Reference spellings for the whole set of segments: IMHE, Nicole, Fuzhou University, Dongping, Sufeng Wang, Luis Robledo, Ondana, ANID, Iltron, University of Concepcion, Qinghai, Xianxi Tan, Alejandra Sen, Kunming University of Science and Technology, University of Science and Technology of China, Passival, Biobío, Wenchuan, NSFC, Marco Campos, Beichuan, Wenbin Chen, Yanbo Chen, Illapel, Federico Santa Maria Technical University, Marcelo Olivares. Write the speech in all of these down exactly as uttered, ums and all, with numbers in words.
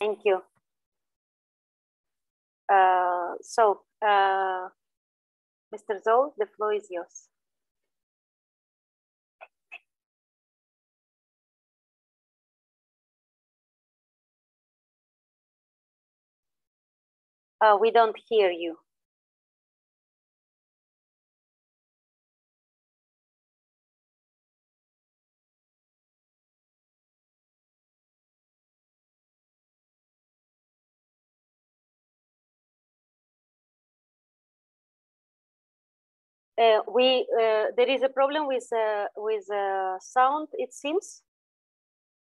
Thank you. Uh, so, uh, Mister Zhou, the floor is yours. Uh, we don't hear you. Uh, we uh, there is a problem with uh, with uh, sound, it seems.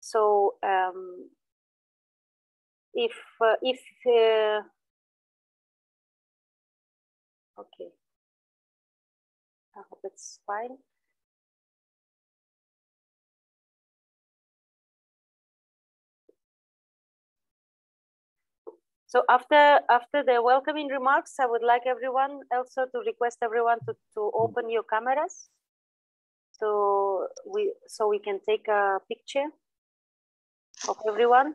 So um, if uh, if uh, okay, I hope it's fine. So after, after the welcoming remarks, I would like everyone also to request everyone to, to open your cameras so we, so we can take a picture of everyone.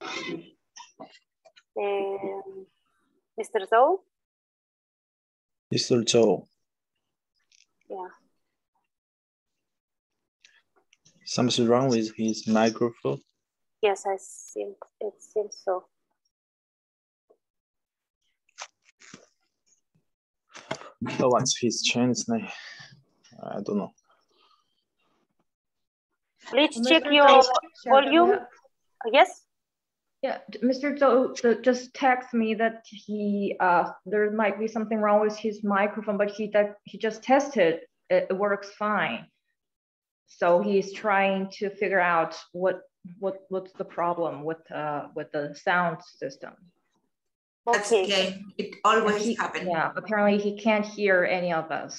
Um, Mister Zhou? Mister Zhou. Yeah. Something wrong with his microphone? Yes, I think it seems so. Oh, what's his Chinese name? I don't know. Please check your volume. Yes? Yeah, Mister Zhou just texted me that he uh there might be something wrong with his microphone, but he that he just tested it, it works fine. So he's trying to figure out what What what's the problem with uh with the sound system? Okay, okay. It always happens. Yeah, apparently he can't hear any of us.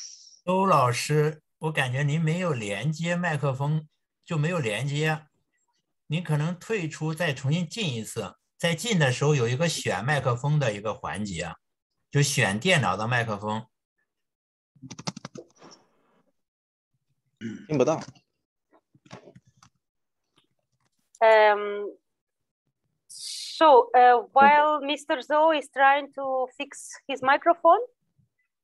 Zhou老师，我感觉您没有连接麦克风，就没有连接。您可能退出，再重新进一次。在进的时候有一个选麦克风的一个环节，就选电脑的麦克风。听不到。 Um, so uh, while Mister Zhou is trying to fix his microphone,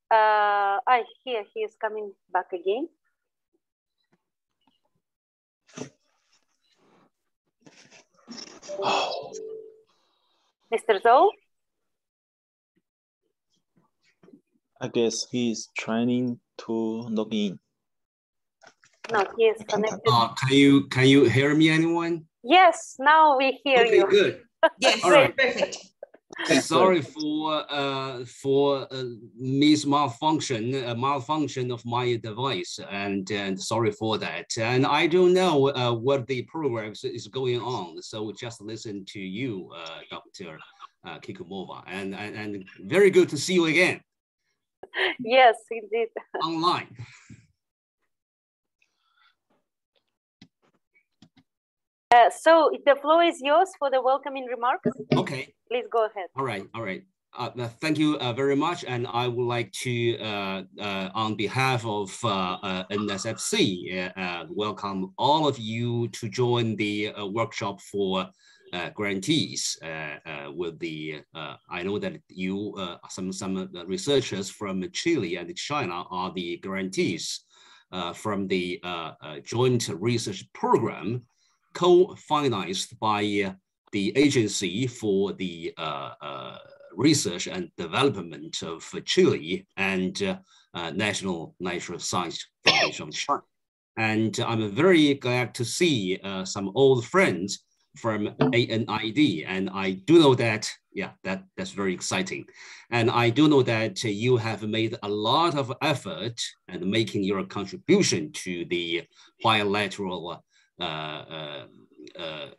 uh, I hear he is coming back again. Oh. Mister Zhou? I guess he is trying to log in. No, he is connected. Uh, can you can you hear me, anyone? Yes, now we hear okay, you. Okay, good. Yes, all right, perfect. Sorry for uh for uh, mis malfunction uh, malfunction of my device, and, and sorry for that. And I don't know uh, what the program is going on, so just listen to you, uh, Doctor Uh, Kikumova, and, and and very good to see you again. Yes, indeed. Online. Uh, so the floor is yours for the welcoming remarks. Okay. Please go ahead. All right. All right. Uh, thank you uh, very much. And I would like to, uh, uh, on behalf of uh, uh, N S F C, uh, uh, welcome all of you to join the uh, workshop for uh, grantees. Uh, uh, with the, uh, I know that you, uh, some, some of the researchers from Chile and China are the grantees uh, from the uh, uh, joint research program, co-financed by uh, the Agency for the uh, uh, Research and Development of Chile and uh, uh, National Natural Science Foundation of China. And I'm very glad to see uh, some old friends from A N I D. And I do know that, yeah, that, that's very exciting. And I do know that uh, you have made a lot of effort and making your contribution to the bilateral uh, Uh, uh, uh,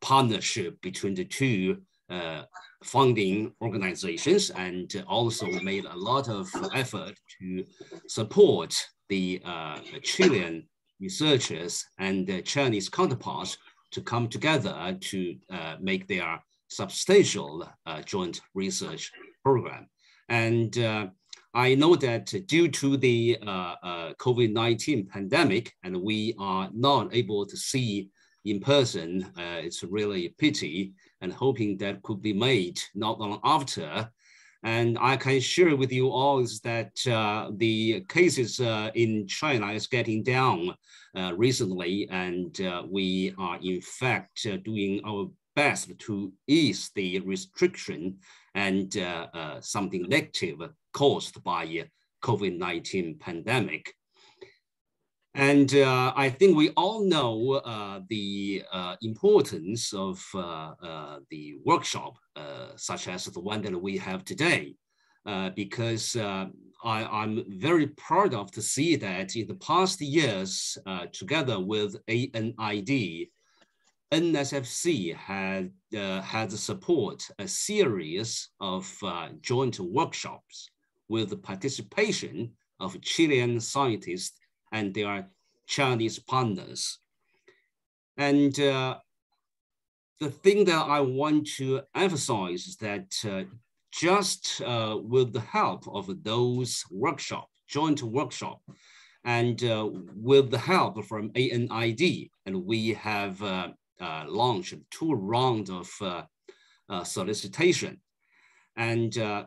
partnership between the two uh, funding organizations, and also made a lot of effort to support the uh, Chilean researchers and their Chinese counterparts to come together to uh, make their substantial uh, joint research program. And uh, I know that due to the uh, uh, COVID nineteen pandemic, and we are not able to see in person, uh, it's really a pity, and hoping that could be made not long after. And I can share with you all is that uh, the cases uh, in China is getting down uh, recently, and uh, we are in fact uh, doing our best to ease the restriction and uh, uh, something negative caused by COVID nineteen pandemic. And uh, I think we all know uh, the uh, importance of uh, uh, the workshop, uh, such as the one that we have today, uh, because uh, I, I'm very proud of to see that in the past years, uh, together with A N I D, N S F C had, uh, had support a series of uh, joint workshops with the participation of Chilean scientists and their Chinese partners. And uh, the thing that I want to emphasize is that uh, just uh, with the help of those workshop, joint workshop, and uh, with the help from A N I D, and we have uh, uh, launched two rounds of uh, uh, solicitation. And uh,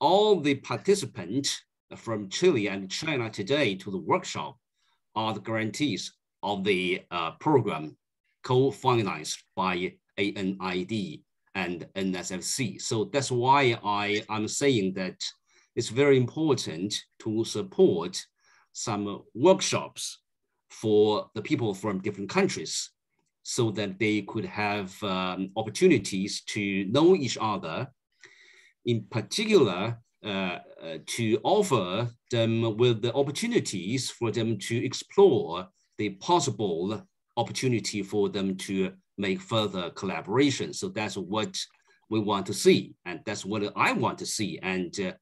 all the participants from Chile and China today to the workshop are the grantees of the uh, program co-financed by A N I D and N S F C. So that's why I am saying that it's very important to support some workshops for the people from different countries so that they could have um, opportunities to know each other, in particular, Uh, uh, to offer them with the opportunities for them to explore the possible opportunity for them to make further collaboration. So that's what we want to see, and that's what I want to see. And uh,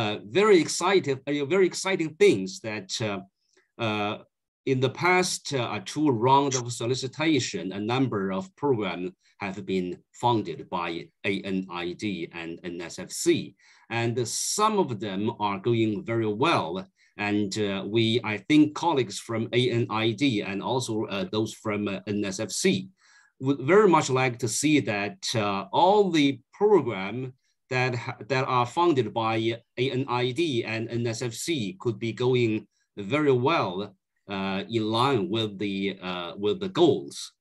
uh, very excited, uh, very exciting things that uh, uh, in the past uh, two rounds of solicitation, a number of programs have been funded by A N I D and N S F C. And some of them are going very well. And uh, we, I think colleagues from A N I D and also uh, those from uh, N S F C would very much like to see that uh, all the programs that, that are funded by A N I D and N S F C could be going very well uh, in line with the, uh, with the goals.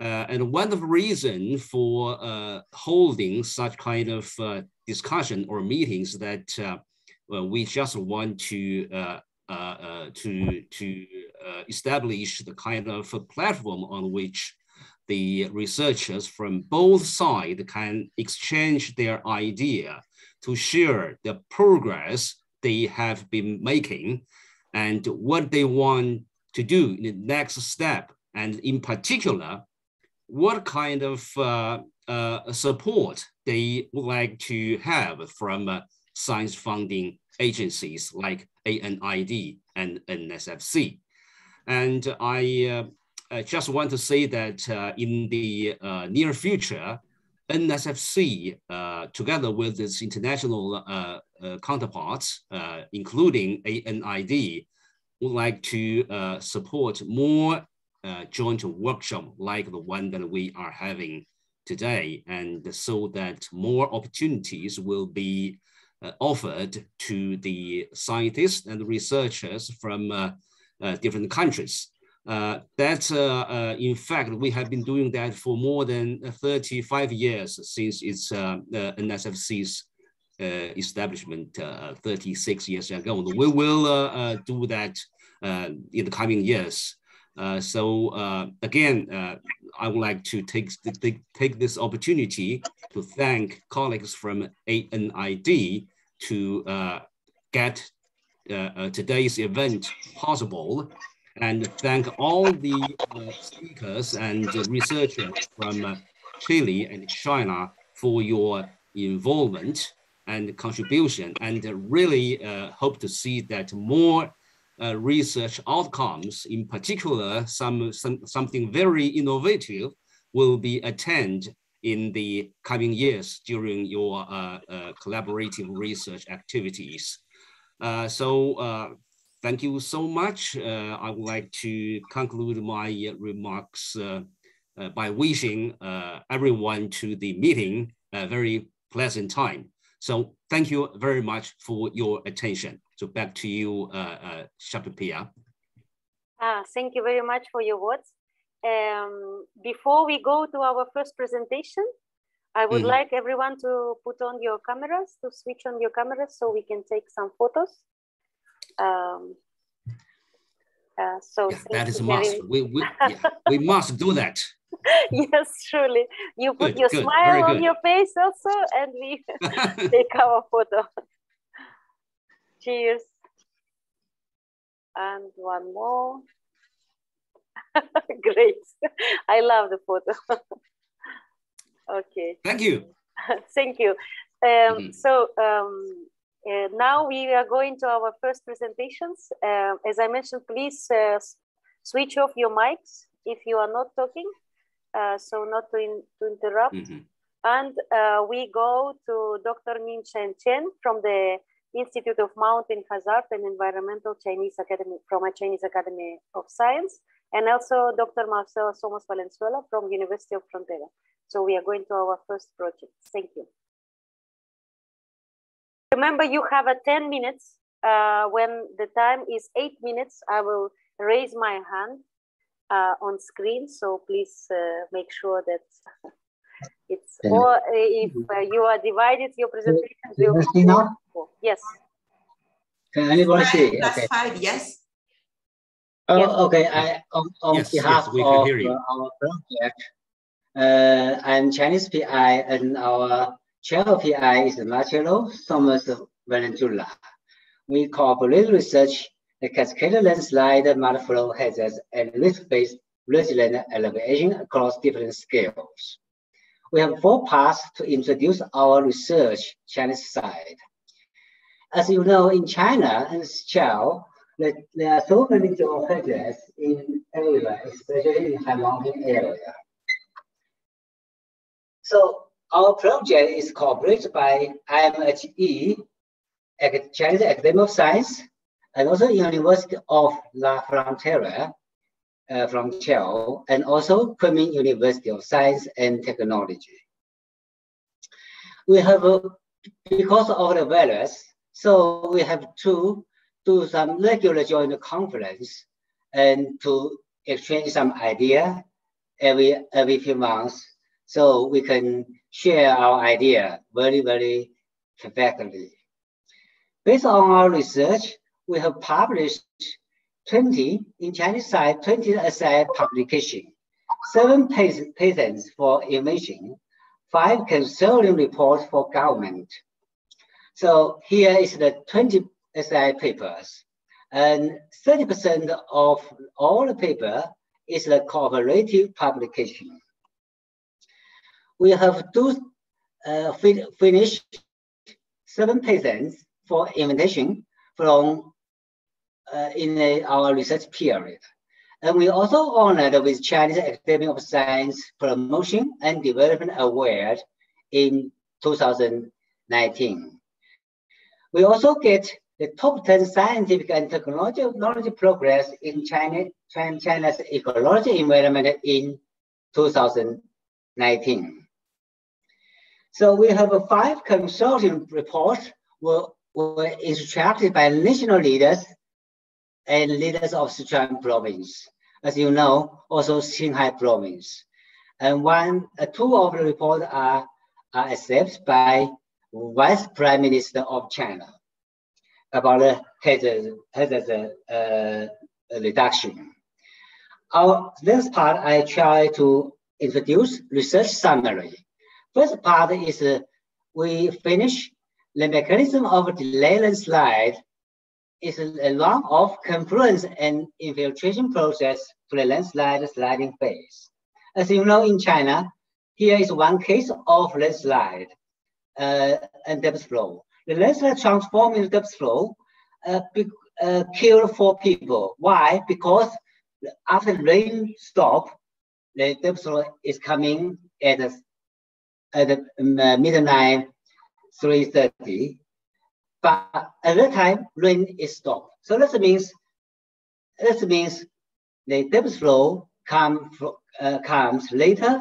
Uh, and one of the reasons for uh, holding such kind of uh, discussion or meetings that uh, well, we just want to uh, uh, uh, to to uh, establish the kind of a platform on which the researchers from both sides can exchange their idea to share the progress they have been making and what they want to do in the next step, and in particular, what kind of uh, uh, support they would like to have from uh, science funding agencies like A N I D and N S F C. And I, uh, I just want to say that uh, in the uh, near future, N S F C, uh, together with its international uh, uh, counterparts, uh, including A N I D, would like to uh, support more Uh, joint workshop like the one that we are having today, and so that more opportunities will be uh, offered to the scientists and researchers from uh, uh, different countries. Uh, that's, uh, uh, in fact, we have been doing that for more than thirty-five years since its uh, uh, N S F C's uh, establishment uh, thirty-six years ago. We will uh, uh, do that uh, in the coming years. Uh, so uh, again, uh, I would like to take, take, take this opportunity to thank colleagues from A N I D to uh, get uh, uh, today's event possible, and thank all the uh, speakers and uh, researchers from uh, Chile and China for your involvement and contribution, and uh, really uh, hope to see that more Uh, research outcomes, in particular, some, some something very innovative, will be attained in the coming years during your uh, uh, collaborative research activities. Uh, so uh, Thank you so much. Uh, I would like to conclude my remarks uh, uh, by wishing uh, everyone to the meeting a very pleasant time. So thank you very much for your attention. So back to you, uh, uh, Shapipia. Ah, thank you very much for your words. Um, before we go to our first presentation, I would mm-hmm. like everyone to put on your cameras, to switch on your cameras so we can take some photos. Um, uh, so yeah, that is a must. Very... We, we, yeah, we must do that. Yes, surely. You put good, your good, smile on your face also, and we take our photo. Cheers. And one more. Great. I love the photo. Okay. Thank you. Thank you. Um, mm-hmm. So um, uh, now we are going to our first presentations. Uh, as I mentioned, please uh, switch off your mics if you are not talking, uh, so not to, in to interrupt. Mm-hmm. And uh, we go to Doctor Min-Chen Chen from the Institute of Mountain Hazard and Environmental Chinese Academy, from a Chinese Academy of Science, and also Doctor Marcelo Somos-Valenzuela from University of Frontera. So we are going to our first project. Thank you. Remember, you have a ten minutes. Uh, when the time is eight minutes, I will raise my hand uh, on screen. So please uh, make sure that it's, or if uh, you are divided, your presentation will be now. Yes. Can anyone see? Okay. Five, yes. Oh, okay. I, on on yes, behalf yes, we can of hear you. Our project, uh, I'm Chinese P I, and our chair of P I is Marcelo Somos-Valenzuela. We cooperate research the cascade landslide mud flow hazards and risk-based resilient elevation across different scales. We have four parts to introduce our research Chinese side. As you know, in China and Sichuan, there are so many job hazards in area, especially in high mountain area. So our project is cooperated by I M H E, Chinese Academy of Science, and also University of La Frontera uh, from Chile, and also Kunming University of Science and Technology. We have, uh, because of the virus, so we have to do some regular joint conference and to exchange some idea every every few months, so we can share our idea very, very perfectly. Based on our research, we have published twenty in Chinese side, twenty essay publication, seven patents for innovation, five consulting reports for government. So here is the twenty essay papers, and thirty percent of all the paper is the cooperative publication. We have to uh, fi finish seven patents for invention from uh, in a, our research period. And we also honored with Chinese Academy of Science Promotion and Development Award in two thousand nineteen. We also get the top ten scientific and technology progress in China, China's ecology environment in two thousand nineteen. So we have a five consulting reports were, were instructed by national leaders and leaders of Sichuan province. As you know, also Qinghai province. And one, uh, two of the reports are, are accepted by Vice Prime Minister of China about the hazard, hazard uh, reduction. Our next part, I try to introduce research summary. First part is uh, we finish the mechanism of delay landslide is a long-off confluence and infiltration process to the landslide sliding phase. As you know, in China, here is one case of landslide. Uh, and depth flow. The landslide transformed into depth flow uh, be, uh, killed four people. Why? Because after rain stop, the depth flow is coming at, a, at a, um, midnight three thirty. but at that time rain is stopped. So that means that means the depth flow come uh, comes later,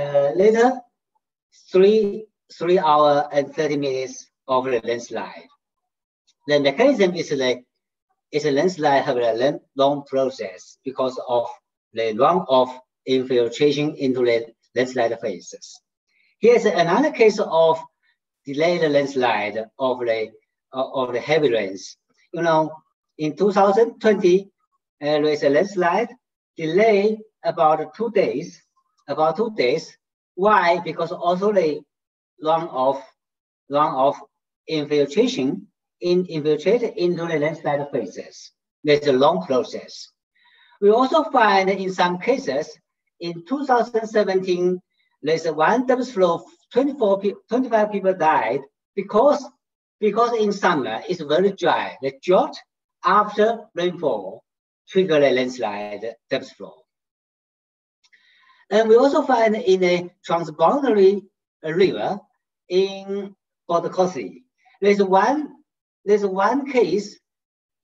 uh, later three three hour and thirty minutes of the landslide. The mechanism is like is a landslide have a long process because of the runoff infiltration into the landslide phases. Here's another case of delayed landslide of the uh, of the heavy rains. You know, in two thousand twenty, uh, there is a landslide delay about two days, about two days. Why? Because also the runoff runoff infiltration in infiltrated into the landslide phases. That's a long process. We also find in some cases, in two thousand seventeen, there's a one depth flow, twenty-four, twenty-five people died because, because in summer it's very dry. The drought after rainfall triggered a landslide depth flow. And we also find in a transboundary river in Botocossi, there's one, there's one case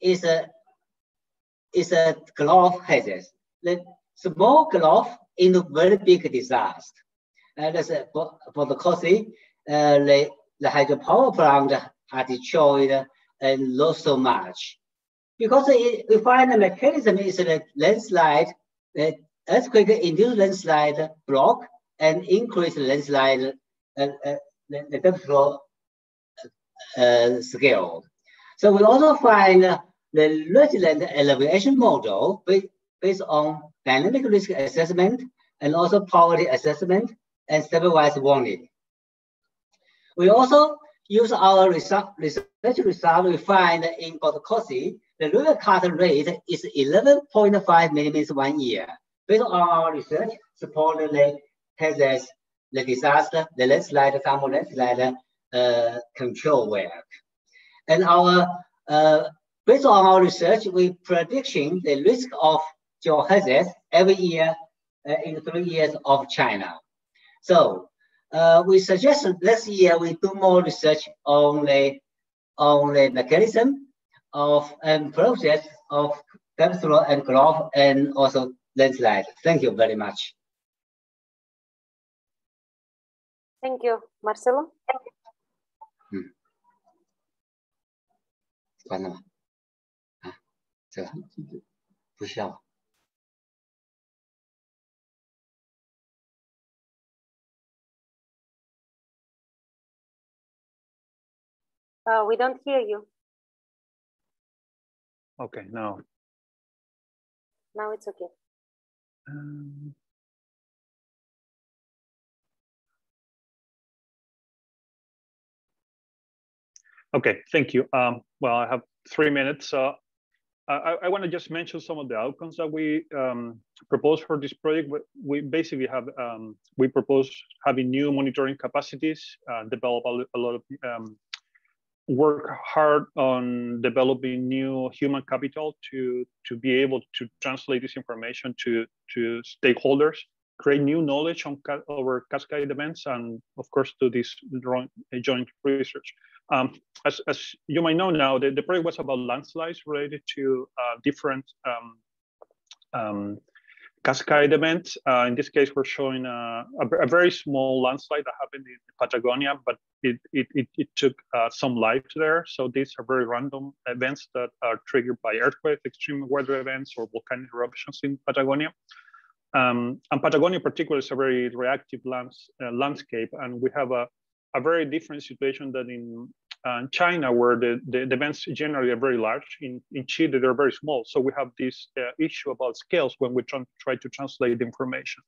is a is a glove hazard. The small glove in a very big disaster. Uh, that's a, for the Botocossi, uh, the, the hydropower plant are destroyed and lost so much. Because it, we find the mechanism is the landslide, the earthquake-induced landslide block and increased landslide, uh, uh, the, the depth flow uh, scale. So we also find the resilient elevation model based on dynamic risk assessment and also poverty assessment and stepwise warning. We also use our research result we find in Botocossi, the river cut rate is eleven point five millimeters one year. Based on our research, supported the hazards, the disaster, the landslide, thermal landslide uh, control work. And our, uh, based on our research, we prediction the risk of geohazards every year uh, in three years of China. So uh, we suggest this year we do more research on the, on the mechanism of and process of depth flow and growth and also landslide. Thank you very much. Thank you, Marcelo. Hmm. So, Uh, we don't hear you. Okay, now. Now it's okay. Um, okay, thank you. Um, well, I have three minutes. Uh, I, I want to just mention some of the outcomes that we um, proposed for this project. We basically have, um, we propose having new monitoring capacities, uh, develop a, a lot of um, work hard on developing new human capital to to be able to translate this information to to stakeholders, create new knowledge on over cascade events, and of course do this joint research. Um, as as you might know now, the, the project was about landslides related to uh, different um, um, cascade events. Uh, in this case, we're showing a, a, a very small landslide that happened in Patagonia, but it, it, it, it took uh, some lives there. So these are very random events that are triggered by earthquakes, extreme weather events, or volcanic eruptions in Patagonia. Um, and Patagonia in particular is a very reactive lands, uh, landscape. And we have a, a very different situation than in uh, China, where the, the, the events generally are very large. In, in Chile, they're very small. So we have this uh, issue about scales when we try, try to translate the information.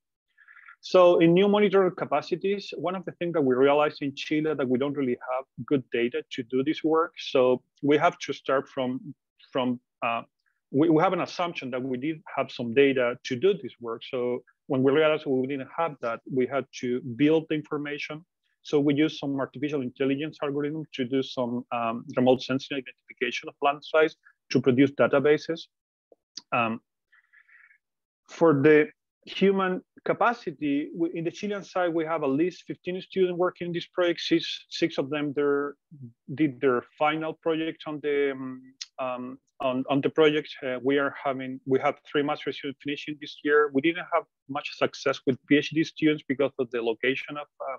So in new monitor capacities, one of the things that we realized in Chile that we don't really have good data to do this work. So we have to start from, from uh, we, we have an assumption that we did have some data to do this work. So when we realized we didn't have that, we had to build the information. So we use some artificial intelligence algorithm to do some um, remote sensing identification of landslides to produce databases. Um, for the human capacity in the Chilean side, we have at least fifteen students working in this project. Six, six of them there did their final project on the um, on, on the project. Uh, we are having we have three master's students finishing this year. We didn't have much success with PhD students because of the location of uh,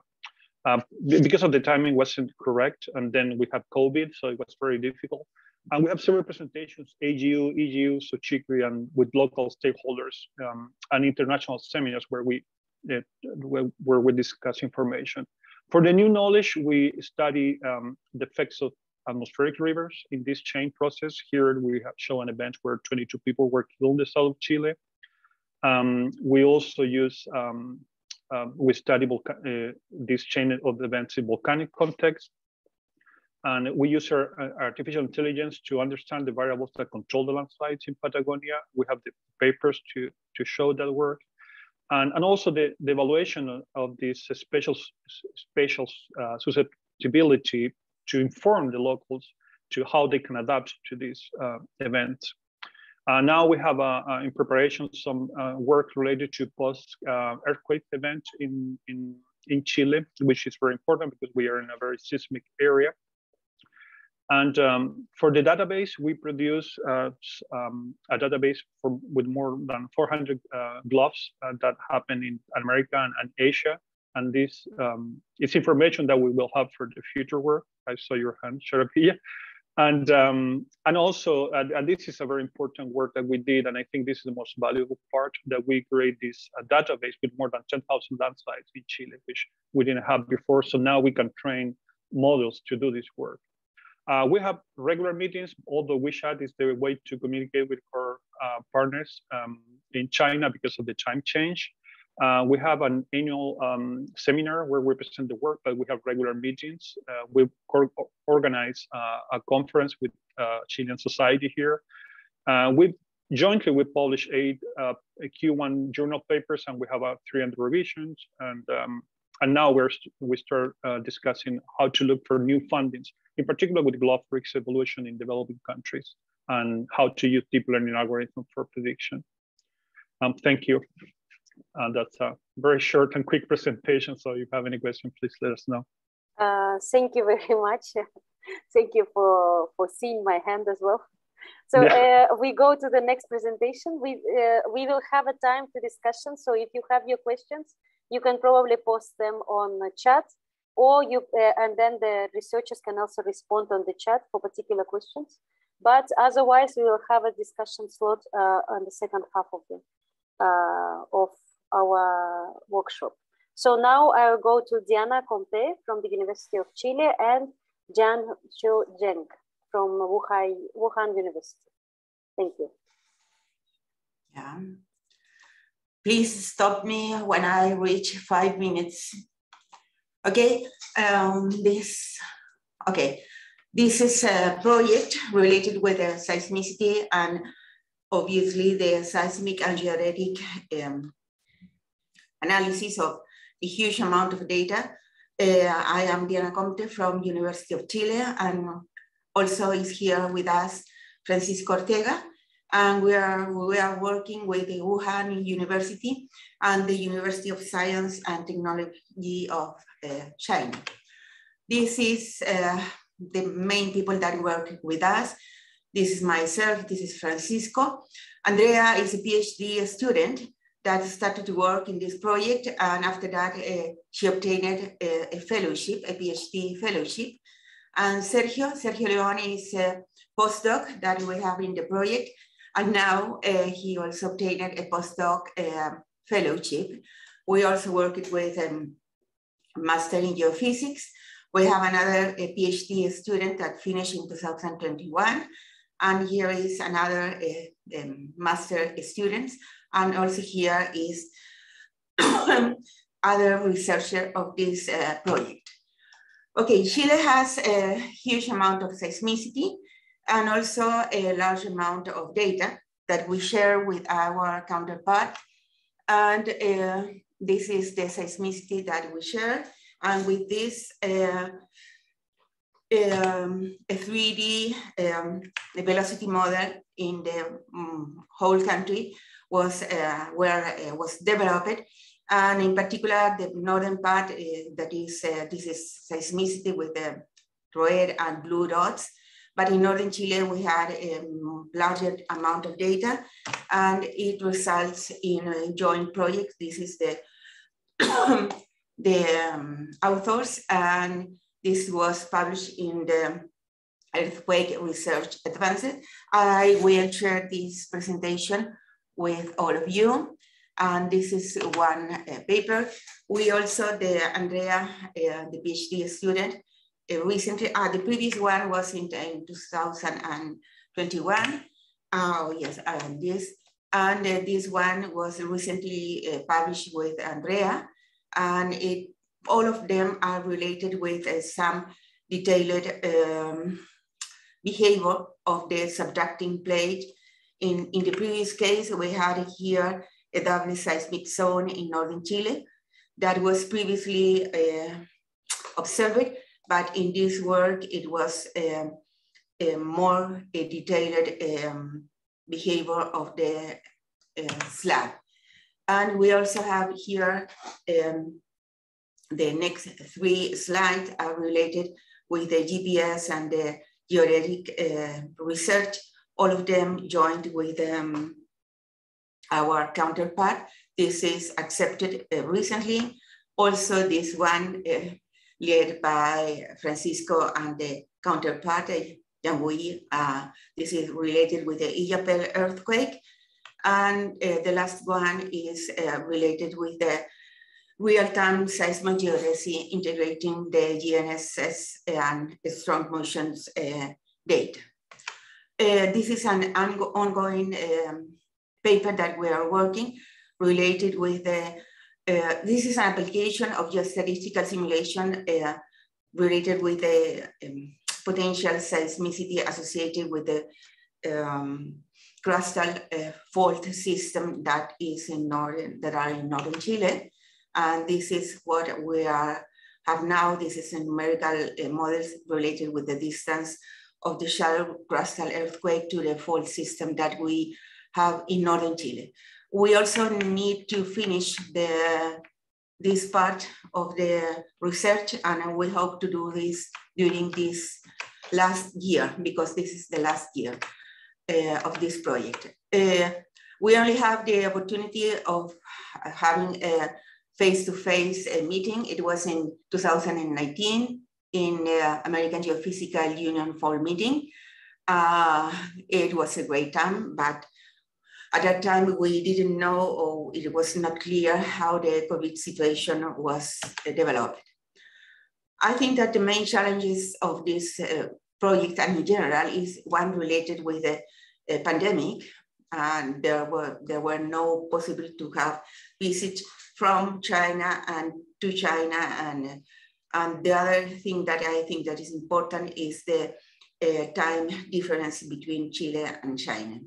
uh, because of the timing wasn't correct, and then we had COVID, so it was very difficult. And we have several presentations, A G U, E G U, Suchikri, and with local stakeholders um, and international seminars where we, uh, where we discuss information. For the new knowledge, we study um, the effects of atmospheric rivers in this chain process. Here we have shown an event where twenty-two people were killed in the south of Chile. Um, we also use, um, uh, we study uh, this chain of events in volcanic context. And we use our uh, artificial intelligence to understand the variables that control the landslides in Patagonia. We have the papers to, to show that work. And, and also the, the evaluation of this spatial, spatial uh, susceptibility to inform the locals to how they can adapt to these uh, events. Uh, now we have uh, uh, in preparation some uh, work related to post-earthquake uh, event in, in, in Chile, which is very important because we are in a very seismic area. And um, for the database, we produce uh, um, a database for, with more than four hundred uh, gloves uh, that happen in America and, and Asia. And this um, it's information that we will have for the future work. I saw your hand, Sharapia. And, um, and also, and, and this is a very important work that we did. And I think this is the most valuable part, that we create this uh, database with more than ten thousand landslides in Chile, which we didn't have before. So now we can train models to do this work. Uh, we have regular meetings, although WeChat is the way to communicate with our uh, partners um, in China because of the time change. Uh, we have an annual um, seminar where we present the work, but we have regular meetings. Uh, we organize uh, a conference with uh, Chilean society here. Uh, we jointly, we publish eight uh, Q one journal papers, and we have uh, three hundred revisions. And, um, and now we're st we start uh, discussing how to look for new fundings, in particular with glove bricks evolution in developing countries and how to use deep learning algorithms for prediction. Um, thank you. And uh, that's a very short and quick presentation. So if you have any questions, please let us know. Uh, thank you very much. Thank you for, for seeing my hand as well. So yeah. uh, we go to the next presentation. We, uh, we will have a time to discussion. So if you have your questions, you can probably post them on the chat. Or you, uh, and then the researchers can also respond on the chat for particular questions. But otherwise, we will have a discussion slot uh, on the second half of the uh, of our workshop. So now I will go to Diana Comte from the University of Chile and Jian Zhou Zheng from Wuhan, Wuhan University. Thank you. Yeah. Please stop me when I reach five minutes. Okay, um, this okay. This is a project related with the seismicity and obviously the seismic and geodetic um, analysis of the huge amount of data. Uh, I am Diana Comte from University of Chile, and also is here with us Francisco Ortega, and we are we are working with the Wuhan University and the University of Science and Technology of uh, China. This is uh, the main people that work with us. This is myself, this is Francisco. Andrea is a PhD student that started to work in this project, and after that uh, she obtained a, a fellowship, a PhD fellowship. And Sergio, Sergio León is a postdoc that we have in the project, and now uh, he also obtained a postdoc uh, fellowship. We also worked with a um, master in geophysics. We have another a PhD student that finished in two thousand twenty-one. And here is another uh, um, master student. And also here is other researcher of this uh, project. Okay, Chile has a huge amount of seismicity and also a large amount of data that we share with our counterpart. And uh, this is the seismicity that we share. And with this uh, um, a three D um, the velocity model in the um, whole country was, uh, where, uh, was developed And in particular, the northern part, is, that is, uh, this is seismicity with the red and blue dots. But in northern Chile, we had a larger amount of data, and it results in a joint project. This is the, the um, authors, and this was published in the Earthquake Research Advanced. I will share this presentation with all of you. And this is one uh, paper. We also, the Andrea, uh, the PhD student, uh, recently, uh, the previous one was in, in two thousand twenty-one. Oh, uh, yes, uh, this. And uh, this one was recently uh, published with Andrea. And it, all of them are related with uh, some detailed um, behavior of the subducting plate. In, in the previous case, we had here a doubly seismic zone in northern Chile that was previously uh, observed, but in this work, it was um, a more a detailed um, behavior of the uh, slab. And we also have here um, the next three slides are related with the G P S and the geodetic uh, research, all of them joined with um, our counterpart. This is accepted uh, recently. Also this one uh, led by Francisco and the counterpart, Yangui. Uh, this is related with the Illapel earthquake. And uh, the last one is uh, related with the real-time seismogeodesy integrating the G N S S and strong motions uh, data. Uh, this is an ongoing um, paper that we are working related with the, uh, this is an application of geostatistical simulation uh, related with the um, potential seismicity associated with the um, crustal uh, fault system that is in northern, that are in northern Chile. And this is what we are, have now. This is a numerical uh, models related with the distance of the shallow crustal earthquake to the fault system that we have in northern Chile. We also need to finish the, this part of the research, and we hope to do this during this last year, because this is the last year uh, of this project. Uh, we only have the opportunity of having a face-to-face -face, uh, meeting. It was in two thousand nineteen in uh, American Geophysical Union Fall Meeting. Uh, it was a great time, but at that time, we didn't know, or it was not clear how the COVID situation was developed. I think that the main challenges of this uh, project and in general is one related with the uh, pandemic, and there were, there were no possibility to have visits from China and to China. And, and the other thing that I think that is important is the uh, time difference between Chile and China.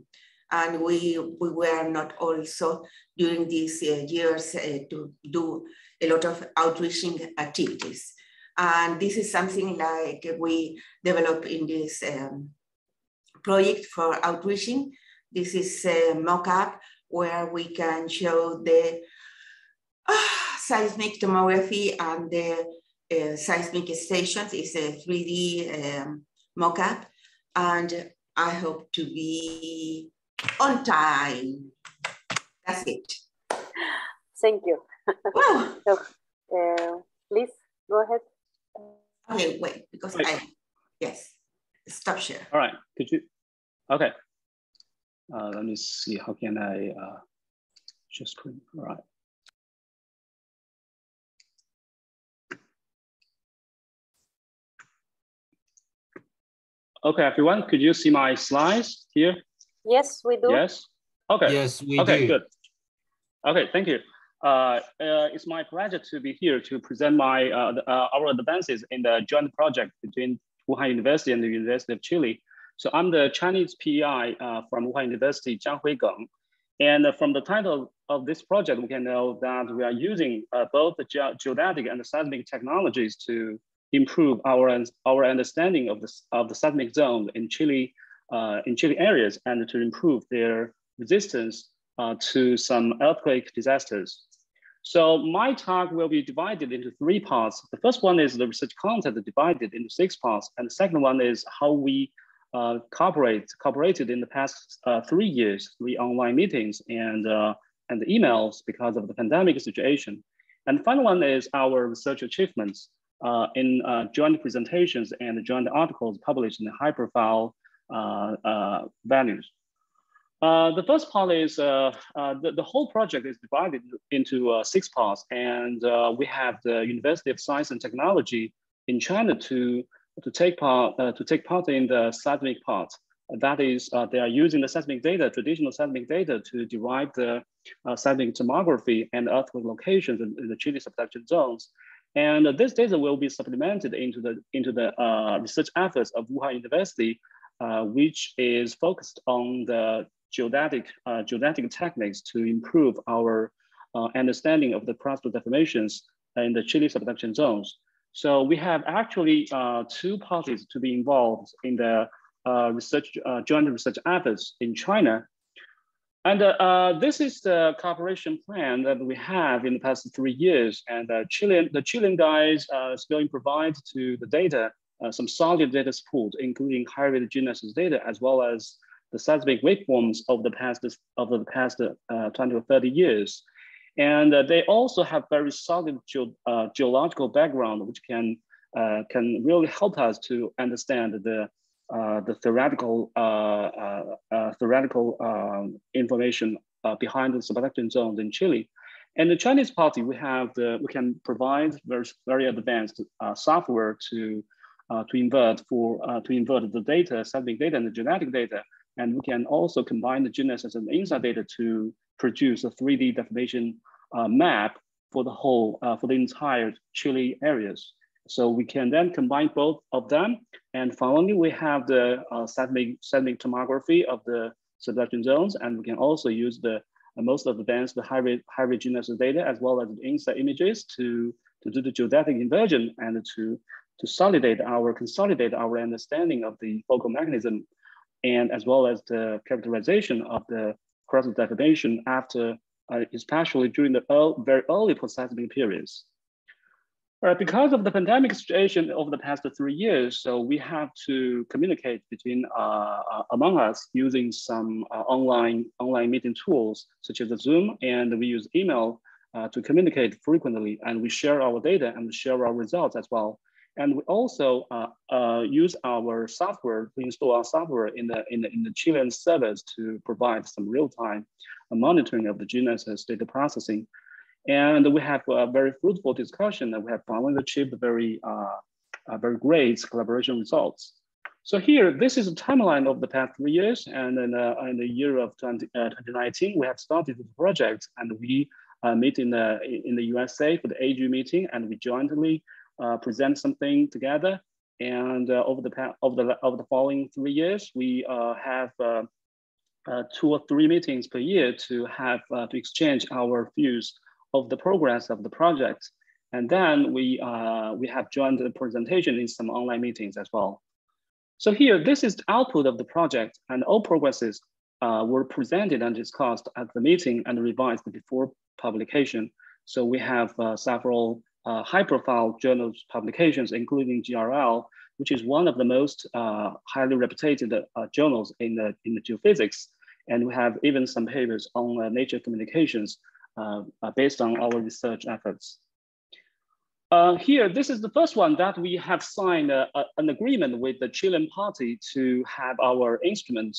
And we, we were not also during these uh, years uh, to do a lot of outreaching activities. And this is something like we developed in this um, project for outreaching. This is a mock-up where we can show the uh, seismic tomography and the uh, seismic stations. It's a three D um, mock-up. And I hope to be on time. That's it. Thank you. Wow. So, uh, please go ahead. Okay, wait, because wait. I, yes, stop share. All right, could you? Okay. Uh, let me see, how can I uh, just click? All right. Okay, everyone, could you see my slides here? Yes, we do. Yes. Okay. Yes, we okay, do. Okay, good. Okay, thank you. Uh, uh, it's my pleasure to be here to present my uh, the, uh, our advances in the joint project between Wuhan University and the University of Chile. So I'm the Chinese P I uh, from Wuhan University, Zhang Huigeng, and uh, from the title of this project, we can know that we are using uh, both the ge geodetic and the seismic technologies to improve our our understanding of the of the seismic zone in Chile. Uh, in Chile areas, and to improve their resistance uh, to some earthquake disasters. So my talk will be divided into three parts. The first one is the research content divided into six parts. And the second one is how we uh, cooperate, cooperated in the past uh, three years, three online meetings and, uh, and emails because of the pandemic situation. And the final one is our research achievements uh, in uh, joint presentations and joint articles published in high profile uh, uh, venues. Uh, the first part is, uh, uh, the, the whole project is divided into uh, six parts, and uh, we have the University of Science and Technology in China to, to, take, part, uh, to take part in the seismic part. That is, uh, they are using the seismic data, traditional seismic data to derive the uh, seismic tomography and earthquake locations in, in the chilly subduction zones. And uh, this data will be supplemented into the, into the uh, research efforts of Wuhan University, uh, which is focused on the geodetic, uh, geodetic techniques to improve our uh, understanding of the crustal deformations in the chilly subduction zones. So we have actually uh, two parties to be involved in the uh, research, uh, joint research efforts in China. And uh, uh, this is the cooperation plan that we have in the past three years. And uh, Chilean, the Chilean guys uh, is going to provide to the data, uh, some solid data support, including high-rate G N S S data, as well as the seismic waveforms of the past of the past uh, twenty or thirty years, and uh, they also have very solid ge uh, geological background, which can uh, can really help us to understand the uh, the theoretical uh, uh, uh, theoretical um, information uh, behind the subduction zones in Chile. And the Chinese party, we have the we can provide very very advanced uh, software to uh, to invert for uh, to invert the data, seismic data, and the genetic data. And we can also combine the G N S S and INSA data to produce a three D deformation uh, map for the whole, uh, for the entire Chile areas. So we can then combine both of them. And finally, we have the uh, seismic, seismic tomography of the subduction zones. And we can also use the uh, most advanced high-rate G N S S data as well as the INSA images to, to do the geodetic inversion and to, to solidate our, consolidate our understanding of the focal mechanism, and as well as the characterization of the crustal deformation after, uh, especially during the early, very early post-seismic periods. All right, because of the pandemic situation over the past three years, so we have to communicate between uh, among us using some uh, online online meeting tools such as the Zoom, and we use email uh, to communicate frequently, and we share our data and we share our results as well. And we also uh, uh, use our software, we install our software in the, in the, in the Chilean servers to provide some real-time monitoring of the G N S S data processing. And we have a very fruitful discussion and we have finally achieved very, uh, uh, very great collaboration results. So here, this is a timeline of the past three years. And in, uh, in the year of twenty nineteen, we have started the project and we uh, meet in the, in the U S A for the A G meeting, and we jointly Uh, present something together, and uh, over the past, over the over the following three years, we uh, have uh, uh, two or three meetings per year to have uh, to exchange our views of the progress of the project, and then we uh, we have joined the presentation in some online meetings as well. So here, this is the output of the project, and all progresses uh, were presented and discussed at the meeting and revised before publication. So we have uh, several Uh, high-profile journals publications, including G R L, which is one of the most uh, highly reputed uh, journals in the, in the geophysics. And we have even some papers on uh, Nature Communications uh, based on our research efforts. Uh, here, this is the first one that we have signed a, a, an agreement with the Chilean party to have our instrument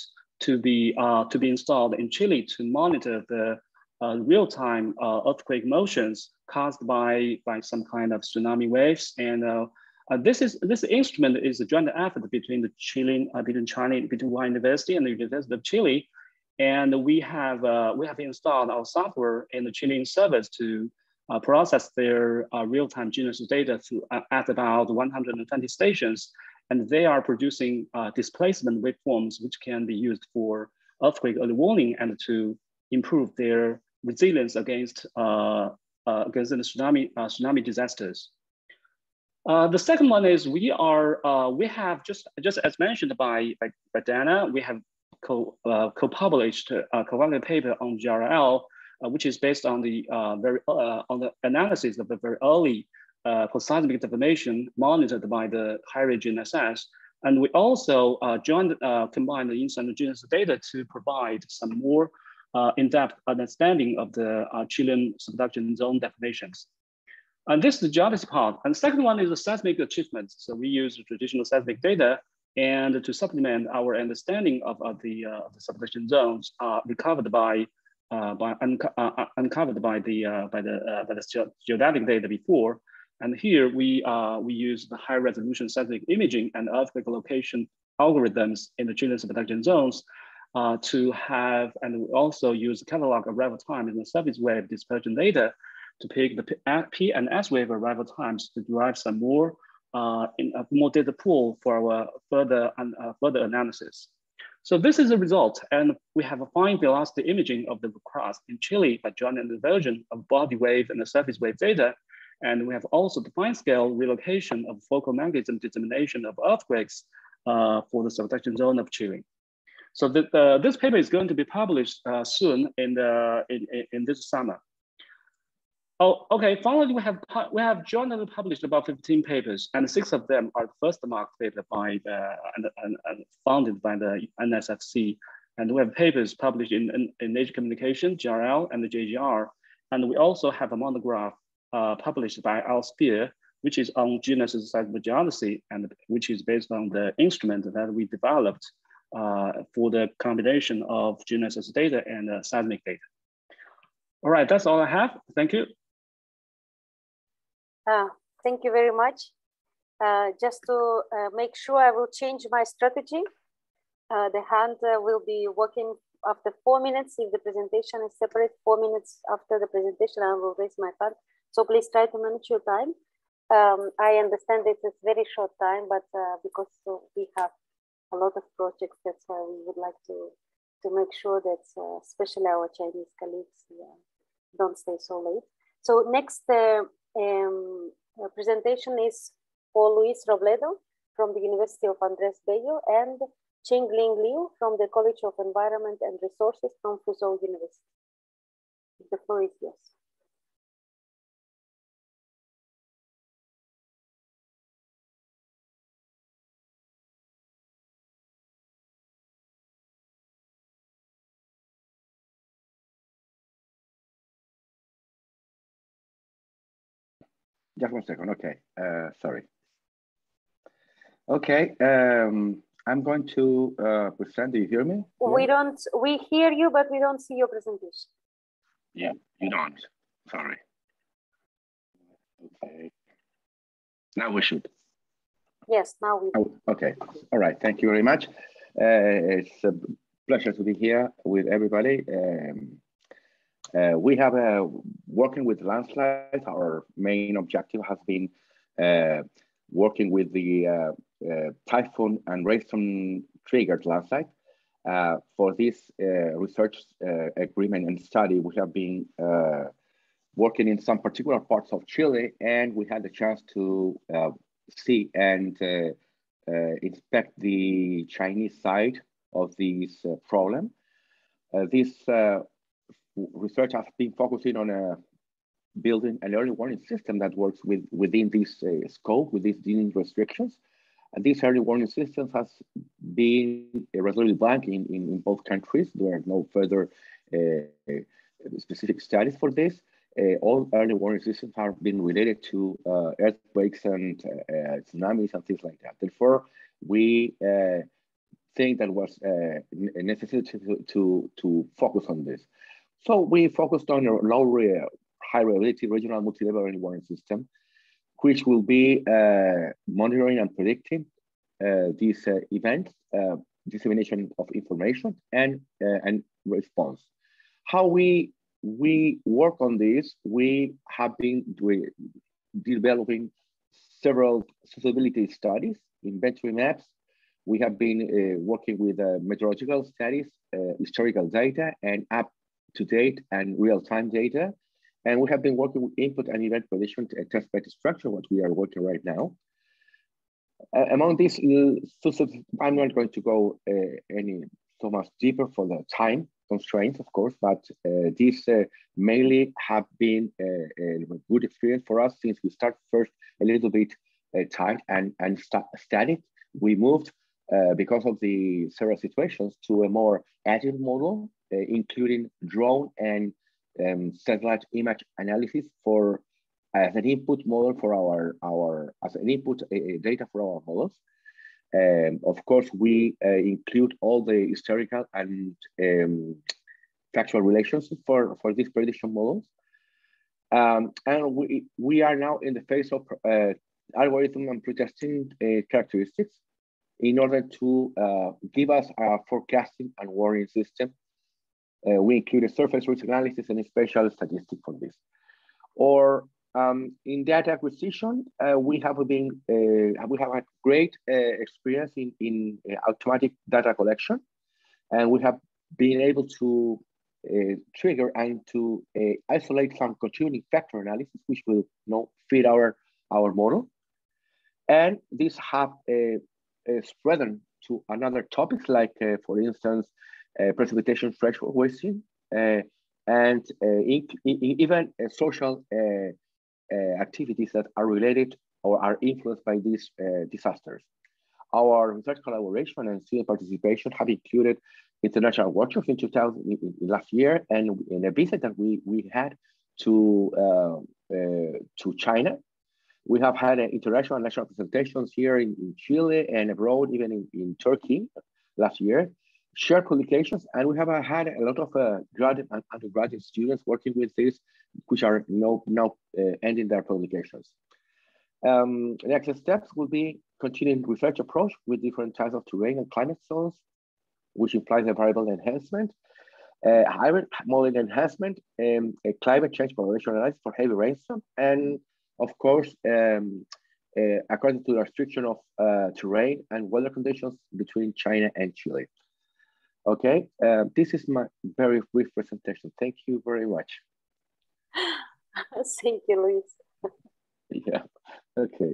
to be, uh, to be installed in Chile to monitor the Uh, real-time uh, earthquake motions caused by by some kind of tsunami waves, and uh, uh, this is this instrument is a joint effort between the Chilean uh, between China between Wuhan University and the University of Chile, and we have uh, we have installed our software in the Chilean servers to uh, process their uh, real-time G N S S data through, uh, at about one hundred twenty stations, and they are producing uh, displacement waveforms which can be used for earthquake early warning and to improve their resilience against uh, uh, against the tsunami uh, tsunami disasters. Uh, the second one is we are uh, we have just just as mentioned by by, by Dana, we have co uh, co published uh, co-published a paper on G R L uh, which is based on the uh, very uh, on the analysis of the very early uh, seismic deformation monitored by the higher G N S S. And we also uh, joined, uh, combined the instantaneous data to provide some more uh, in-depth understanding of the uh, Chilean subduction zone deformations. And this is the geodesy part. And the second one is the seismic achievements. So we use traditional seismic data and to supplement our understanding of, of the, uh, the subduction zones uh, recovered by, uh, by unco uh, uncovered by the uh, by the uh, by the geodetic data before. And here we uh, we use the high resolution seismic imaging and earthquake location algorithms in the Chilean subduction zones uh, to have, and we also use the catalog arrival time in the surface wave dispersion data to pick the P and S wave arrival times to derive some more uh, in a more data pool for our further and uh, further analysis. So this is the result, and we have a fine velocity imaging of the crust in Chile by joining the diversion of body wave and the surface wave data. And we have also the fine scale relocation of focal mechanism determination of earthquakes uh, for the subduction zone of Chile. So the, uh, this paper is going to be published uh, soon in, the, in, in this summer. Oh, okay, finally, we have, we have jointly published about fifteen papers, and six of them are the first marked paper by uh, and, and, and founded by the N S F C. And we have papers published in, in, in Nature Communication, G R L, and the J G R. And we also have a monograph Uh, published by Alsphere, which is on G N S S seismogeodesy, and which is based on the instrument that we developed uh, for the combination of G N S S data and uh, seismic data. All right, that's all I have. Thank you. Uh, thank you very much. Uh, just to uh, make sure, I will change my strategy. Uh, the hand uh, will be working after four minutes. If the presentation is separate, four minutes after the presentation, I will raise my hand. So please try to manage your time. Um, I understand this is very short time, but uh, because so we have a lot of projects, that's why we would like to, to make sure that uh, especially our Chinese colleagues yeah, don't stay so late. So next uh, um, presentation is for Luis Robledo from the University of Andrés Bello and Qingling Liu from the College of Environment and Resources from Fuzhou University. The floor is yours. Just one second, okay, uh, sorry. Okay, um, I'm going to uh, present, do you hear me? Yeah. We don't, we hear you, but we don't see your presentation. Yeah, you don't, sorry. Okay, now we should. Yes, now we oh, okay, all right, thank you very much. Uh, it's a pleasure to be here with everybody. Um, Uh, we have uh, working with landslides. Our main objective has been uh, working with the uh, uh, typhoon and rainstorm triggered landslide. Uh, for this uh, research uh, agreement and study, we have been uh, working in some particular parts of Chile, and we had the chance to uh, see and uh, uh, inspect the Chinese side of this uh, problem. Uh, this uh, Research has been focusing on uh, building an early warning system that works with, within this uh, scope, within these restrictions. And these early warning systems has been relatively blank in, in, in both countries. There are no further uh, specific studies for this. Uh, all early warning systems have been related to uh, earthquakes and uh, tsunamis and things like that. Therefore, we uh, think that was uh, necessary to, to, to focus on this. So we focused on a low, uh, high reliability regional multi-level early warning system, which will be uh, monitoring and predicting uh, these uh, events, uh, dissemination of information, and uh, and response. How we we work on this? We have been doing, developing several feasibility studies, inventory maps. We have been uh, working with uh, meteorological studies, uh, historical data, and app. To date and real-time data. And we have been working with input and event prediction to test bed structure, what we are working right now. Uh, among these, I'm not going to go uh, any so much deeper for the time constraints, of course, but uh, these uh, mainly have been uh, a good experience for us since we started first a little bit uh, tight and, and st static. We moved uh, because of the several situations to a more agile model, uh, including drone and um, satellite image analysis for as an input model for our, our as an input uh, data for our models. Um, of course, we uh, include all the historical and um, factual relations for, for these prediction models. Um, and we, we are now in the phase of uh, algorithm and pretesting uh, characteristics in order to uh, give us a forecasting and warning system. Uh, we include a surface risk analysis and a special statistic for this. Or Um, in data acquisition, uh, we have been uh, we have had great uh, experience in, in uh, automatic data collection, and we have been able to uh, trigger and to uh, isolate some contributing factor analysis, which will you know, feed our our model. And these have uh, uh, spread to another topics like, uh, for instance, uh, precipitation freshwater wasting, uh, and uh, in, in, even uh, social. Uh, Uh, activities that are related or are influenced by these uh, disasters. Our research collaboration and student participation have included international workshops in two thousand in, in last year, and in a visit that we we had to uh, uh, to China. We have had uh, international and national presentations here in, in Chile and abroad, even in, in Turkey last year. Shared publications, and we have uh, had a lot of uh, graduate and undergraduate students working with this, which are now, now uh, ending their publications. Um, next steps will be continuing research approach with different types of terrain and climate zones, which implies a variable enhancement, uh, hybrid modeling enhancement, um, a climate change population analysis for heavy rainstorm, and of course, um, uh, according to the restriction of uh, terrain and weather conditions between China and Chile. Okay, uh, this is my very brief presentation. Thank you very much. Thank you, Luis. Yeah, okay.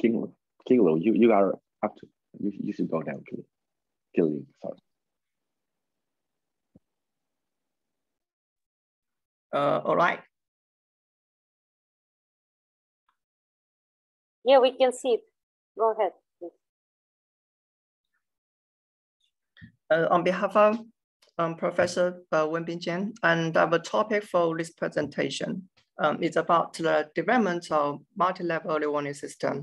Kinglo, Kinglo, you, you are up to, you, you should go down, Kinglo. Kinglo, sorry. Uh, all right. Yeah, we can see it. Go ahead. Uh, on behalf of um, Professor uh, Wenbin Chen, and our topic for this presentation um, is about the development of multi-level early warning system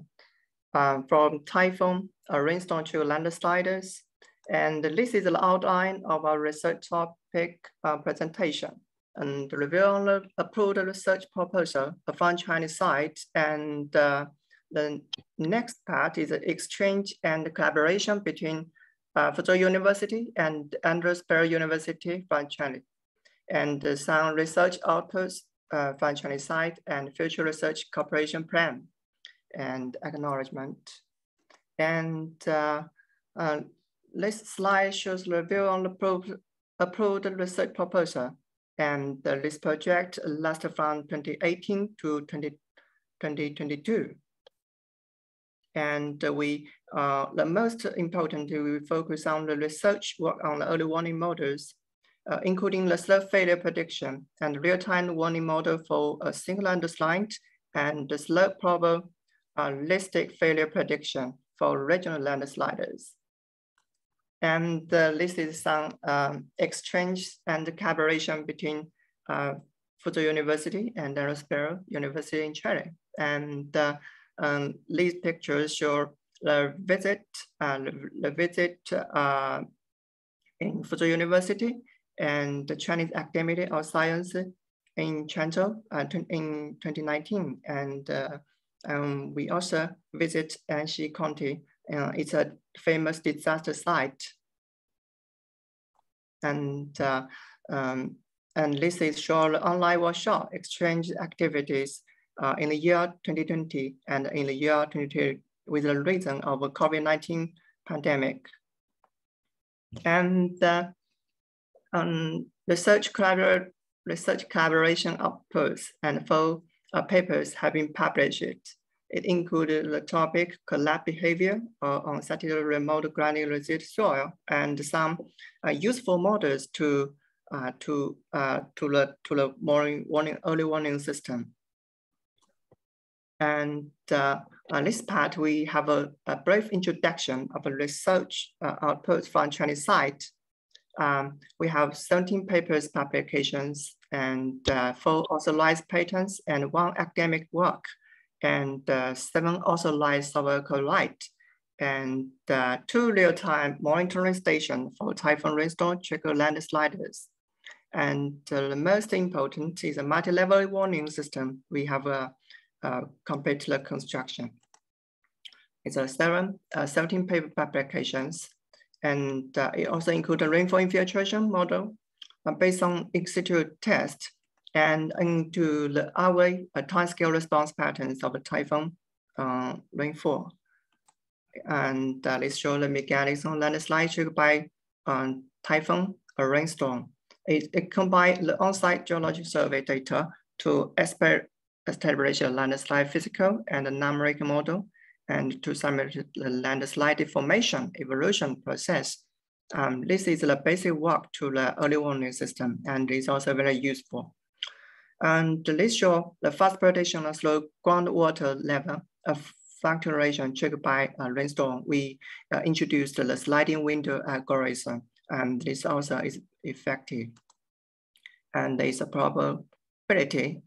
uh, from typhoon, uh, rainstorm to landslides. And this is the outline of our research topic uh, presentation. And the reveal the approved research proposal from Chinese side, and uh, the next part is the exchange and the collaboration between uh, Fuzhou University and Andrews Berry University from China, and uh, some research outputs uh, from Chinese side and future research cooperation plan and acknowledgement. And uh, uh, this slide shows the review on the approved, approved research proposal, and uh, this project lasted from twenty eighteen to twenty twenty-two. And we, uh, the most important, we focus on the research work on the early warning models, uh, including the slope failure prediction and real-time warning model for a single landslide and the slope probabilistic failure prediction for regional landslides. And uh, this is some um, exchange and collaboration between uh, Fuzhou University and Andrews Berry University in China. And uh, Um, these pictures show the visit, uh, the visit uh, in Fuzhou University and the Chinese Academy of Science in Changzhou uh, in twenty nineteen. And uh, um, we also visit Anxi County. Uh, it's a famous disaster site. And, uh, um, and this is short online workshop exchange activities Uh, in the year twenty twenty and in the year twenty twenty with the reason of the COVID nineteen pandemic. And uh, um, research, collabor research collaboration outputs and full uh, papers have been published. It included the topic collapse behavior uh, on satellite remote granular soil and some uh, useful models to uh, to uh, to the to the morning warning early warning system. And uh, on this part, we have a, a brief introduction of a research uh, output from Chinese site. Um, we have seventeen papers publications and uh, four authorized patents and one academic work, and uh, seven authorized software co-write, and uh, two real-time monitoring stations for typhoon rainstorm trigger landslides. And uh, the most important is a multi-level warning system. We have a Uh, compared to the construction. It's a seven, uh, seventeen paper publications, and uh, it also includes a rainfall infiltration model uh, based on institute tests and into the other uh, time scale response patterns of a typhoon uh, rainfall. And uh, this shows the mechanics on landslide triggered by um, typhoon or rainstorm. It, it combines the on-site geological survey data to expert establish a landslide physical and a numeric model, and to summarize the landslide deformation evolution process. Um, this is the basic work to the early warning system, and is also very useful. And this shows the fast prediction of slow groundwater level of fluctuation triggered by a rainstorm. We uh, introduced the sliding window algorithm, and this also is effective. And there is a proper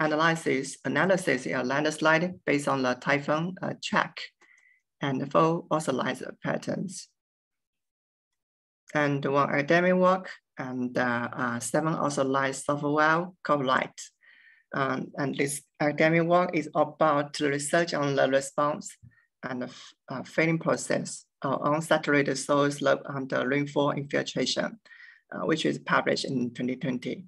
analysis analysis a landslide based on the typhoon uh, track and four authorized patterns, and one academic work, and uh, uh, seven authorized software copyright. Um, and this academic work is about research on the response and the uh, fading process of unsaturated soil slope under rainfall infiltration, uh, which is published in twenty twenty.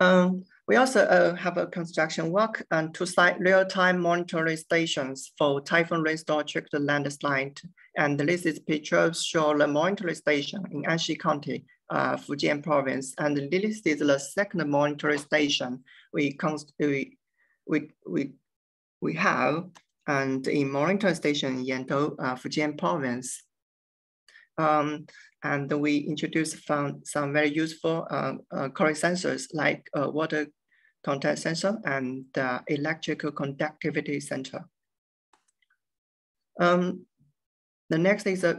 Um, we also uh, have a construction work and two site real-time monitoring stations for typhoon rainstorm triggered landslide. And this is pictures show the monitoring station in Anxi County, uh, Fujian province. And this is the second monitoring station we we we we, we have, and in monitoring station in Yantou, uh, Fujian province. Um, And we introduced found some very useful uh, uh, current sensors like uh, water content sensor and uh, electrical conductivity sensor. Um, the next is an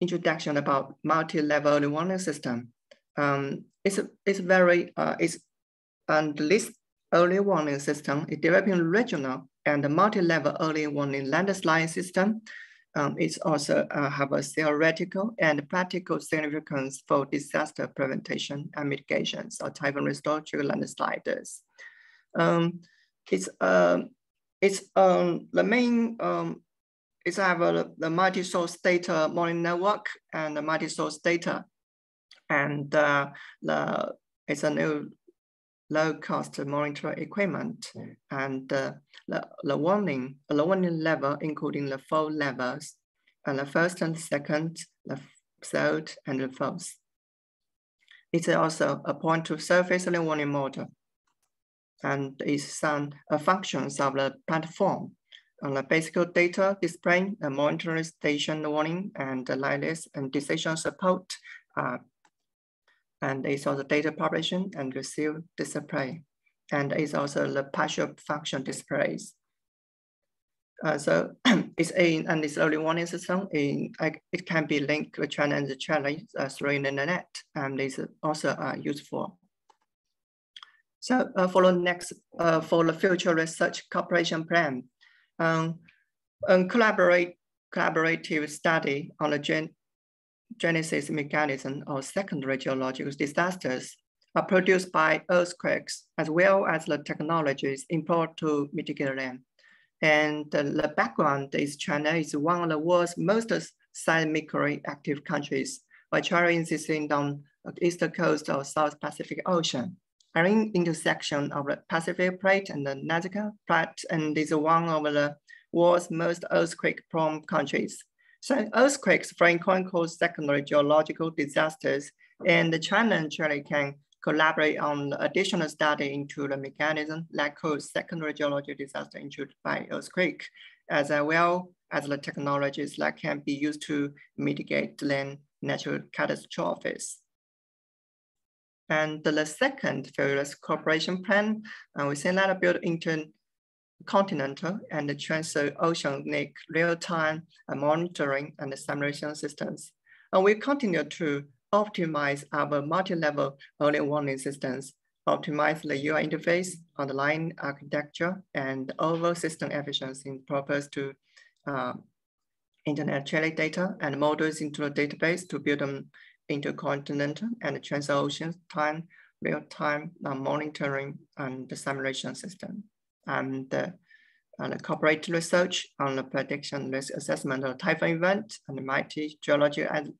introduction about multi-level warning system. Um, it's it's very uh, it's and this early warning system is developing regional and multi-level early warning landslide system. Um, it's also uh, have a theoretical and practical significance for disaster prevention and mitigations of typhoon rainstorm triggered landslides. Um, it's um, it's um, the main um, it's have a, the multi-source data monitoring network and the multi-source data, and uh, the it's a new low-cost monitoring equipment, mm. and uh, the, the warning, the warning level, including the four levels, and the first and second, the third and the fourth. It's also a point-to-surface warning model, and it's some uh, functions of the platform, and the basic data displaying the monitoring station warning and the lightless and decision support. Uh, And it's also data publishing and receive display. And it's also the partial function displays. Uh, so it's in and this early warning system. In, it can be linked with China and the China uh, through the internet. And it's also uh, useful. So uh, for the next, uh, for the future research cooperation plan, um, and collaborate collaborative study on the gen. Genesis mechanism or secondary geological disasters are produced by earthquakes, as well as the technologies imported to mitigate them. And the background is China is one of the world's most seismically active countries, by charting this thing on the eastern coast of South Pacific Ocean. An in intersection of the Pacific Plate and the Nazca Plate, and is one of the world's most earthquake-prone countries. So earthquakes, Frank Cohen calls secondary geological disasters, and China and Chile can collaborate on additional study into the mechanism that cause secondary geological disaster induced by earthquake, as well as the technologies that can be used to mitigate land natural catastrophes. And the second various cooperation plan, uh, we say that build intercontinental and the transoceanic real-time uh, monitoring and simulation systems. And we continue to optimize our multi-level early warning systems, optimize the U I interface, online architecture, and overall system efficiency in purpose to uh, internet trailing data and models into the database to build them intercontinental and transocean time, real-time uh, monitoring and the simulation system. And uh, and the corporate research on the prediction risk assessment of typhoon event and mighty geology and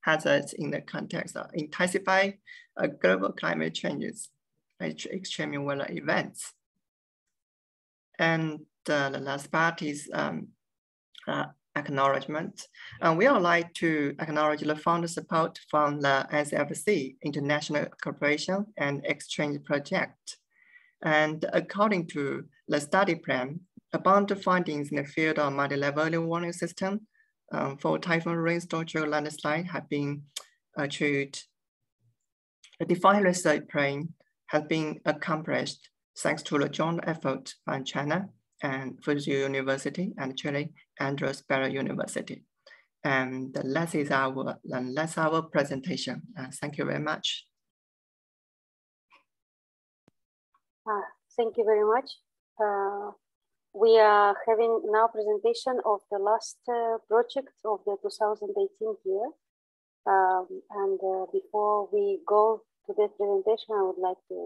hazards in the context of intensify uh, global climate changes, extreme weather events. And uh, the last part is um, uh, acknowledgement. Uh, we would like to acknowledge the fund support from the N S F C, International Cooperation and Exchange Project. And according to the study plan, about the findings in the field of multi-level warning system, Um, for typhoon rainstorm geological landslide have been achieved. The defined research plan has been accomplished thanks to the joint effort by China and Fuzhou University and Chile Andrews Barrow University. And that is our, that's our presentation. Uh, thank you very much. Uh, thank you very much. Uh... We are having now presentation of the last uh, project of the two thousand eighteen year. Um, and uh, before we go to the presentation, I would like to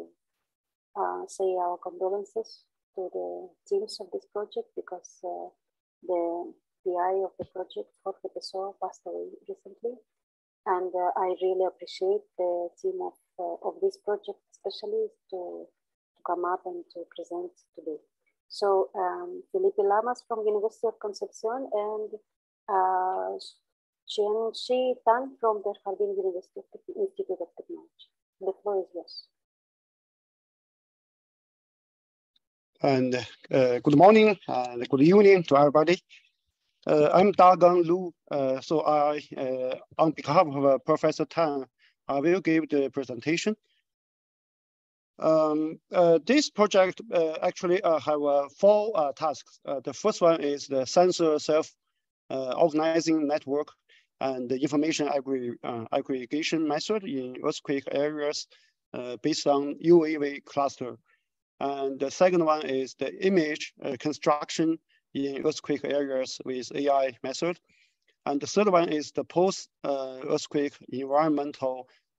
uh, say our condolences to the teams of this project because uh, the P I of the project, Jorge Pessoa, passed away recently. And uh, I really appreciate the team of, uh, of this project, especially to, to come up and to present today. So um, Felipe Lamas from University of Concepcion and uh, Xianxi Tan from the Harbin University Institute of Technology. The floor is yours. And uh, good morning and uh, good evening to everybody. Uh, I'm Dagang Lu. Uh, so I, uh, on behalf of uh, Professor Tan, I will give the presentation. Um, uh, this project uh, actually uh, have uh, four uh, tasks. Uh, the first one is the sensor self-organizing uh, network and the information aggr uh, aggregation method in earthquake areas uh, based on U A V cluster. And the second one is the image uh, construction in earthquake areas with A I method. And the third one is the post-earthquake uh, environmental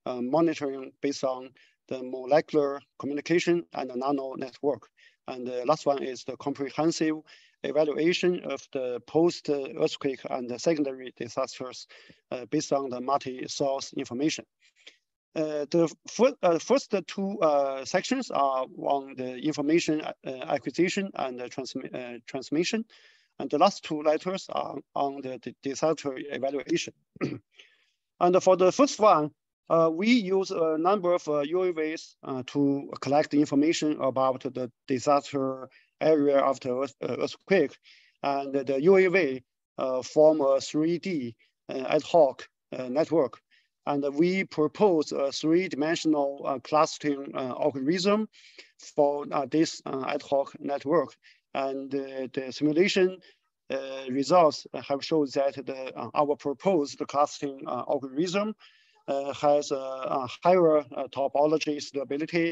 uh, monitoring based on the molecular communication and the nano network. And the last one is the comprehensive evaluation of the post-earthquake and the secondary disasters uh, based on the multi-source information. Uh, the uh, first two uh, sections are on the information acquisition and the transmi uh, transmission. And the last two letters are on the disaster evaluation. And for the first one, Uh, we use a number of uh, U A Vs uh, to collect information about the disaster area after earthquake. And the U A V uh, form a three D uh, ad hoc uh, network. And we propose a three-dimensional uh, clustering uh, algorithm for uh, this uh, ad hoc network. And uh, the simulation uh, results have shown that the, uh, our proposed clustering uh, algorithm Uh, has a, a higher uh, topology stability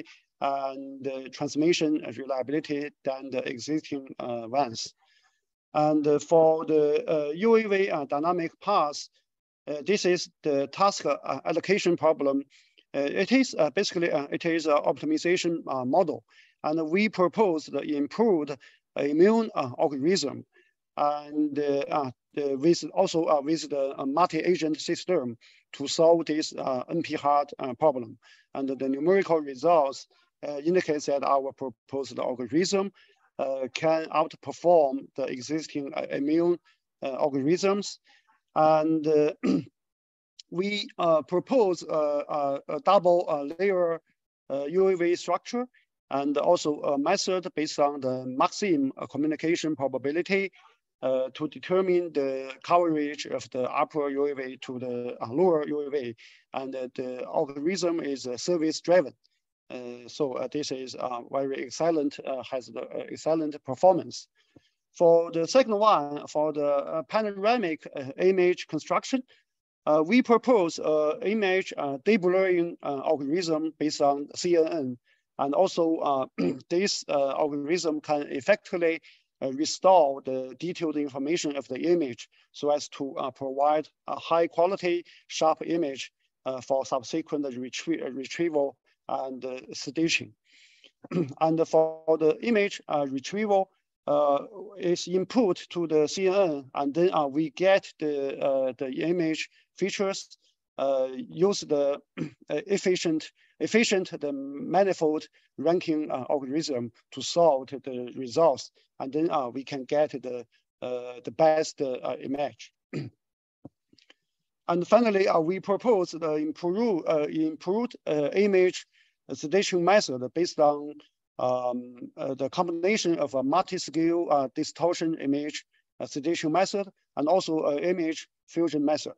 and uh, transmission reliability than the existing uh, ones. And uh, for the uh, U A V uh, dynamic paths, uh, this is the task uh, allocation problem. Uh, it is uh, basically uh, it is an optimization uh, model, and we propose the improved immune uh, algorithm, and uh, uh, the, with also uh, with the uh, multi-agent system to solve this uh, N P hard uh, problem. And the numerical results uh, indicates that our proposed algorithm uh, can outperform the existing uh, immune uh, algorithms. And uh, we uh, propose uh, uh, a double uh, layer uh, U A V structure, and also a method based on the maximum communication probability uh, to determine the coverage of the upper U A V to the lower U A V. And uh, the algorithm is uh, service driven. Uh, so uh, this is uh, very excellent, uh, has the uh, excellent performance. For the second one, for the uh, panoramic uh, image construction, uh, we propose uh, image uh, deblurring uh, algorithm based on C N N. And also uh, this uh, algorithm can effectively uh, restore the detailed information of the image so as to uh, provide a high quality, sharp image uh, for subsequent retrie retrieval and uh, stitching. And for the image uh, retrieval, uh, is input to the C N N, and then uh, we get the, uh, the image features, uh, use the efficient, efficient the manifold ranking uh, algorithm to sort the results, and then uh, we can get the, uh, the best uh, image. And finally, uh, we propose the improved, uh, improved uh, image selection method based on um, uh, the combination of a multi-scale uh, distortion image uh, selection method and also uh, image fusion method.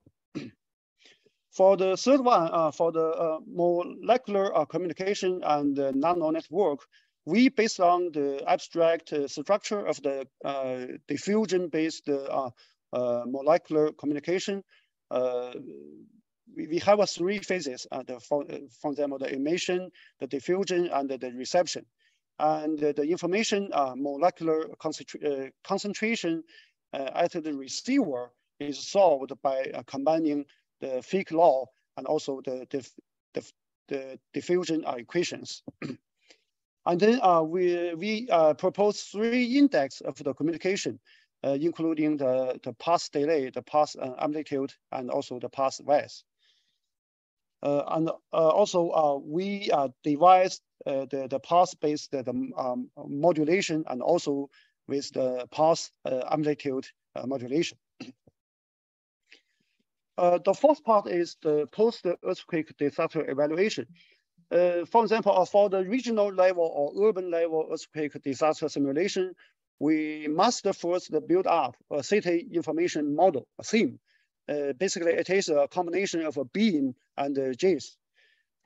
For the third one, uh, for the uh, molecular uh, communication and uh, nano network, we based on the abstract uh, structure of the uh, diffusion-based uh, uh, molecular communication. Uh, we, we have uh, three phases, uh, the, for, uh, for example, the emission, the diffusion, and the, the reception. And uh, the information uh, molecular concentra uh, concentration uh, at the receiver is solved by uh, combining the Fick law and also the, the, the, the diffusion uh, equations. And then uh, we, we uh, propose three index of the communication, Uh, including the, the path delay, the path uh, amplitude, and also the path width. Uh, and uh, also, uh, we uh, devised uh, the, the path-based the, the, um, modulation and also with the path uh, amplitude uh, modulation. Uh, the fourth part is the post-earthquake disaster evaluation. Uh, for example, for the regional level or urban level earthquake disaster simulation, we must first build up a city information model, a theme. Uh, basically, it is a combination of a beam and a G I S.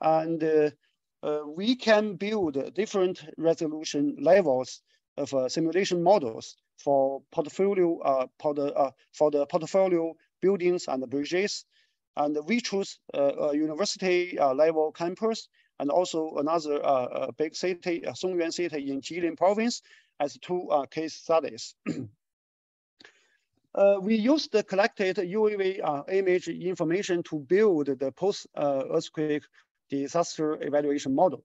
And uh, uh, we can build different resolution levels of uh, simulation models for portfolio uh, for, the, uh, for the portfolio buildings and the bridges. And we choose uh, a university uh, level campus and also another uh, big city, uh, Songyuan City in Jilin province, as two uh, case studies. uh, we used the collected U A V uh, image information to build the post-earthquake uh, disaster evaluation model.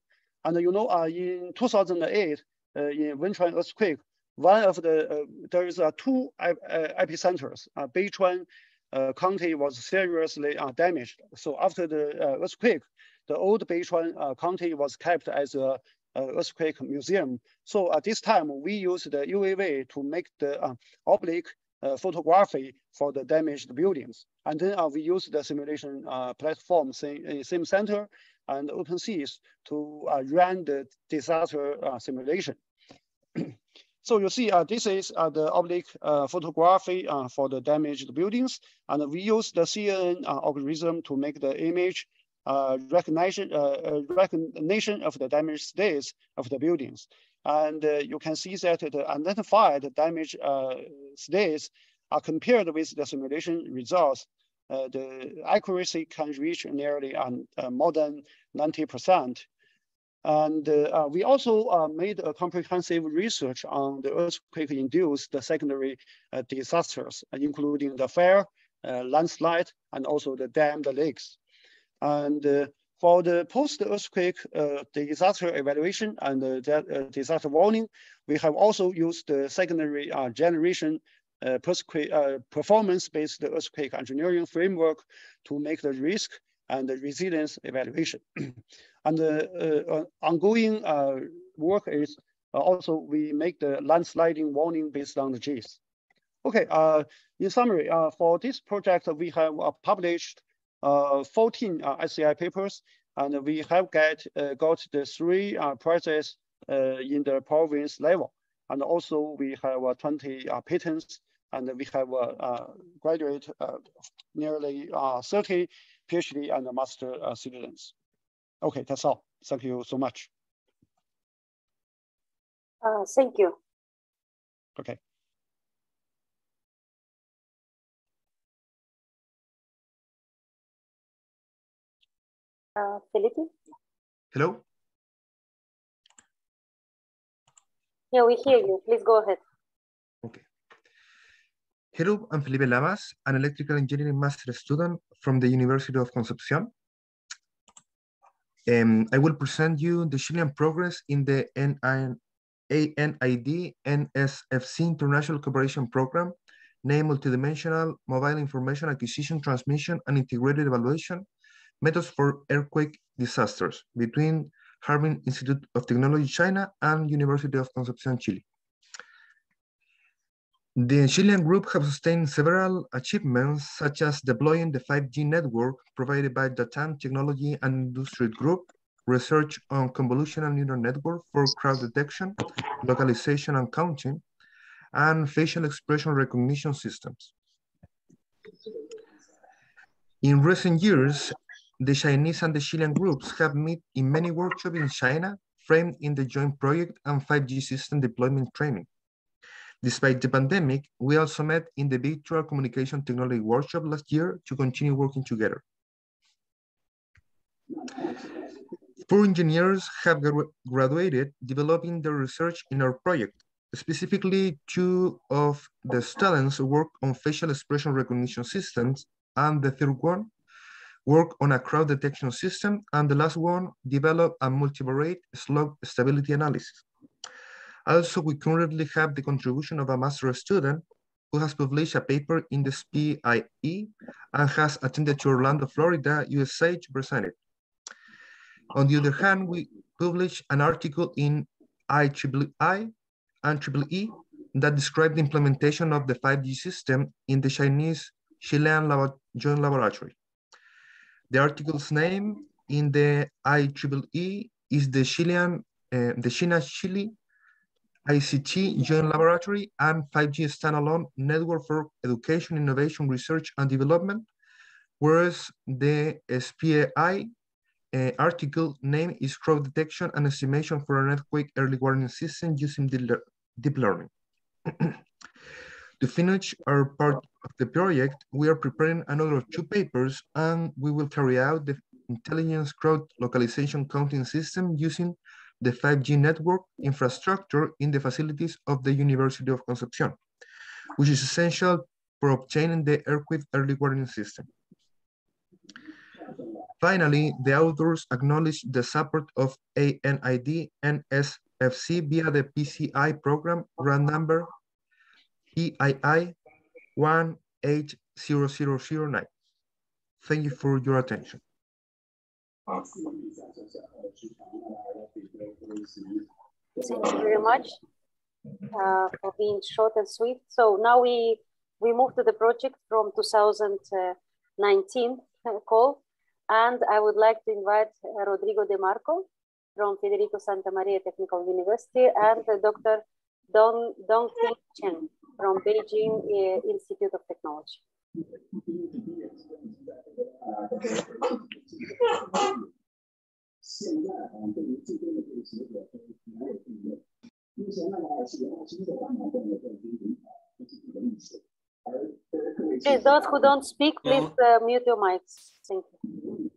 And uh, you know, uh, in two thousand eight, uh, in Wenchuan earthquake, one of the, uh, there is uh, two uh, epicenters. Uh, Beichuan uh, county was seriously uh, damaged. So after the uh, earthquake, the old Beichuan uh, county was kept as a Uh, earthquake museum. So at this time, we use the U A V to make the uh, oblique uh, photography for the damaged buildings. And then uh, we use the simulation uh, platform, same, same center and OpenSeas to uh, run the disaster uh, simulation. So you see, uh, this is uh, the oblique uh, photography uh, for the damaged buildings. And we use the C N N uh, algorithm to make the image Uh, recognition, uh, recognition of the damaged states of the buildings. And uh, you can see that the identified damaged uh, states are compared with the simulation results. Uh, the accuracy can reach nearly um, uh, more than ninety percent. And uh, we also uh, made a comprehensive research on the earthquake-induced secondary uh, disasters, including the fire, uh, landslide, and also the dammed lakes. And uh, for the post-earthquake uh, disaster evaluation and uh, disaster warning, we have also used the secondary uh, generation uh, uh, performance-based earthquake engineering framework to make the risk and the resilience evaluation. And the uh, uh, ongoing uh, work is uh, also we make the landsliding warning based on the G I S. Okay, uh, in summary, uh, for this project, we have uh, published Uh, fourteen uh, S C I papers and we have get, uh, got the three uh, prizes uh, in the province level. And also we have uh, twenty uh, patents, and we have uh, uh, graduate uh, nearly uh, thirty PhD and master uh, students. Okay, that's all. Thank you so much. Uh, thank you. Okay. Uh, Felipe? Hello? Yeah, we hear you. Please go ahead. Okay. Hello, I'm Felipe Lamas, an electrical engineering master student from the University of Concepcion. Um, I will present you the Chilean progress in the ANID N S F C International Cooperation Program, named Multidimensional Mobile Information Acquisition, Transmission, and Integrated Evaluation Methods for Earthquake Disasters between Harbin Institute of Technology China and University of Concepcion, Chile. The Chilean group have sustained several achievements, such as deploying the five G network provided by the T A M Technology and Industry Group, research on convolutional neural network for crowd detection, localization and counting, and facial expression recognition systems. In recent years, the Chinese and the Chilean groups have met in many workshops in China, framed in the joint project and five G system deployment training. Despite the pandemic, we also met in the virtual communication technology workshop last year to continue working together. Four engineers have graduated developing their research in our project. Specifically, two of the students work on facial expression recognition systems, and the third one work on a crowd detection system, and the last one developed a multivariate slog stability analysis. Also, we currently have the contribution of a master's student who has published a paper in the S P I E and has attended to Orlando, Florida, U S A to present it. On the other hand, we published an article in I triple E and triple E that described the implementation of the five G system in the Chinese-Chilean labo- joint laboratory. The article's name in the I triple E is the Chilean, uh, the China-Chile I C T Joint Laboratory and five G Standalone Network for Education, Innovation, Research and Development, whereas the S P I uh, article name is Crowd Detection and Estimation for an Earthquake Early Warning System using Deep Learning. To finish our part of the project, we are preparing another two papers, and we will carry out the intelligence crowd localization counting system using the five G network infrastructure in the facilities of the University of Concepcion, which is essential for obtaining the earthquake early warning system. Finally, the authors acknowledge the support of ANID N S F C via the P C I program grant number E I I one eight zero zero zero nine. Thank you for your attention. Thank you very much uh, for being short and sweet. So now we we move to the project from two thousand nineteen call, and I would like to invite Rodrigo De Marco from Federico Santa Maria Technical University and Doctor Dong Dongping Chen from Beijing uh, Institute of Technology. Please, those who don't speak, please uh, mute your mics. Thank you.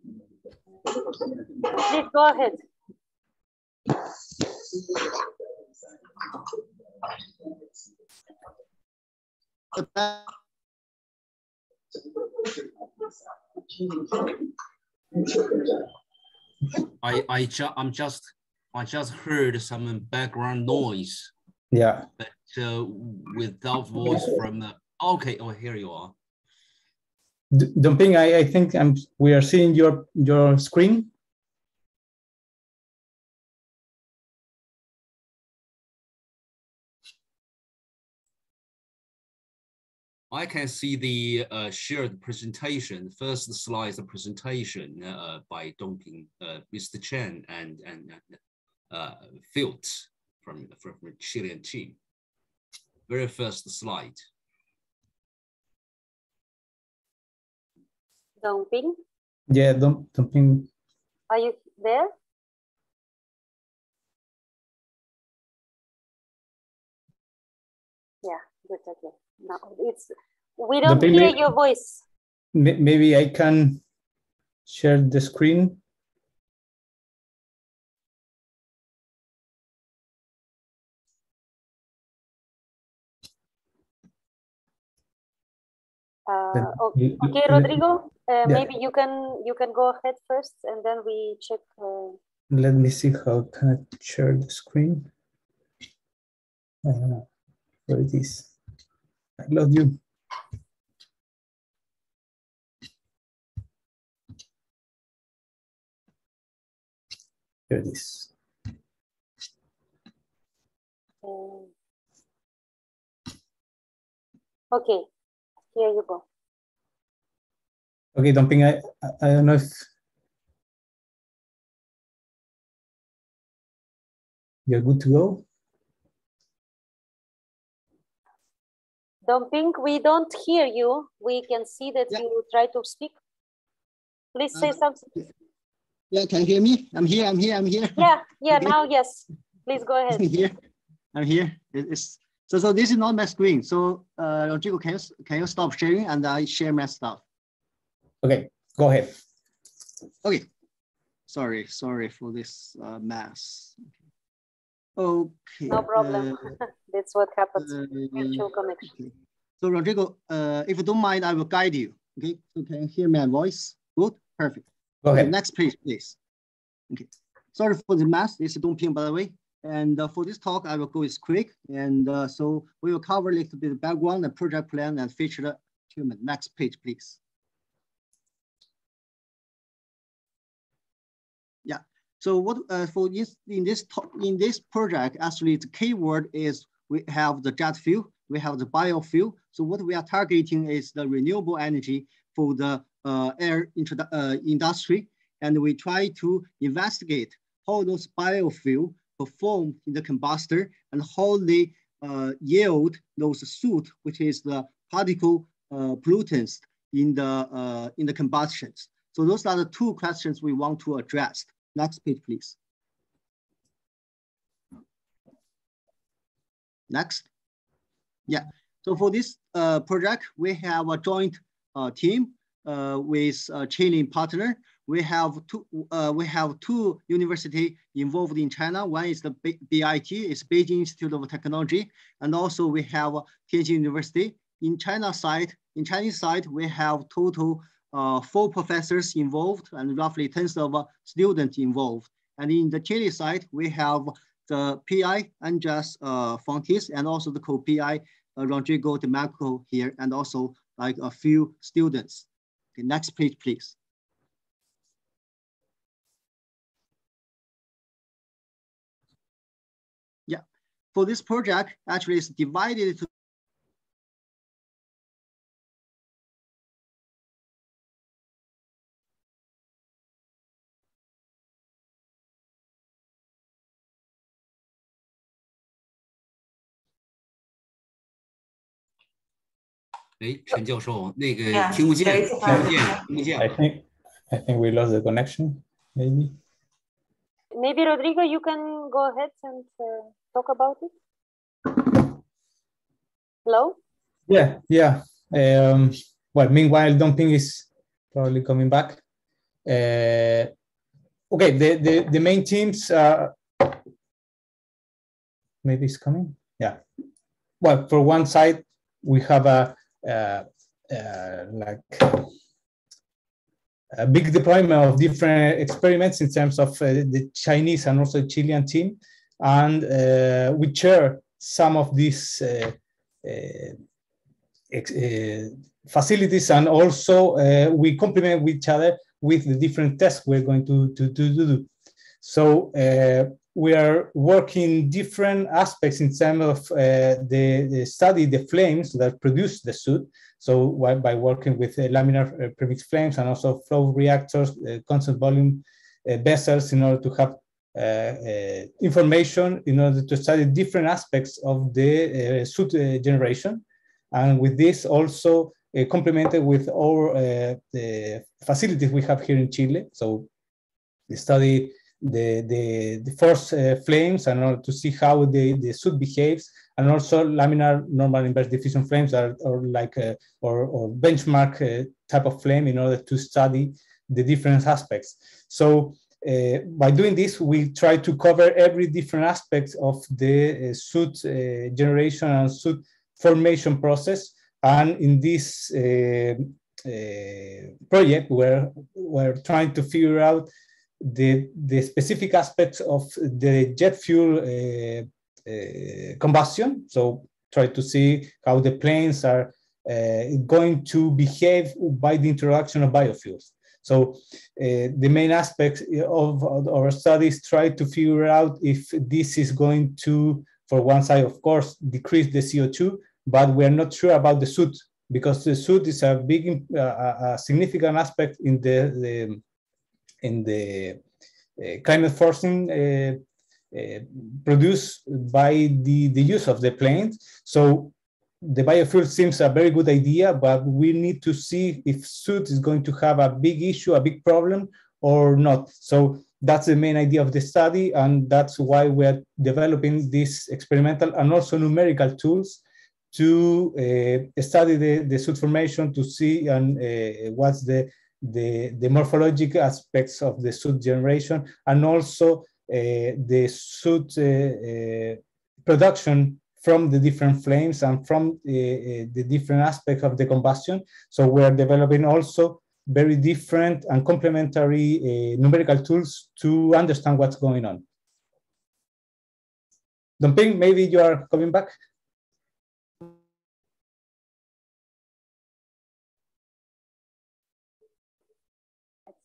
Please go ahead. I I ju I'm just I just heard some background noise. Yeah, but uh, without voice from the uh, okay. Oh, here you are. Dongping, I I think I'm. We are seeing your your screen. I can see the uh, shared presentation. First slide is the presentation uh, by Dongping, uh, Mister Chen, and and uh, Filt from from the Chilean team. Very first slide. Dongping. Yeah, Dongping. Are you there? Yeah, good. Okay. No, it's we don't maybe, hear your voice. Maybe I can share the screen. Uh, okay, okay, Rodrigo. Uh, yeah. Maybe you can you can go ahead first, and then we check. Uh... Let me see how can I share the screen. I don't know where it is. I love you. Here it is. Um, okay, here you go. Okay, Dongping, I, I don't know if you're good to go. Dongping, we don't hear you. We can see that yeah. you try to speak. Please say uh, something. Yeah, can you hear me? I'm here, I'm here, I'm here. Yeah, yeah, okay. Now, yes. Please go ahead. I'm here. I'm here. It, it's, so, so this is not my screen. So, uh, Rodrigo, can you, can you stop sharing and I share my stuff? Okay, go ahead. Okay. Sorry, sorry for this uh, mess. Okay. No problem. Uh, That's what happens. Uh, Mutual connection. Okay. So Rodrigo, uh, if you don't mind, I will guide you. Okay. So can you hear my voice? Good. Perfect. Go okay. ahead. Next page, please. Okay. Sorry for the mess. This is Dongping, by the way. And uh, for this talk, I will go as quick. And uh, so we will cover a little bit of background, the project plan, and featured achievement. Next page, please. Yeah. So what uh, for this in this talk, in this project, actually the key word is we have the jet fuel, we have the biofuel. So what we are targeting is the renewable energy for the uh, air uh, industry, and we try to investigate how those biofuel perform in the combustor and how they uh, yield those soot, which is the particle uh, pollutants in the uh, in the combustions. So those are the two questions we want to address. Next page, please. Next. Yeah. So for this uh, project, we have a joint uh, team uh, with a Chilean partner. We have two. Uh, we have two university involved in China. One is the B I T, it's Beijing Institute of Technology, and also we have Tianjin University. In China side, in Chinese side, we have total. Uh, four professors involved and roughly tens of uh, students involved. And in the Chile side, we have the P I, Andres uh, Fontes, and also the co-P I, uh, Rodrigo De Marco here, and also like a few students. Okay, next page, please. Yeah, for this project, actually it's divided to I think I think we lost the connection, maybe. Maybe Rodrigo, you can go ahead and uh, talk about it. Hello? Yeah, yeah. Um, well, meanwhile, Dongping is probably coming back. Uh, okay, the, the, the main teams are... Maybe it's coming? Yeah. Well, for one side, we have a Uh, uh, like a big deployment of different experiments in terms of uh, the Chinese and also Chilean team, and uh, we share some of these uh, uh, ex uh, facilities, and also uh, we complement each other with the different tests we're going to to, to do. So uh, we are working different aspects in terms of uh, the, the study, the flames that produce the soot. So by working with uh, laminar uh, premixed flames and also flow reactors, uh, constant volume uh, vessels, in order to have uh, uh, information in order to study different aspects of the uh, soot uh, generation. And with this also uh, complemented with our uh, the facilities we have here in Chile. So we study the, the, the force uh, flames in order to see how the, the soot behaves, and also laminar normal inverse diffusion flames are, are like a, or, or benchmark uh, type of flame in order to study the different aspects. So uh, by doing this, we try to cover every different aspect of the uh, soot uh, generation and soot formation process. And in this uh, uh, project, we're, we're trying to figure out The, the specific aspects of the jet fuel uh, uh, combustion. So try to see how the planes are uh, going to behave by the introduction of biofuels. So uh, the main aspects of, of our studies try to figure out if this is going to, for one side, of course, decrease the C O two, but we're not sure about the soot, because the soot is a big, uh, a significant aspect in the, the in the uh, climate forcing uh, uh, produced by the, the use of the planes. So the biofuel seems a very good idea, but we need to see if soot is going to have a big issue, a big problem or not. So that's the main idea of the study, and that's why we're developing these experimental and also numerical tools to uh, study the, the soot formation, to see and uh, what's the The, the morphological aspects of the soot generation, and also uh, the soot uh, uh, production from the different flames and from uh, uh, the different aspects of the combustion. So we're developing also very different and complementary uh, numerical tools to understand what's going on. Dongping, maybe you are coming back?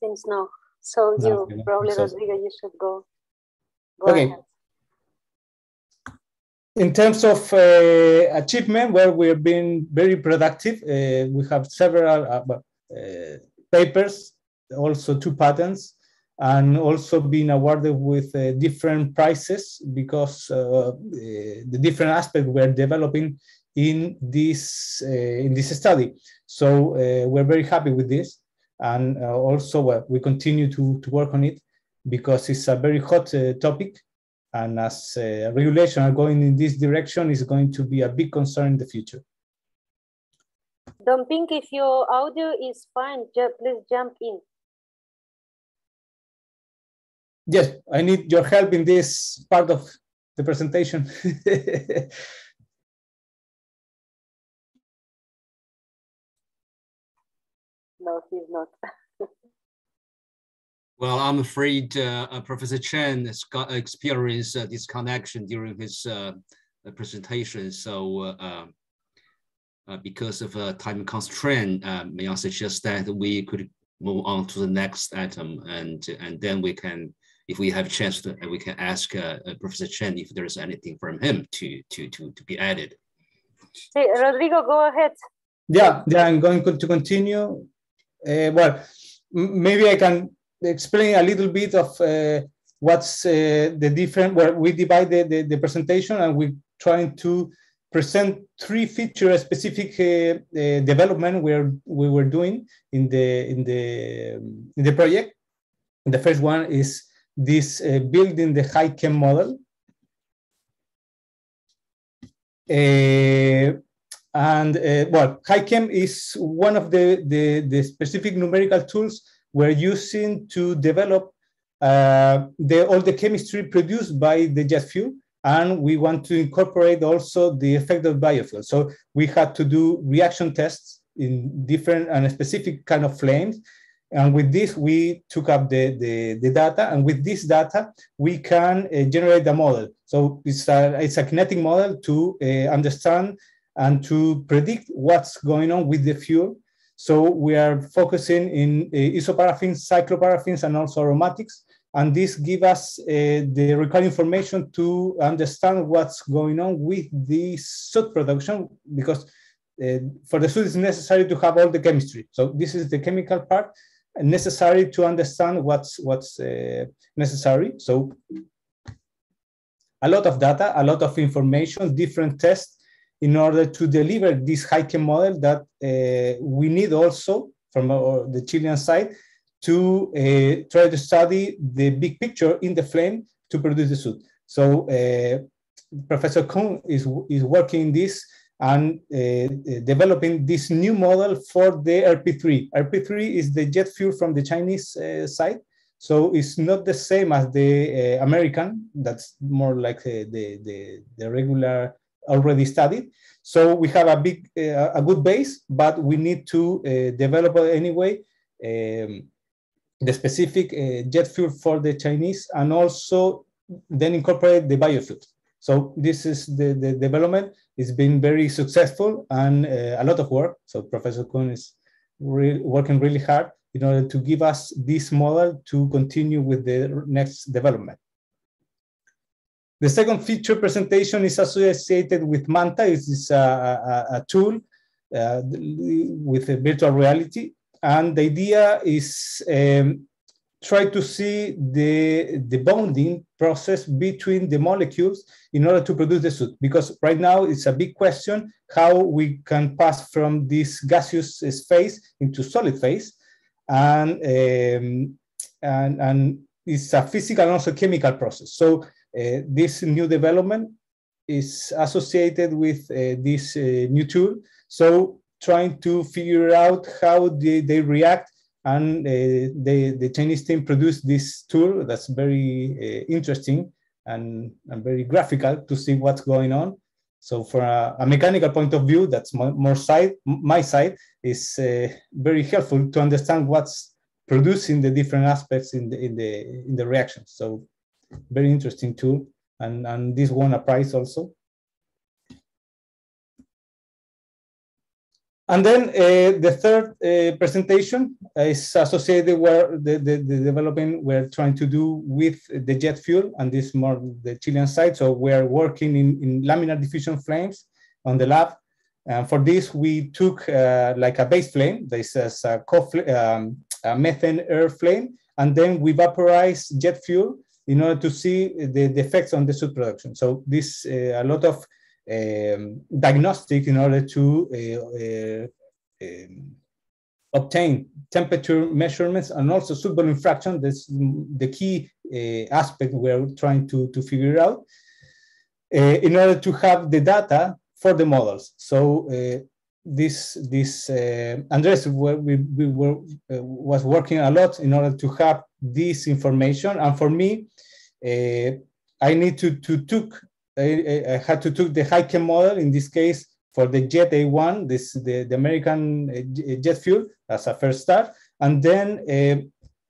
Things now. So no, you no, probably, so. Rodrigo, you should go. go okay. Ahead. In terms of uh, achievement, well, we've been very productive. Uh, we have several uh, uh, papers, also two patents, and also been awarded with uh, different prizes, because uh, uh, the different aspects we're developing in this, uh, in this study. So uh, we're very happy with this. And uh, also uh, we continue to, to work on it, because it's a very hot uh, topic. And as uh, regulation are going in this direction, is going to be a big concern in the future. Dongping, if your audio is fine, just please jump in. Yes, I need your help in this part of the presentation. No, he's not. Well, I'm afraid uh, Professor Chen has got experienced uh, disconnection during his uh, presentation. So uh, uh, because of uh, time constraint, uh, may I suggest that we could move on to the next item, and, and then we can, if we have a chance, to, we can ask uh, Professor Chen if there's anything from him to, to, to, to be added. Hey, Rodrigo, go ahead. Yeah, yeah, I'm going to continue. Uh, well, maybe I can explain a little bit of uh, what's uh, the different, where we divide the, the, the presentation, and we're trying to present three feature specific uh, uh, development where we were doing in the, in the, um, in the project. And the first one is this uh, building the HyChem model. Uh, And uh, well, HyChem is one of the, the, the specific numerical tools we're using to develop uh, the, all the chemistry produced by the jet fuel. And we want to incorporate also the effect of biofuel. So we had to do reaction tests in different and specific kind of flames. And with this, we took up the, the, the data. And with this data, we can uh, generate a model. So it's a, it's a kinetic model to uh, understand and to predict what's going on with the fuel. So we are focusing in uh, isoparaffins, cycloparaffins, and also aromatics And this gives us uh, the required information to understand what's going on with the soot production, because uh, for the soot, it's necessary to have all the chemistry. So this is the chemical part necessary to understand what's, what's uh, necessary. So a lot of data, a lot of information, different tests in order to deliver this HyChem model that uh, we need also from our, the Chilean side, to uh, try to study the big picture in the flame to produce the soot. So uh, Professor Kuhn is, is working this and uh, developing this new model for the R P three. R P three is the jet fuel from the Chinese uh, side. So it's not the same as the uh, American, that's more like the, the, the, the regular already studied. So we have a big, uh, a good base, but we need to uh, develop anyway um, the specific uh, jet fuel for the Chinese, and also then incorporate the biofuel. So this is the, the development. It's been very successful and uh, a lot of work. So Professor Kuhn is re working really hard in order to give us this model to continue with the next development. The second feature presentation is associated with MANTA. It's a, a, a tool uh, with a virtual reality. And the idea is um, try to see the, the bonding process between the molecules in order to produce the soot. Because right now it's a big question how we can pass from this gaseous phase into solid phase. And, um, and, and it's a physical and also chemical process. So uh, this new development is associated with uh, this uh, new tool. So trying to figure out how they, they react, and uh, they, the Chinese team produced this tool that's very uh, interesting and, and very graphical to see what's going on. So from a, a mechanical point of view, that's my, more side, my side, is uh, very helpful to understand what's producing the different aspects in the, in the, in the reaction. So very interesting tool, and, and this won a prize also. And then uh, the third uh, presentation is associated with the, the, the development we're trying to do with the jet fuel, and this more the Chilean side. So we're working in, in laminar diffusion flames on the lab. And for this, we took uh, like a base flame. This is a, um, a methane air flame. And then we vaporized jet fuel in order to see the, the effects on the soot production. So this, uh, a lot of Um, diagnostic in order to uh, uh, um, obtain temperature measurements, and also soot volume fraction. That's the key uh, aspect we're trying to, to figure out uh, in order to have the data for the models. So uh, this this uh, Andres we, we were uh, was working a lot in order to have this information, and for me, uh, I need to to took. I, I had to take the HyChem model, in this case, for the jet A one, this the, the American jet fuel, as a first start. And then uh,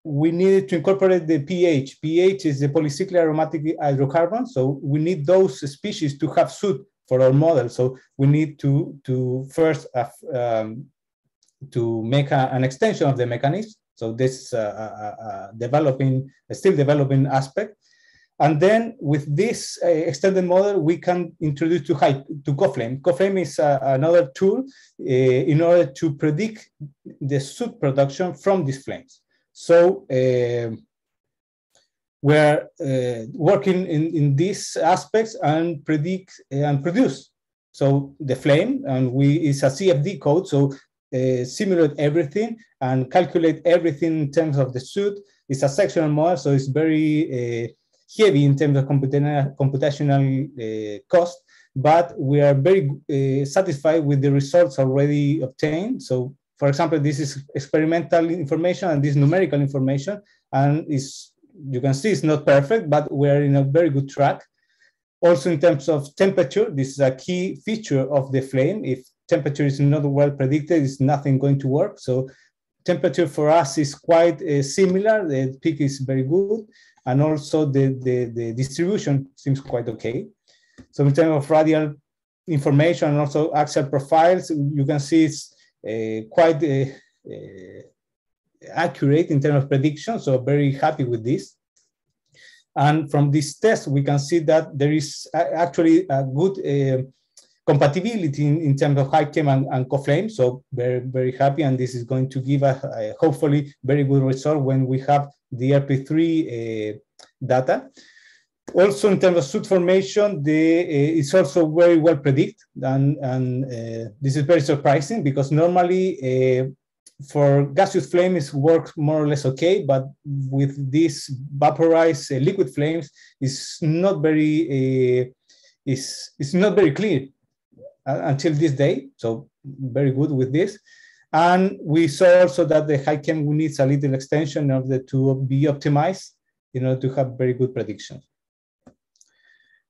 we needed to incorporate the pH. pH is the polycyclic aromatic hydrocarbon. So we need those species to have soot for our model. So we need to, to first uh, um, to make a, an extension of the mechanism. So this is uh, uh, uh, developing, uh, still developing aspect. And then with this uh, extended model, we can introduce to HyChem, to CoFlame. CoFlame is uh, another tool uh, in order to predict the soot production from these flames. So uh, we're uh, working in, in these aspects and predict and produce. So the flame, and we is a C F D code, so uh, simulate everything and calculate everything in terms of the soot. It's a sectional model, so it's very, uh, heavy in terms of computational, computational uh, cost, but we are very uh, satisfied with the results already obtained. So, for example, this is experimental information and this numerical information, and is you can see it's not perfect, but we are in a very good track. Also, in terms of temperature, this is a key feature of the flame. If temperature is not well predicted, it's nothing going to work. So, temperature for us is quite uh, similar. The peak is very good. And also the, the, the distribution seems quite okay. So in terms of radial information and also axial profiles, you can see it's uh, quite uh, uh, accurate in terms of prediction. So very happy with this. And from this test, we can see that there is actually a good uh, compatibility in, in terms of HyChem and, and CoFlame. So very, very happy. And this is going to give us, uh, hopefully, very good result when we have the R P three uh, data. Also, in terms of soot formation, the, uh, it's also very well predicted. And, and uh, this is very surprising because normally, uh, for gaseous flames works more or less okay, but with these vaporized uh, liquid flames, it's not very uh, it's, it's not very clear uh, until this day. So very good with this, and we saw also that the HyChem needs a little extension in order to be optimized in order to have very good predictions.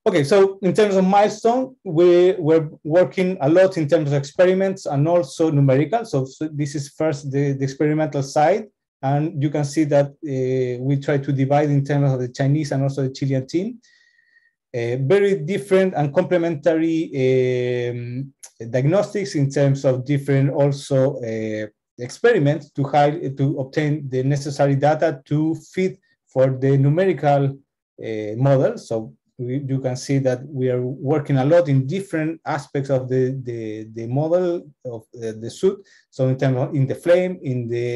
Okay, so in terms of milestone, we were working a lot in terms of experiments and also numerical. So, so this is first the, the experimental side. And you can see that uh, we try to divide in terms of the Chinese and also the Chilean team. Uh, very different and complementary um, diagnostics in terms of different also uh, experiments to, hide, to obtain the necessary data to fit for the numerical uh, model. So We, you can see that we are working a lot in different aspects of the, the, the model of the, the soot. So in terms of in the flame, in the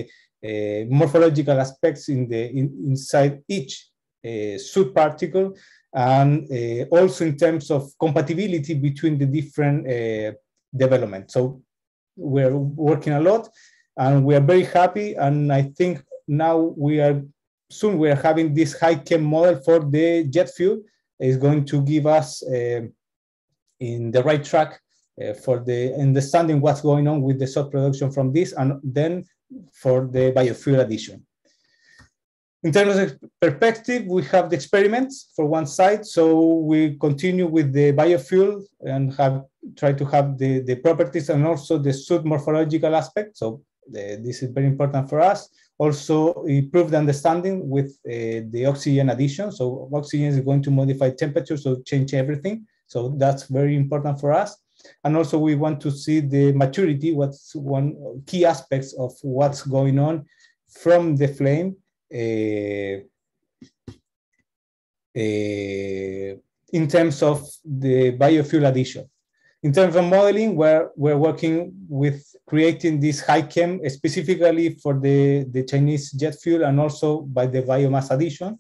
uh, morphological aspects in the in, inside each uh, soot particle, and uh, also in terms of compatibility between the different uh, developments. So we're working a lot, and we are very happy. And I think now we are soon we are having this HyChem model for the jet fuel. Is going to give us uh, in the right track uh, for the understanding what's going on with the soot production from this, and then for the biofuel addition. In terms of perspective, we have the experiments for one side, so we continue with the biofuel and have tried to have the, the properties and also the soot morphological aspect. So the, this is very important for us. Also improved understanding with uh, the oxygen addition. So oxygen is going to modify temperature, so change everything. So that's very important for us. And also we want to see the maturity, what's one key aspects of what's going on from the flame uh, uh, in terms of the biofuel addition. In terms of modeling, we're, we're working with creating this HyChem specifically for the, the Chinese jet fuel and also by the biomass addition.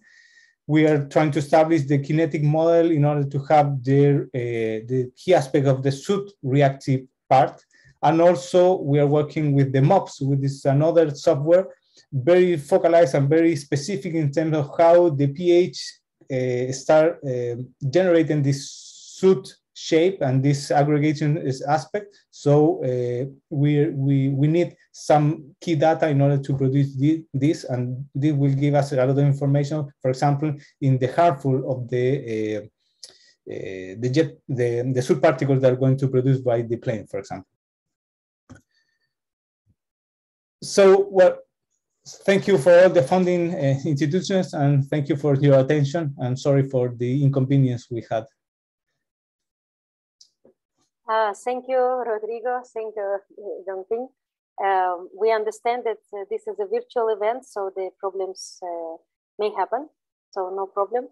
We are trying to establish the kinetic model in order to have the, uh, the key aspect of the soot reactive part. And also we are working with the MOPS, which is another software, very focalized and very specific in terms of how the pH uh, start uh, generating this soot shape and this aggregation is aspect. So uh, we, we, we need some key data in order to produce this, and this will give us a lot of information, for example, in the harmful of the, uh, uh, the, jet, the, the soot particles that are going to produce by the plane, for example. So, well, thank you for all the funding uh, institutions, and thank you for your attention. I'm sorry for the inconvenience we had. Uh, thank you, Rodrigo. Thank you, Dongping. Um, we understand that uh, this is a virtual event, so the problems uh, may happen. So no problem.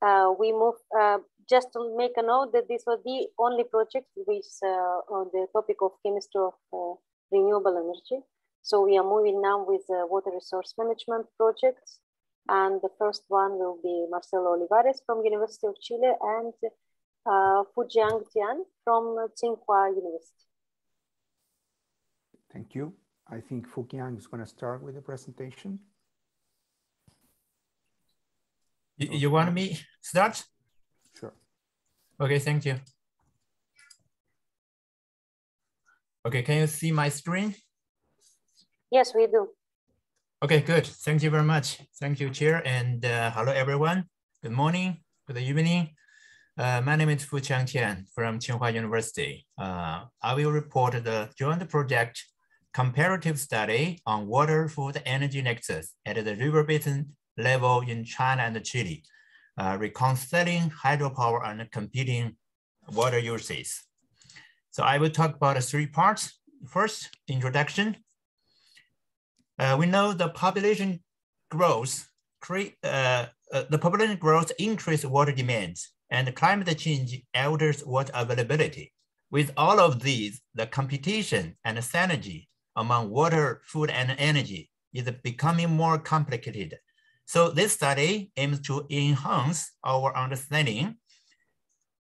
Uh, we move uh, just to make a note that this was the only project which uh, on the topic of chemistry of uh, renewable energy. So we are moving now with uh, water resource management projects, and the first one will be Marcelo Olivares from University of Chile and. Uh, Fuqiang Tian from Tsinghua University. Thank you. I think Fuqiang is going to start with the presentation. You, you want me to start? Sure. Okay, thank you. Okay, can you see my screen? Yes, we do. Okay, good. Thank you very much. Thank you, Chair. And uh, hello, everyone. Good morning, good evening. Uh, my name is Fuqiang Tian from Tsinghua University. Uh, I will report the joint project comparative study on water, food, energy nexus at the river basin level in China and Chile, uh, reconciling hydropower and competing water uses. So I will talk about three parts. First, introduction. Uh, we know the population growth cre uh, uh, the population growth increased water demands, and climate change alters water availability. With all of these, the competition and synergy among water, food, and energy is becoming more complicated. So this study aims to enhance our understanding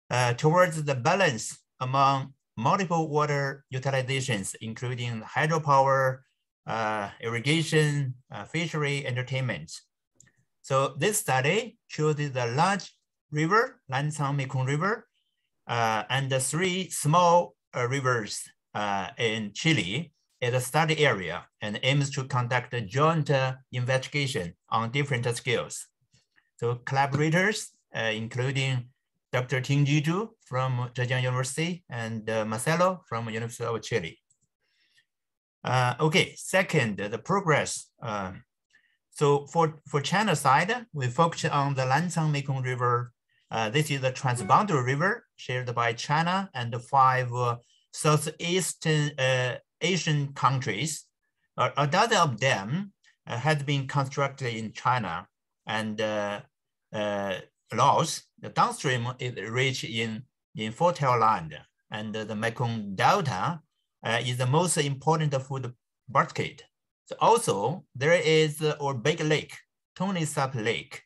uh, towards the balance among multiple water utilizations, including hydropower, uh, irrigation, uh, fishery, entertainment. So this study chooses the large river, Lancang-Mekong River, uh, and the three small uh, rivers uh, in Chile as a study area, and aims to conduct a joint uh, investigation on different uh, scales. So collaborators, uh, including Doctor Ting-Ji Du from Zhejiang University and uh, Marcelo from University of Chile. Uh, okay, second, the progress. Uh, so for, for China side, we focused on the Lancang-Mekong River. Uh, this is the transboundary river shared by China and the five uh, Southeastern uh, Asian countries. Uh, a dozen of them uh, had been constructed in China and uh, uh, Laos. The downstream is rich in, in fertile land, and the Mekong Delta uh, is the most important food basket. So also, there is uh, a big lake, Tonle Sap Lake,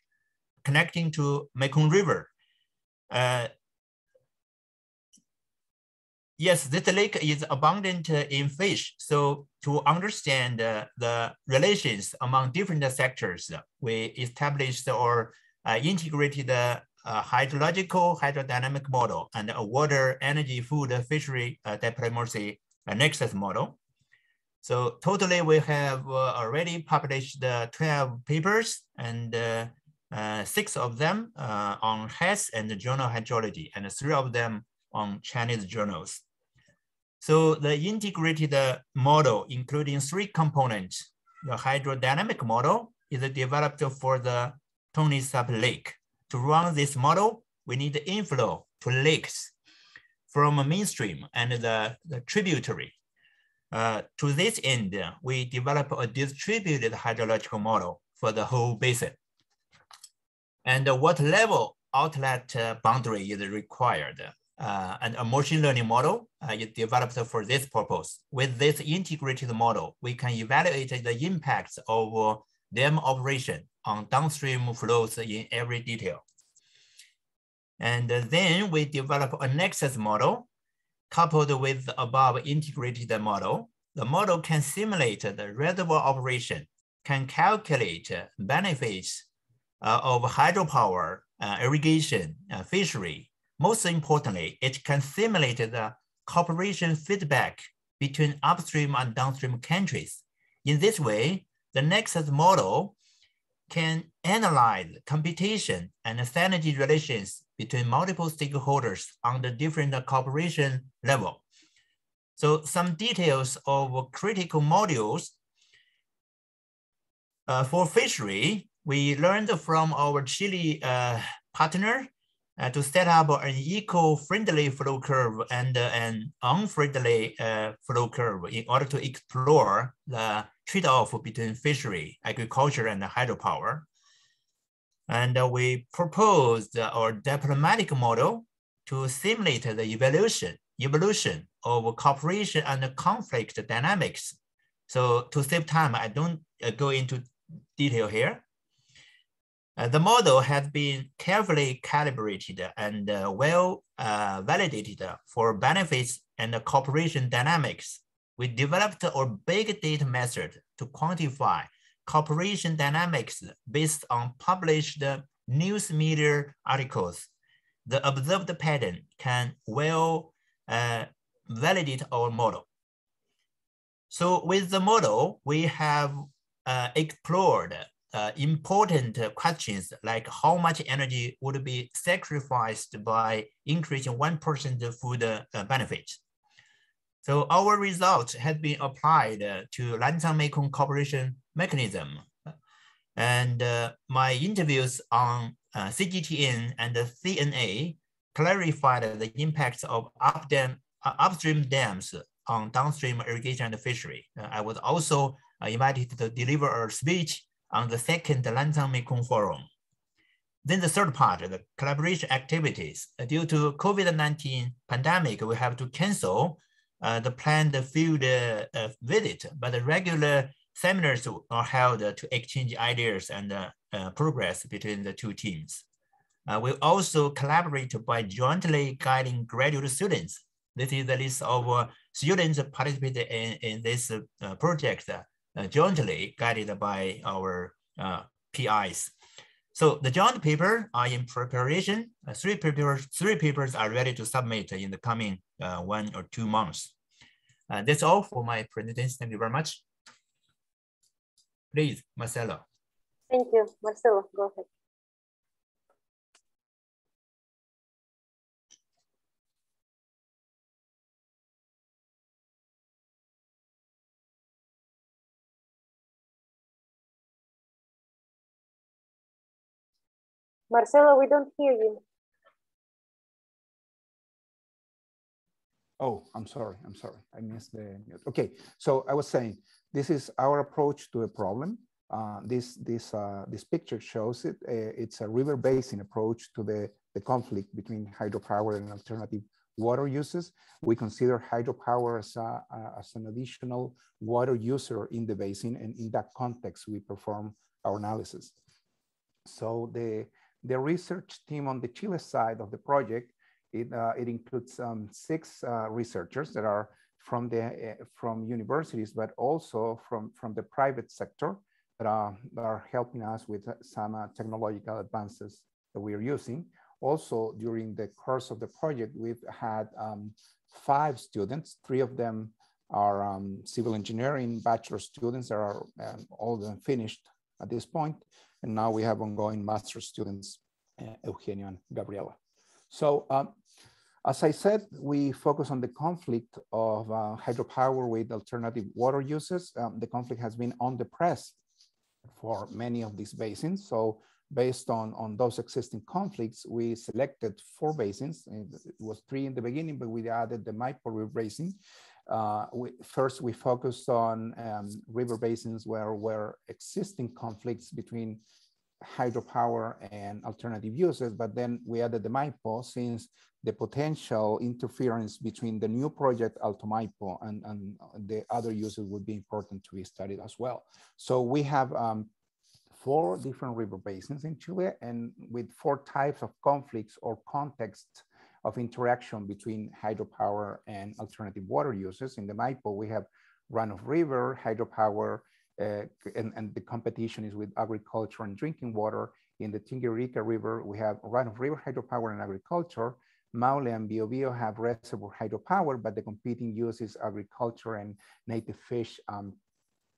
connecting to Mekong River. Uh, yes, this lake is abundant uh, in fish. So to understand uh, the relations among different sectors, we established or uh, integrated the Uh, hydrological hydrodynamic model and a water, energy, food, fishery uh, diplomacy uh, nexus model. So totally we have uh, already published uh, twelve papers, and uh, uh, six of them uh, on H E S and the journal Hydrology, and three of them on Chinese journals. So the integrated uh, model, including three components, the hydrodynamic model is developed for the Tonle Sap Lake. To run this model, we need the inflow to lakes from a mainstream and the, the tributary. Uh, to this end, we develop a distributed hydrological model for the whole basin. And uh, what level outlet uh, boundary is required? Uh, and a machine learning model uh, is developed for this purpose. With this integrated model, we can evaluate the impacts of uh, dam operation on downstream flows in every detail. And then we develop a nexus model coupled with the above integrated model. The model can simulate the reservoir operation, can calculate benefits uh, of hydropower, uh, irrigation, uh, fishery. Most importantly, it can simulate the cooperation feedback between upstream and downstream countries. In this way, the nexus model can analyze computation and synergy relations between multiple stakeholders on the different cooperation level. So some details of critical modules. Uh, for fishery, we learned from our Chile uh, partner uh, to set up an eco-friendly flow curve and uh, an unfriendly uh, flow curve in order to explore the trade-off between fishery, agriculture, and hydropower. And uh, we proposed uh, our diplomatic model to simulate the evolution, evolution of cooperation and conflict dynamics. So to save time, I don't uh, go into detail here. Uh, the model has been carefully calibrated and uh, well uh, validated for benefits and cooperation dynamics. We developed a big data method to quantify cooperation dynamics based on published news media articles. The observed pattern can well uh, validate our model. So with the model, we have uh, explored uh, important questions like how much energy would be sacrificed by increasing one percent food uh, benefit. So our results had been applied uh, to Lancang-Mekong cooperation mechanism. And uh, my interviews on uh, C G T N and the C N A clarified the impacts of up dam, uh, upstream dams on downstream irrigation and fishery. Uh, I was also uh, invited to deliver a speech on the second Lancang-Mekong Forum. Then the third part, the collaboration activities. Due to COVID nineteen pandemic, we have to cancel uh, the planned field uh, uh, visit, but the regular seminars are held uh, to exchange ideas and uh, uh, progress between the two teams. Uh, we also collaborate by jointly guiding graduate students. This is the list of uh, students participating in, in this uh, project uh, jointly guided by our uh, P Is. So the joint papers are in preparation. Uh, three, papers, three papers are ready to submit in the coming uh, one or two months. Uh, that's all for my presentation. Thank you very much. Please, Marcelo. Thank you, Marcelo, go ahead. Marcelo, we don't hear you. Oh, I'm sorry, I'm sorry. I missed the mute. Okay, so I was saying, this is our approach to a problem. Uh, this, this, uh, this picture shows it. Uh, it's a river basin approach to the, the conflict between hydropower and alternative water uses. We consider hydropower as, a, as an additional water user in the basin, and in that context, we perform our analysis. So the The research team on the Chile side of the project, it, uh, it includes um, six uh, researchers that are from, the, uh, from universities, but also from, from the private sector that are, that are helping us with some uh, technological advances that we are using. Also, during the course of the project, we've had um, five students. Three of them are um, civil engineering bachelor students that are um, all of them finished at this point. And now we have ongoing master students, uh, Eugenio and Gabriela. So um, as I said, we focus on the conflict of uh, hydropower with alternative water uses. Um, the conflict has been on the press for many of these basins. So based on, on those existing conflicts, we selected four basins. It was three in the beginning, but we added the Maipo River Basin. Uh, we, first, we focused on um, river basins where were existing conflicts between hydropower and alternative uses, but then we added the Maipo since the potential interference between the new project Alto Maipo and, and the other uses would be important to be studied as well. So we have um, four different river basins in Chile, and with four types of conflicts or contexts of interaction between hydropower and alternative water uses. In the Maipo, we have run-of-river, hydropower, uh, and, and the competition is with agriculture and drinking water. In the Tinguiririca River, we have run-of-river hydropower and agriculture. Maule and Biobío have reservoir hydropower, but the competing use is agriculture and native fish, um,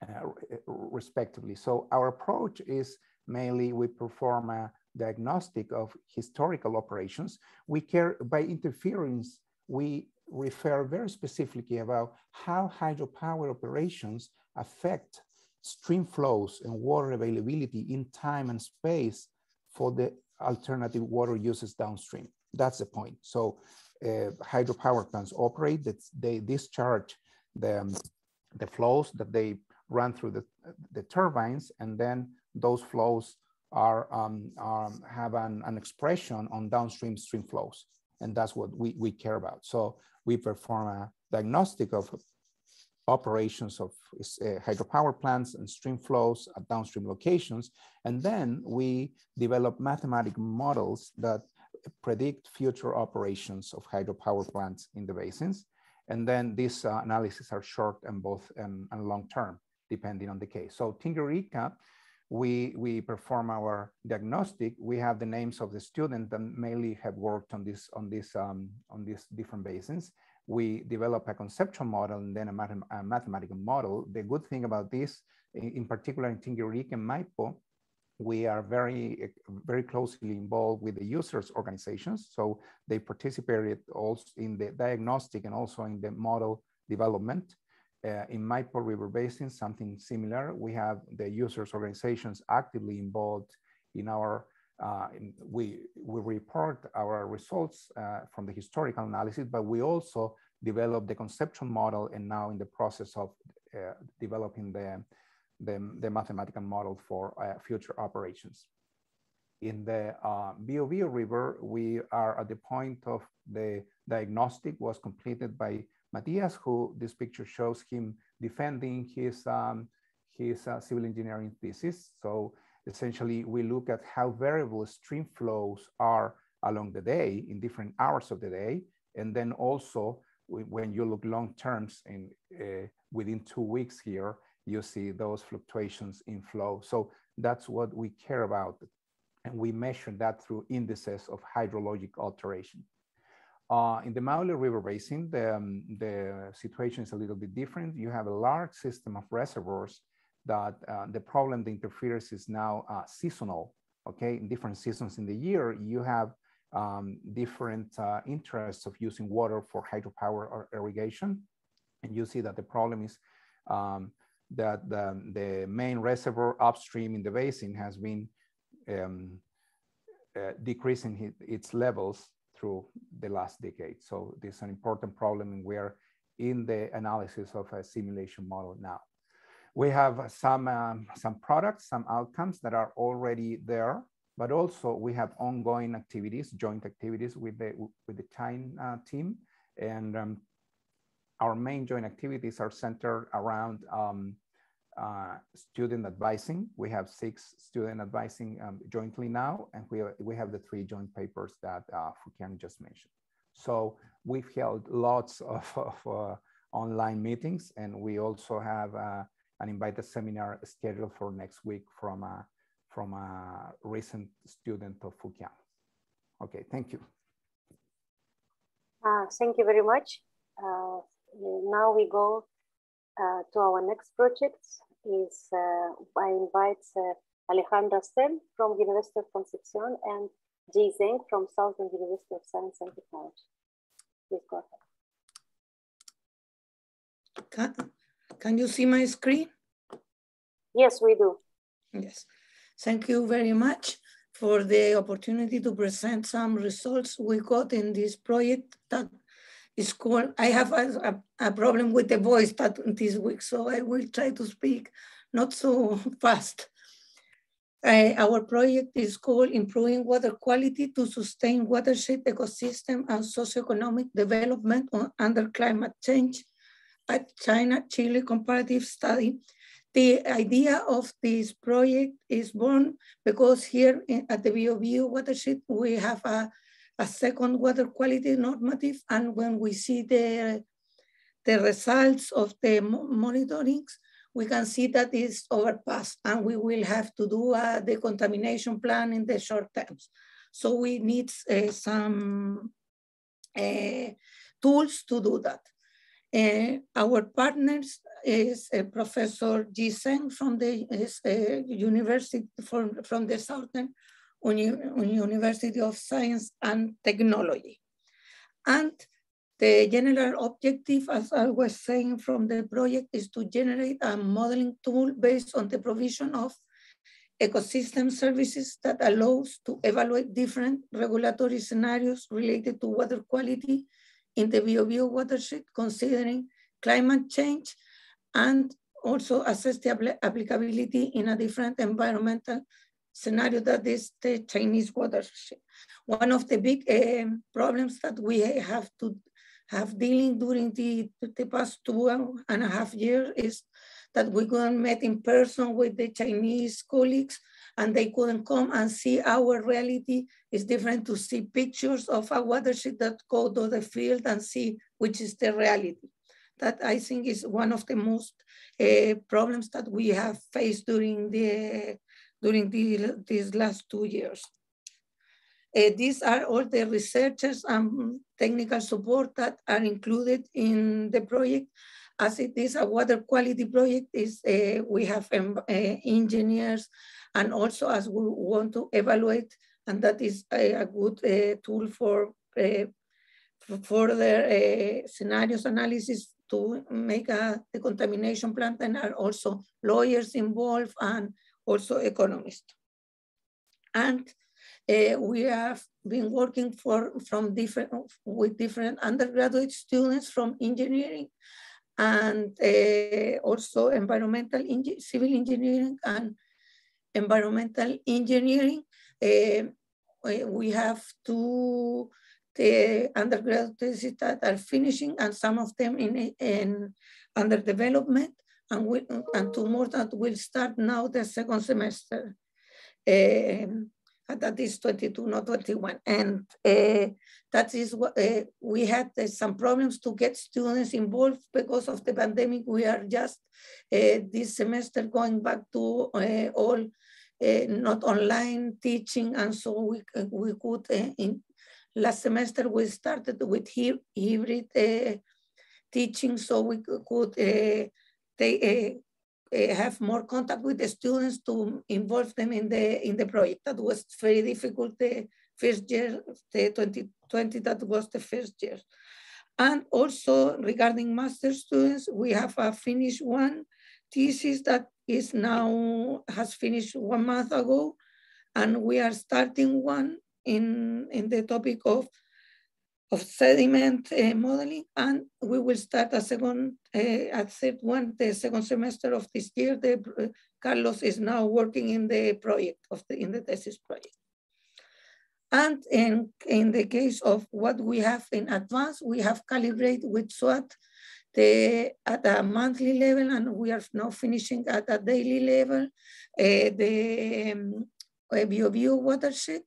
uh, respectively. So our approach is mainly we perform a diagnostic of historical operations. We care by interference, we refer very specifically about how hydropower operations affect stream flows and water availability in time and space for the alternative water uses downstream. That's the point. So uh, hydropower plants operate, that they discharge the, um, the flows that they run through the, the turbines, and then those flows Are, um, are, have an, an expression on downstream stream flows. And that's what we, we care about. So we perform a diagnostic of operations of uh, hydropower plants and stream flows at downstream locations. And then we develop mathematical models that predict future operations of hydropower plants in the basins. And then these uh, analyses are short and both um, and long-term, depending on the case. So Tinguiririca, We, we perform our diagnostic. We have the names of the students that mainly have worked on this on this um, on these different basins. We develop a conceptual model and then a, math a mathematical model. The good thing about this, in, in particular in Tinguiririca and Maipo, we are very very closely involved with the users' organizations. So they participated also in the diagnostic and also in the model development. Uh, in Maipo River Basin, something similar. We have the users' organizations actively involved in our, uh, in, we, we report our results uh, from the historical analysis, but we also develop the conceptual model and now in the process of uh, developing the, the, the mathematical model for uh, future operations. In the uh, Biobío River, we are at the point of the diagnostic was completed by Matias, who this picture shows him defending his, um, his uh, civil engineering thesis. So essentially we look at how variable stream flows are along the day in different hours of the day. And then also we, when you look long terms in uh, within two weeks here, you see those fluctuations in flow. So that's what we care about. And we measure that through indices of hydrologic alteration. Uh, in the Maule River Basin, the, um, the situation is a little bit different. You have a large system of reservoirs that uh, the problem, the interference is now uh, seasonal, okay? In different seasons in the year, you have um, different uh, interests of using water for hydropower or irrigation. And you see that the problem is um, that the, the main reservoir upstream in the basin has been um, uh, decreasing its levels through the last decade. So this is an important problem, and we're in the analysis of a simulation model now. We have some, um, some products, some outcomes that are already there, but also we have ongoing activities, joint activities with the, with the China team. And um, our main joint activities are centered around um, uh, student advising. We have six student advising um, jointly now, and we, are, we have the three joint papers that uh, Fuqiang just mentioned. So we've held lots of, of uh, online meetings, and we also have uh, an invited seminar scheduled for next week from a, from a recent student of Fuqiang. Okay, thank you. Uh, thank you very much. Uh, now we go Uh, to our next project. Is uh, I invite uh, Alejandra Sen from University of Concepcion and Ji Zeng from Southern University of Science and Technology. Please go ahead. Can, can you see my screen? Yes, we do. Yes. Thank you very much for the opportunity to present some results we got in this project that is called, I have a, a problem with the voice that this week, so I will try to speak not so fast. Uh, our project is called Improving Water Quality to Sustain Watershed Ecosystem and Socioeconomic Development on, Under Climate Change, a China-Chile Comparative Study. The idea of this project is born because here in, at the Biobío watershed, we have a a second water quality normative. And when we see the, the results of the monitorings, we can see that it's overpassed and we will have to do a decontamination plan in the short terms. So we need uh, some uh, tools to do that. Uh, our partners is uh, Professor Ji Zeng from the uh, University from, from the Southern University of Science and Technology. And the general objective, as I was saying, from the project is to generate a modeling tool based on the provision of ecosystem services that allows to evaluate different regulatory scenarios related to water quality in the Biobío watershed, considering climate change, and also assess the applicability in a different environmental scenario that is the Chinese watershed. One of the big uh, problems that we have to have dealing during the, the past two and a half years is that we couldn't met in person with the Chinese colleagues, and they couldn't come and see our reality. It's different to see pictures of a watershed that go to the field and see which is the reality. That I think is one of the most uh, problems that we have faced during the during the, these last two years. Uh, these are all the researchers and technical support that are included in the project. As it is a water quality project, is uh, we have um, uh, engineers, and also as we want to evaluate, and that is a, a good uh, tool for, uh, for further uh, scenarios analysis to make a decontamination plan. And are also lawyers involved and also economist. And uh, we have been working for, from different, with different undergraduate students from engineering and uh, also environmental, civil engineering and environmental engineering Uh, we have two the undergraduate theses that are finishing, and some of them in, in under development, and, we, and two more that will start now the second semester. Um, that is twenty-two, not twenty-one. And uh, that is what uh, we had uh, some problems to get students involved because of the pandemic. We are just uh, this semester going back to uh, all uh, not online teaching. And so we, uh, we could, uh, in last semester we started with hybrid uh, teaching. So we could uh, they, uh, have more contact with the students to involve them in the in the project. That was very difficult the first year, the twenty twenty, that was the first year. And also regarding master students, we have a finished one thesis that is now, has finished one month ago. And we are starting one in, in the topic of, of sediment uh, modeling, and we will start a second, uh, a third one, the second semester of this year. The, uh, Carlos is now working in the project of the in the thesis project. And in in the case of what we have in advance, we have calibrated with SWOT the at a monthly level, and we are now finishing at a daily level uh, the um, Biobío watershed,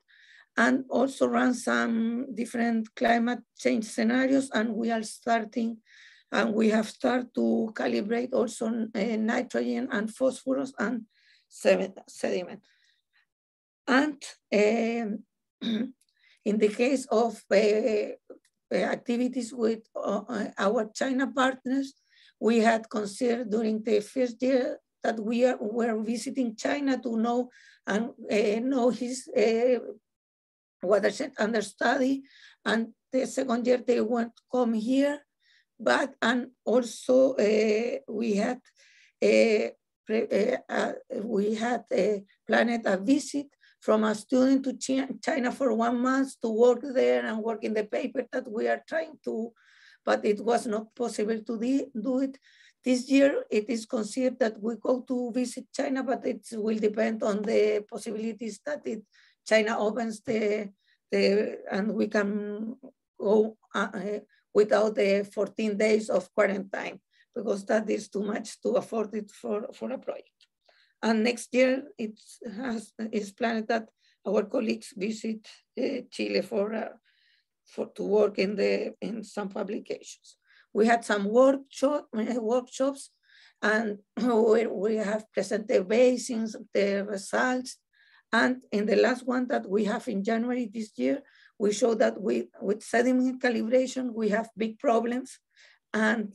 and also run some different climate change scenarios. And we are starting, and we have started to calibrate also uh, nitrogen and phosphorus and sediment. And um, in the case of uh, activities with uh, our China partners, we had considered during the first year that we are, were visiting China to know and uh, know his uh, watershed under study, and the second year they won't come here, but and also uh, we had a, a, a we had a planned a visit from a student to China for one month to work there and work in the paper that we are trying to, but it was not possible to do it. This year it is considered that we go to visit China, but it will depend on the possibilities that it. China opens the, the, and we can go uh, without the fourteen days of quarantine, because that is too much to afford it for, for a project. And next year it has, it's planned that our colleagues visit uh, Chile for, uh, for to work in, the, in some publications. We had some workshop, uh, workshops, and we, we have presented the basins, the results. And in the last one that we have in January this year, we show that we, with sediment calibration, we have big problems. And,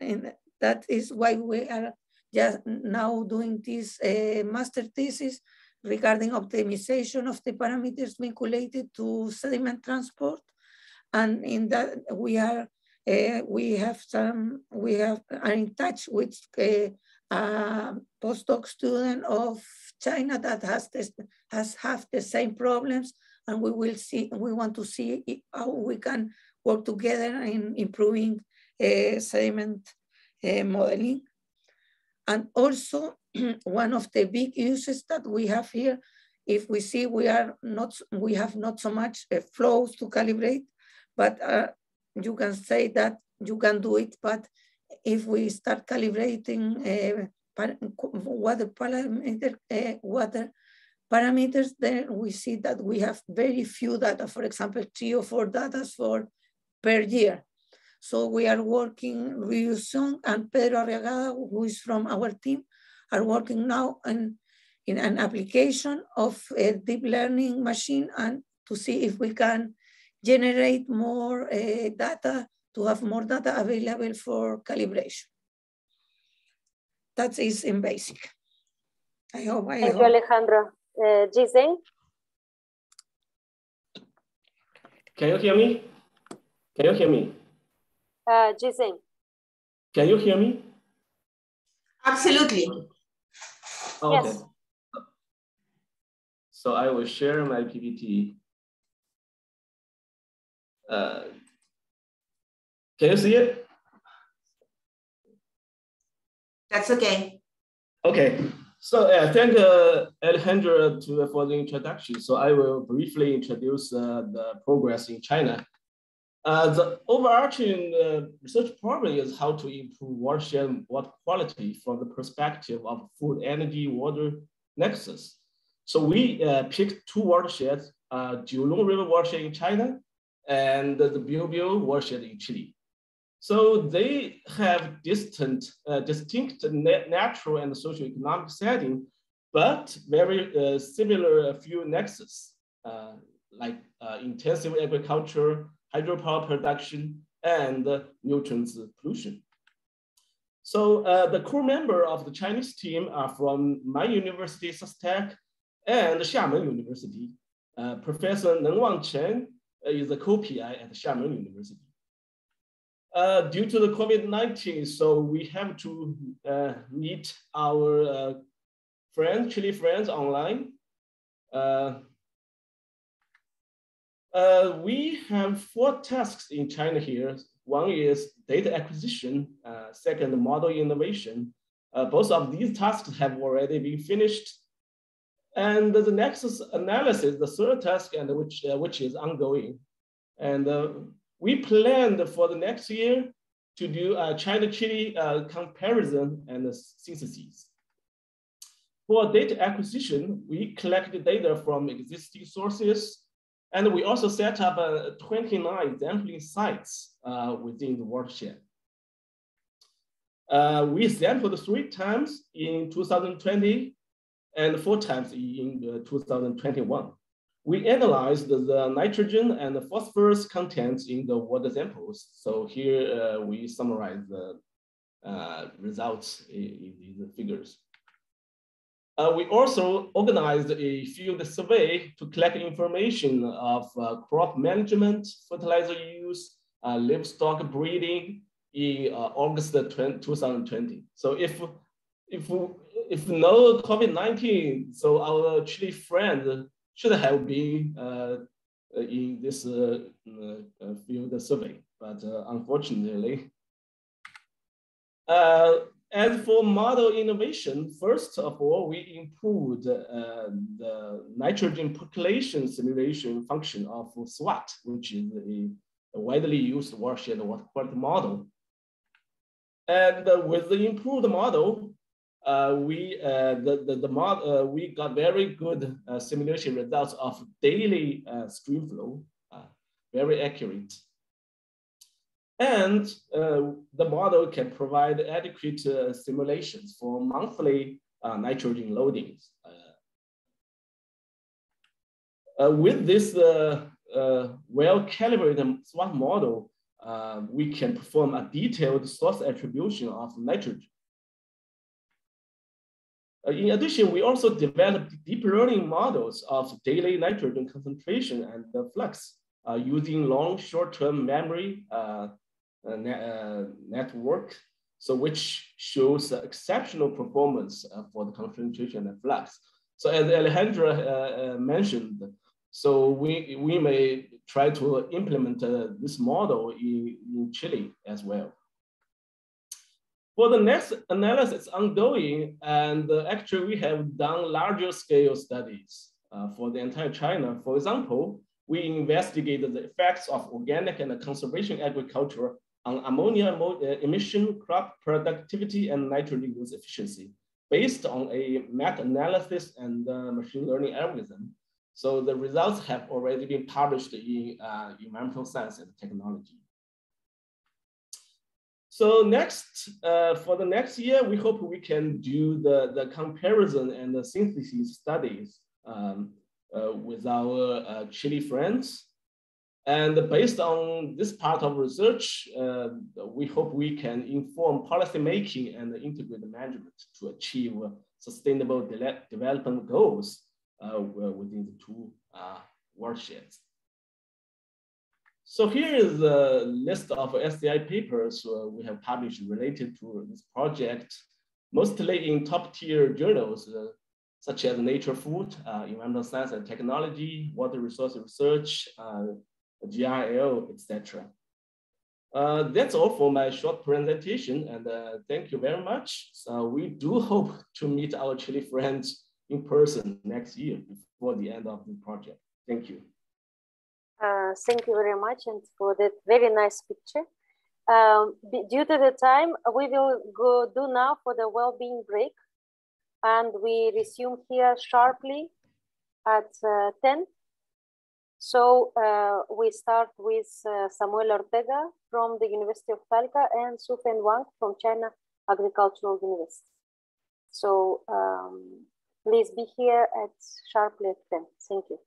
and that is why we are just now doing this uh, master thesis regarding optimization of the parameters vinculated to sediment transport. And in that we are, uh, we have some, we have, are in touch with uh, a postdoc student of China that has this, has have the same problems, and we will see. We want to see how we can work together in improving uh, sediment uh, modeling. And also, one of the big uses that we have here, if we see we are not, we have not so much uh, flows to calibrate, but uh, you can say that you can do it, but if we start calibrating uh, par water, parameter, uh, water parameters, then we see that we have very few data, for example, three or four data for, per year. So we are working, Ryu Song and Pedro Arriagada, who is from our team, are working now on, in an application of a deep learning machine, and to see if we can generate more uh, data, to have more data available for calibration. That is in basic. I hope I Thank hope. you, Alejandro. Uh, Jizeng? Can you hear me? Can you hear me? Uh, Jizeng? Can you hear me? Absolutely. Okay. Yes. So I will share my P P T. Uh, Can you see it? That's okay. Okay. So uh, thank uh, Alejandra to, for the introduction. So I will briefly introduce uh, the progress in China. Uh, the overarching uh, research problem is how to improve watershed and water quality from the perspective of food, energy, water nexus. So we uh, picked two watersheds, uh, Jiulong River watershed in China and the Biobío watershed in Chile. So they have distant, uh, distinct natural and socioeconomic setting, but very uh, similar few nexus, uh, like uh, intensive agriculture, hydropower production, and uh, nutrients pollution. So uh, the core member of the Chinese team are from my university, SUSTEC, and Xiamen University. Uh, Professor Nengwang Chen is a co-P I at Xiamen University. Uh, due to the COVID nineteen, so we have to uh, meet our uh, friends, Chile friends online. Uh, uh, we have four tasks in China here. One is data acquisition, uh, second, model innovation. Uh, both of these tasks have already been finished. And the next is analysis, the third task, and which, uh, which is ongoing. And uh, we planned for the next year to do a China-Chile uh, comparison and synthesis. For data acquisition, we collected data from existing sources, and we also set up uh, twenty-nine sampling sites uh, within the watershed. Uh, we sampled three times in two thousand twenty and four times in uh, two thousand twenty-one. We analyzed the nitrogen and the phosphorus contents in the water samples. So here uh, we summarize the uh, results in these figures. Uh, we also organized a field survey to collect information of uh, crop management, fertilizer use, uh, livestock breeding in uh, August twenty twenty. So if, if, if no COVID nineteen, so our Chile friend should have been uh, in this uh, uh, field survey, but uh, unfortunately. Uh, as for model innovation, first of all, we improved uh, the nitrogen percolation simulation function of SWOT, which is a widely used watershed water quality model. And uh, with the improved model, Uh, we uh, the the, the mod, uh, we got very good uh, simulation results of daily uh, stream flow, uh, very accurate, and uh, the model can provide adequate uh, simulations for monthly uh, nitrogen loadings. Uh, uh, with this uh, uh, well-calibrated SWOT model, uh, we can perform a detailed source attribution of nitrogen. In addition, we also developed deep learning models of daily nitrogen concentration and the flux uh, using long short-term memory uh, uh, ne uh, network, so which shows uh, exceptional performance uh, for the concentration and flux. So as Alejandra uh, uh, mentioned, so we, we may try to implement uh, this model in, in Chile as well. For the next analysis ongoing, and uh, actually we have done larger scale studies uh, for the entire China. For example, we investigated the effects of organic and conservation agriculture on ammonia emission, crop productivity, and nitrogen use efficiency based on a meta-analysis and uh, machine learning algorithm. So the results have already been published in uh, Environmental Science and Technology. So next, uh, for the next year, we hope we can do the, the comparison and the synthesis studies um, uh, with our uh, Chile friends. And based on this part of research, uh, we hope we can inform policymaking and integrated management to achieve sustainable de development goals uh, within the two uh, watersheds. So here is a list of S C I papers uh, we have published related to this project, mostly in top tier journals, uh, such as Nature Food, uh, Environmental Science and Technology, Water Resource Research, uh, G R L, et cetera. Uh, that's all for my short presentation, and uh, thank you very much. So we do hope to meet our Chile friends in person next year before the end of the project. Thank you. Uh, thank you very much, and for that very nice picture. Um, due to the time, we will go do now for the well-being break, and we resume here sharply at uh, ten. So uh, we start with uh, Samuel Ortega from the University of Talca and Sufeng Wang from China Agricultural University. So um, please be here at sharply at ten. Thank you.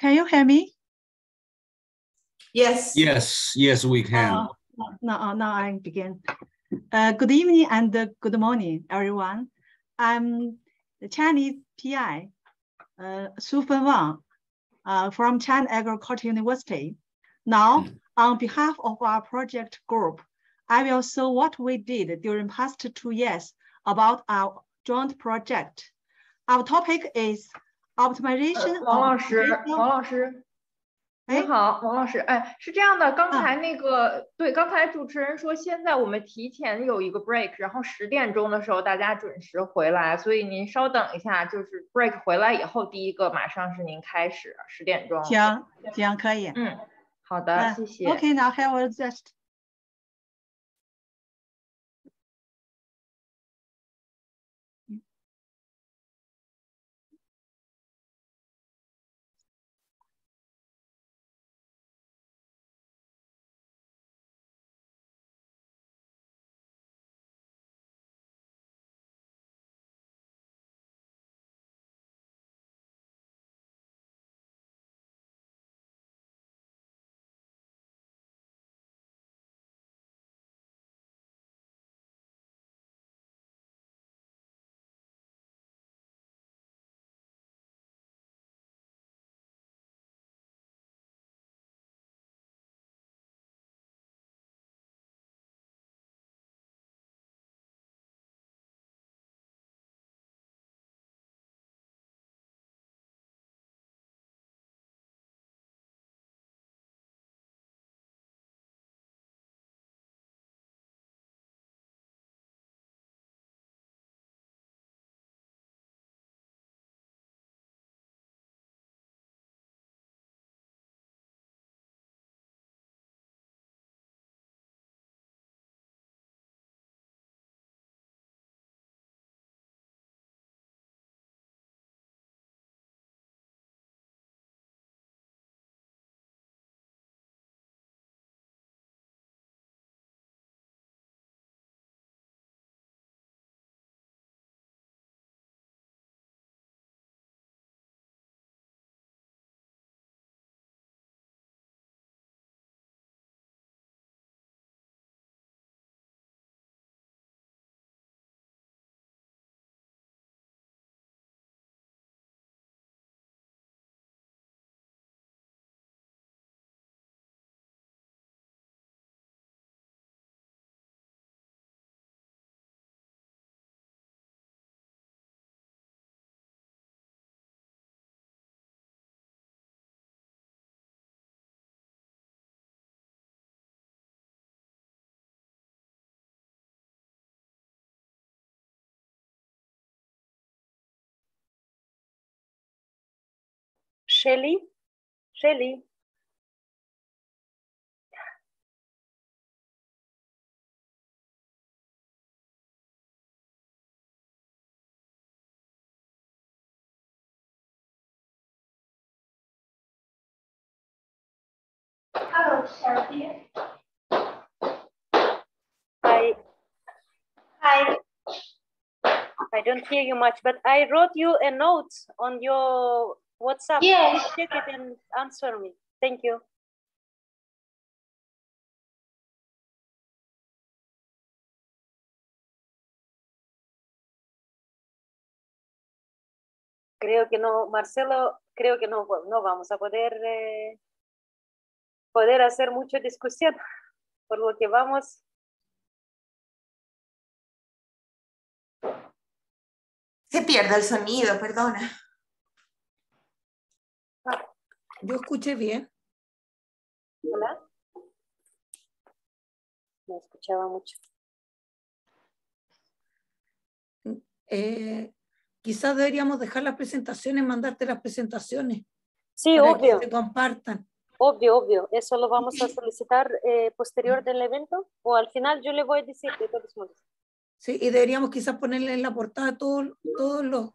Can you hear me? Yes. Yes, yes, we can. Uh, now, now I begin. Uh, good evening and uh, good morning, everyone. I'm the Chinese P I, uh, Sufeng Wang. Uh, from China Agricultural University. Now, on behalf of our project group, I will show what we did during past two years about our joint project. Our topic is optimization uh, of... 你好，王老师，哎，是这样的，刚才那个、啊、对，刚才主持人说，现在我们提前有一个 break， 然后十点钟的时候大家准时回来，所以您稍等一下，就是 break 回来以后，第一个马上是您开始，十点钟。行，行，可以。嗯，好的，啊、谢谢。Okay, now I will just. Shelly, Shelly. I, I, I don't hear you much, but I wrote you a note on your WhatsApp. Yes. Check it and answer me. Thank you. Creo que no, Marcelo, creo que no, no vamos a poder, eh, poder hacer mucha discusión, por lo que vamos. Se pierde el sonido, perdona. Ah. Yo escuché bien. ¿Hola? No escuchaba mucho. Eh... Quizás deberíamos dejar las presentaciones, mandarte las presentaciones. Sí, para obvio. Que se compartan. Obvio, obvio. Eso lo vamos sí. a solicitar eh, posterior del evento o al final yo le voy a decir de todos modos. Sí, y deberíamos quizás ponerle en la portada todos todo los...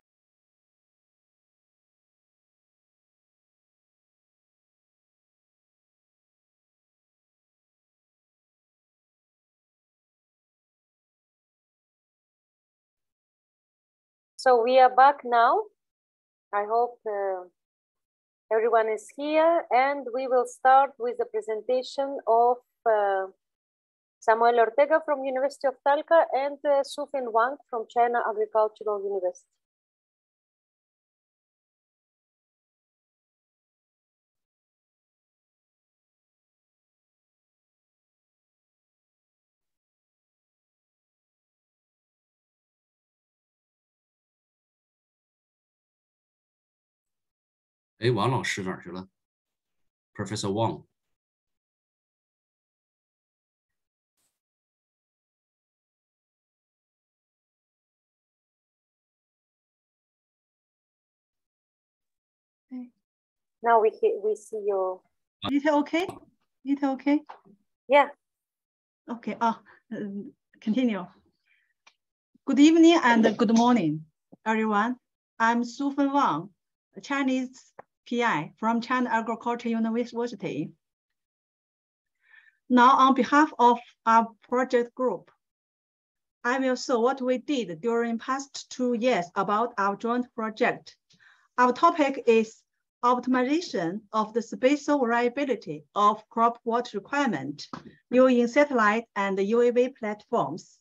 So we are back now. I hope uh, everyone is here, and we will start with the presentation of uh, Samuel Ortega from University of Talca and uh, Sufin Wang from China Agricultural University. Hey, Wang Laoshi, where is he? Professor Wang. Now we we see your. Is it okay? Is it okay? Yeah. Okay. Ah, uh, continue. Good evening and good morning, everyone. I'm Sufin Wang, a Chinese P I from China Agricultural University. Now, on behalf of our project group, I will show what we did during past two years about our joint project. Our topic is optimization of the spatial variability of crop water requirement using satellite and U A V platforms.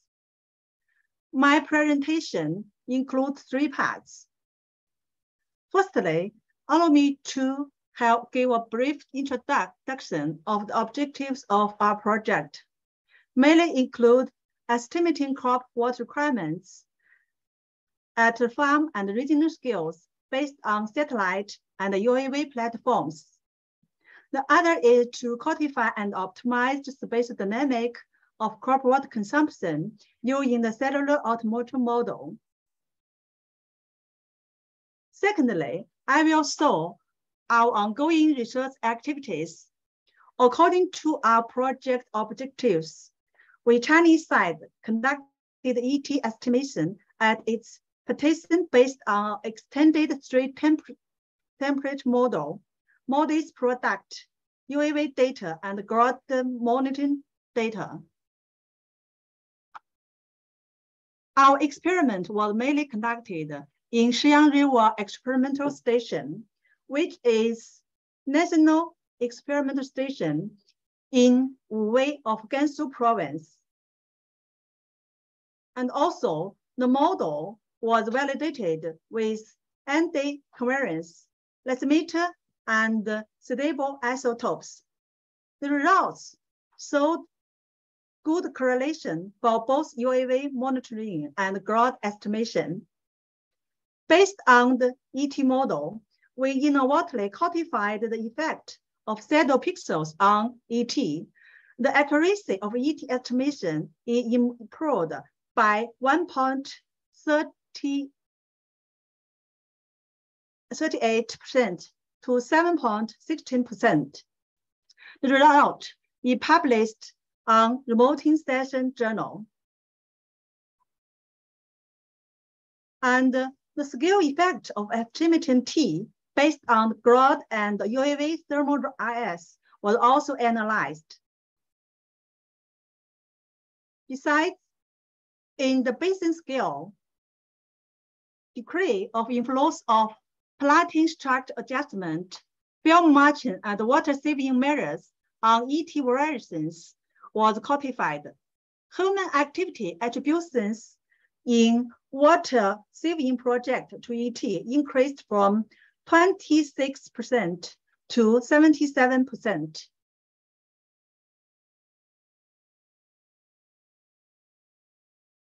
My presentation includes three parts. Firstly, allow me to help give a brief introduction of the objectives of our project. Mainly include estimating crop water requirements at farm and regional scales based on satellite and U A V platforms. The other is to codify and optimize the spatial dynamic of crop water consumption using the cellular automotive model. Secondly, I will show our ongoing research activities. According to our project objectives, we Chinese side conducted E T estimation at its petition based on extended street temp temperature model, MODIS product, U A V data, and ground monitoring data. Our experiment was mainly conducted in Xiang River Experimental Station, which is National Experimental Station in Wei of Gansu province. And also the model was validated with N D covariance, lattimeter, and stable isotopes. The results showed good correlation for both U A V monitoring and ground estimation. Based on the E T model, we innovatively codified the effect of shadow pixels on E T. The accuracy of E T estimation is improved by one point three eight percent to seven point one six percent. The result is published on Remoting Station Journal. And the scale effect of F G M T based on ground and U A V thermal I S was also analyzed. Besides, in the basin scale, degree of influence of plating structure adjustment, film margin, and water saving measures on E T variations was codified. Human activity attributions in water saving project to E T increased from twenty-six percent to seventy-seven percent.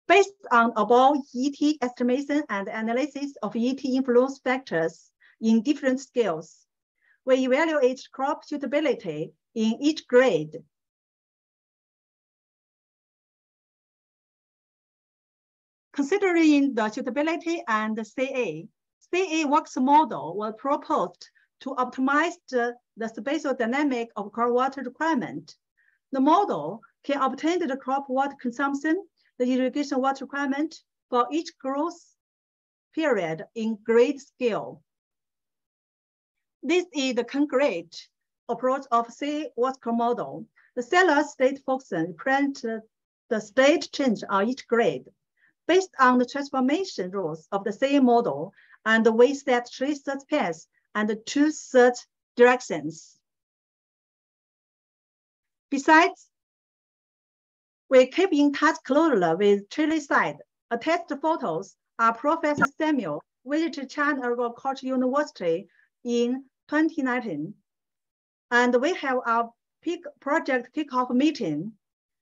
Based on above E T estimation and analysis of E T influence factors in different scales, we evaluate crop suitability in each grade. Considering the suitability and the C A, C A works model was proposed to optimize the, the spatial dynamic of crop water requirement. The model can obtain the crop water consumption, the irrigation water requirement for each growth period in grade scale. This is the concrete approach of C A Wasker model. The cellular state function print the state change on each grade. Based on the transformation rules of the C A model, and we set three search paths and two search directions. Besides, we keep in touch closely with Chile side. Attached photos are Professor Samuel visited China Agricultural University in twenty nineteen. And we have our peak project kickoff meeting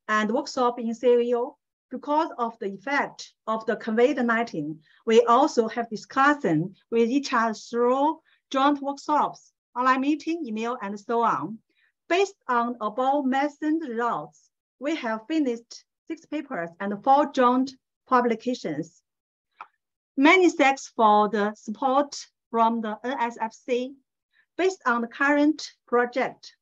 and workshop in C A U. Because of the effect of the COVID nineteen, we also have discussion with each other through joint workshops, online meeting, email, and so on. Based on above mentioned results, we have finished six papers and four joint publications. Many thanks for the support from the N S F C. Based on the current project,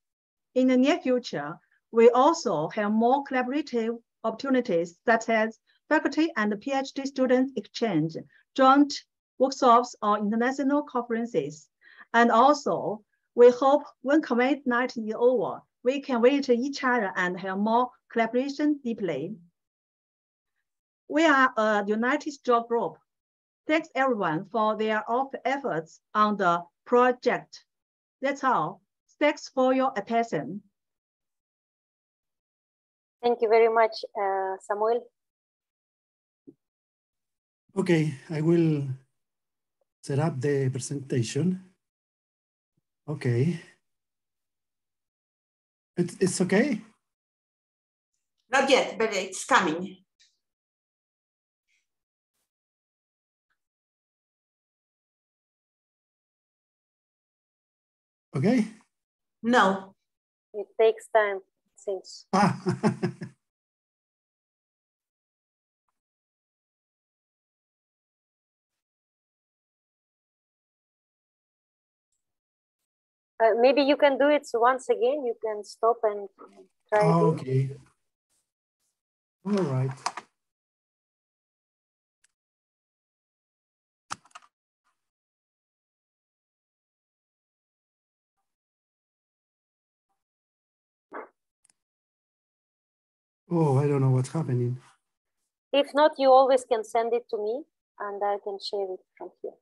in the near future, we also have more collaborative opportunities such as faculty and PhD student exchange, joint workshops, or international conferences. And also, we hope when COVID nineteen is over, we can visit each other and have more collaboration deeply. We are a united job group. Thanks everyone for their efforts on the project. That's all. Thanks for your attention. Thank you very much, uh, Samuel. Okay, I will set up the presentation. Okay. It, it's okay? Not yet, but it's coming. Okay? No. It takes time. Things. Ah. uh, maybe you can do it once again. You can stop and try. Oh, okay. All right. Oh, I don't know what's happening. If not, you always can send it to me and I can share it from here.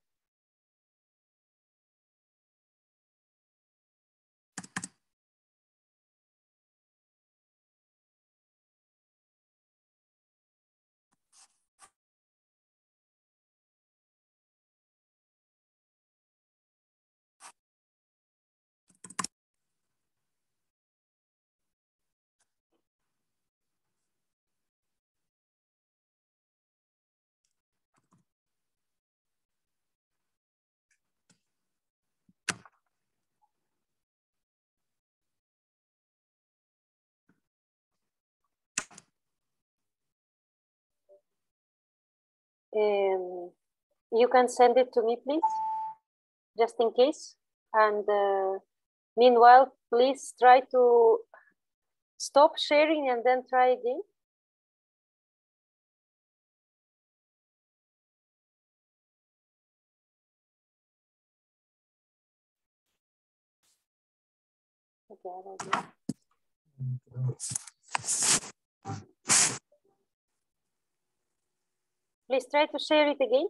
Um, you can send it to me, please, just in case. And uh, meanwhile, please try to stop sharing and then try again. Okay, Please try to share it again.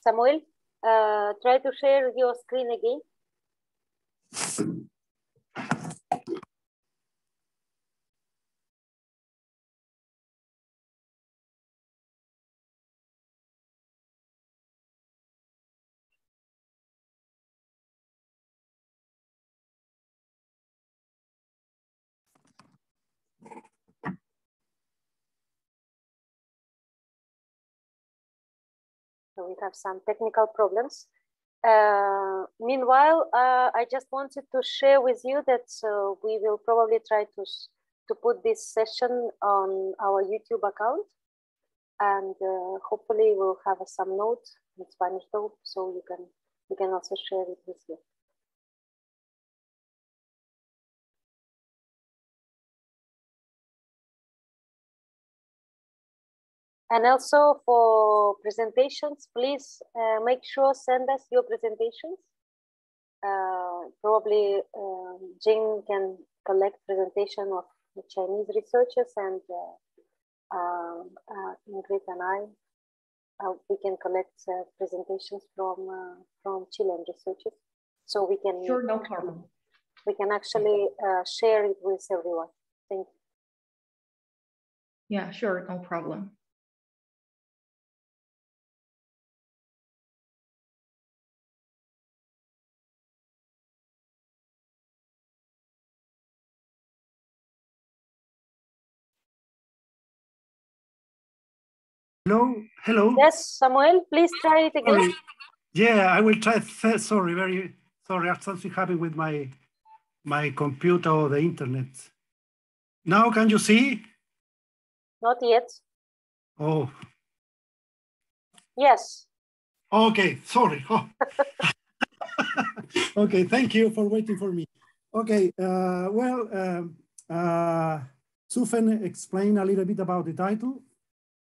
Samuel, uh, try to share your screen again. So we have some technical problems. Uh, meanwhile, uh, I just wanted to share with you that uh, we will probably try to, to put this session on our YouTube account. And uh, hopefully we'll have uh, some notes in Spanish though, so you can, you can also share it with you. And also for presentations, please uh, make sure send us your presentations. Uh, probably uh, Jane can collect presentation of the Chinese researchers, and uh, uh, uh, Ingrid and I, uh, we can collect uh, presentations from uh, from Chilean researchers, so we can sure no problem. We can actually uh, share it with everyone. Thank you. Yeah, sure, no problem. Hello, hello. Yes, Samuel, please try it again. Sorry. Yeah, I will try. Sorry, very sorry. Something happened with my my computer or the internet. Now, can you see? Not yet. Oh. Yes. Okay. Sorry. Oh. Okay. Thank you for waiting for me. Okay. Uh, well, um, uh, Sufen explained a little bit about the title.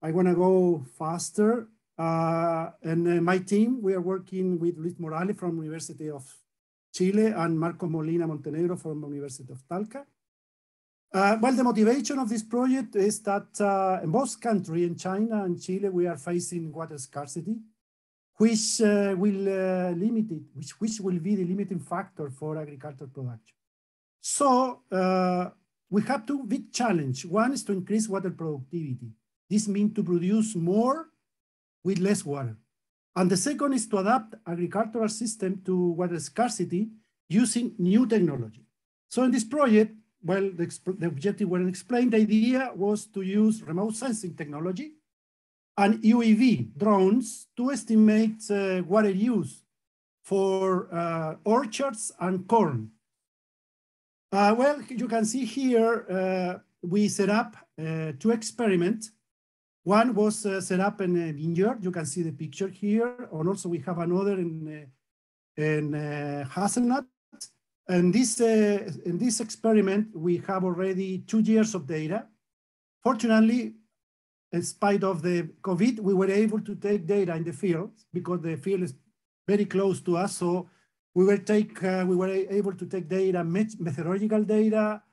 I want to go faster. Uh, and uh, my team, we are working with Luis Morales from University of Chile and Marcos Molina Montenegro from University of Talca. Uh, well, the motivation of this project is that uh, in both countries, in China and Chile, we are facing water scarcity, which uh, will uh, limit it, which, which will be the limiting factor for agricultural production. So uh, we have two big challenges. One is to increase water productivity. This means to produce more with less water. And the second is to adapt agricultural system to water scarcity using new technology. So in this project, well, the, the objective was explained. The idea was to use remote sensing technology and U A V drones to estimate uh, water use for uh, orchards and corn. Uh, well, you can see here, uh, we set up uh, two experiments. One was uh, set up in a vineyard. You can see the picture here. And also we have another in, in uh, hazelnut. And this, uh, in this experiment, we have already two years of data. Fortunately, in spite of the COVID, we were able to take data in the field because the field is very close to us. So we were, take, uh, we were able to take data, meteorological data,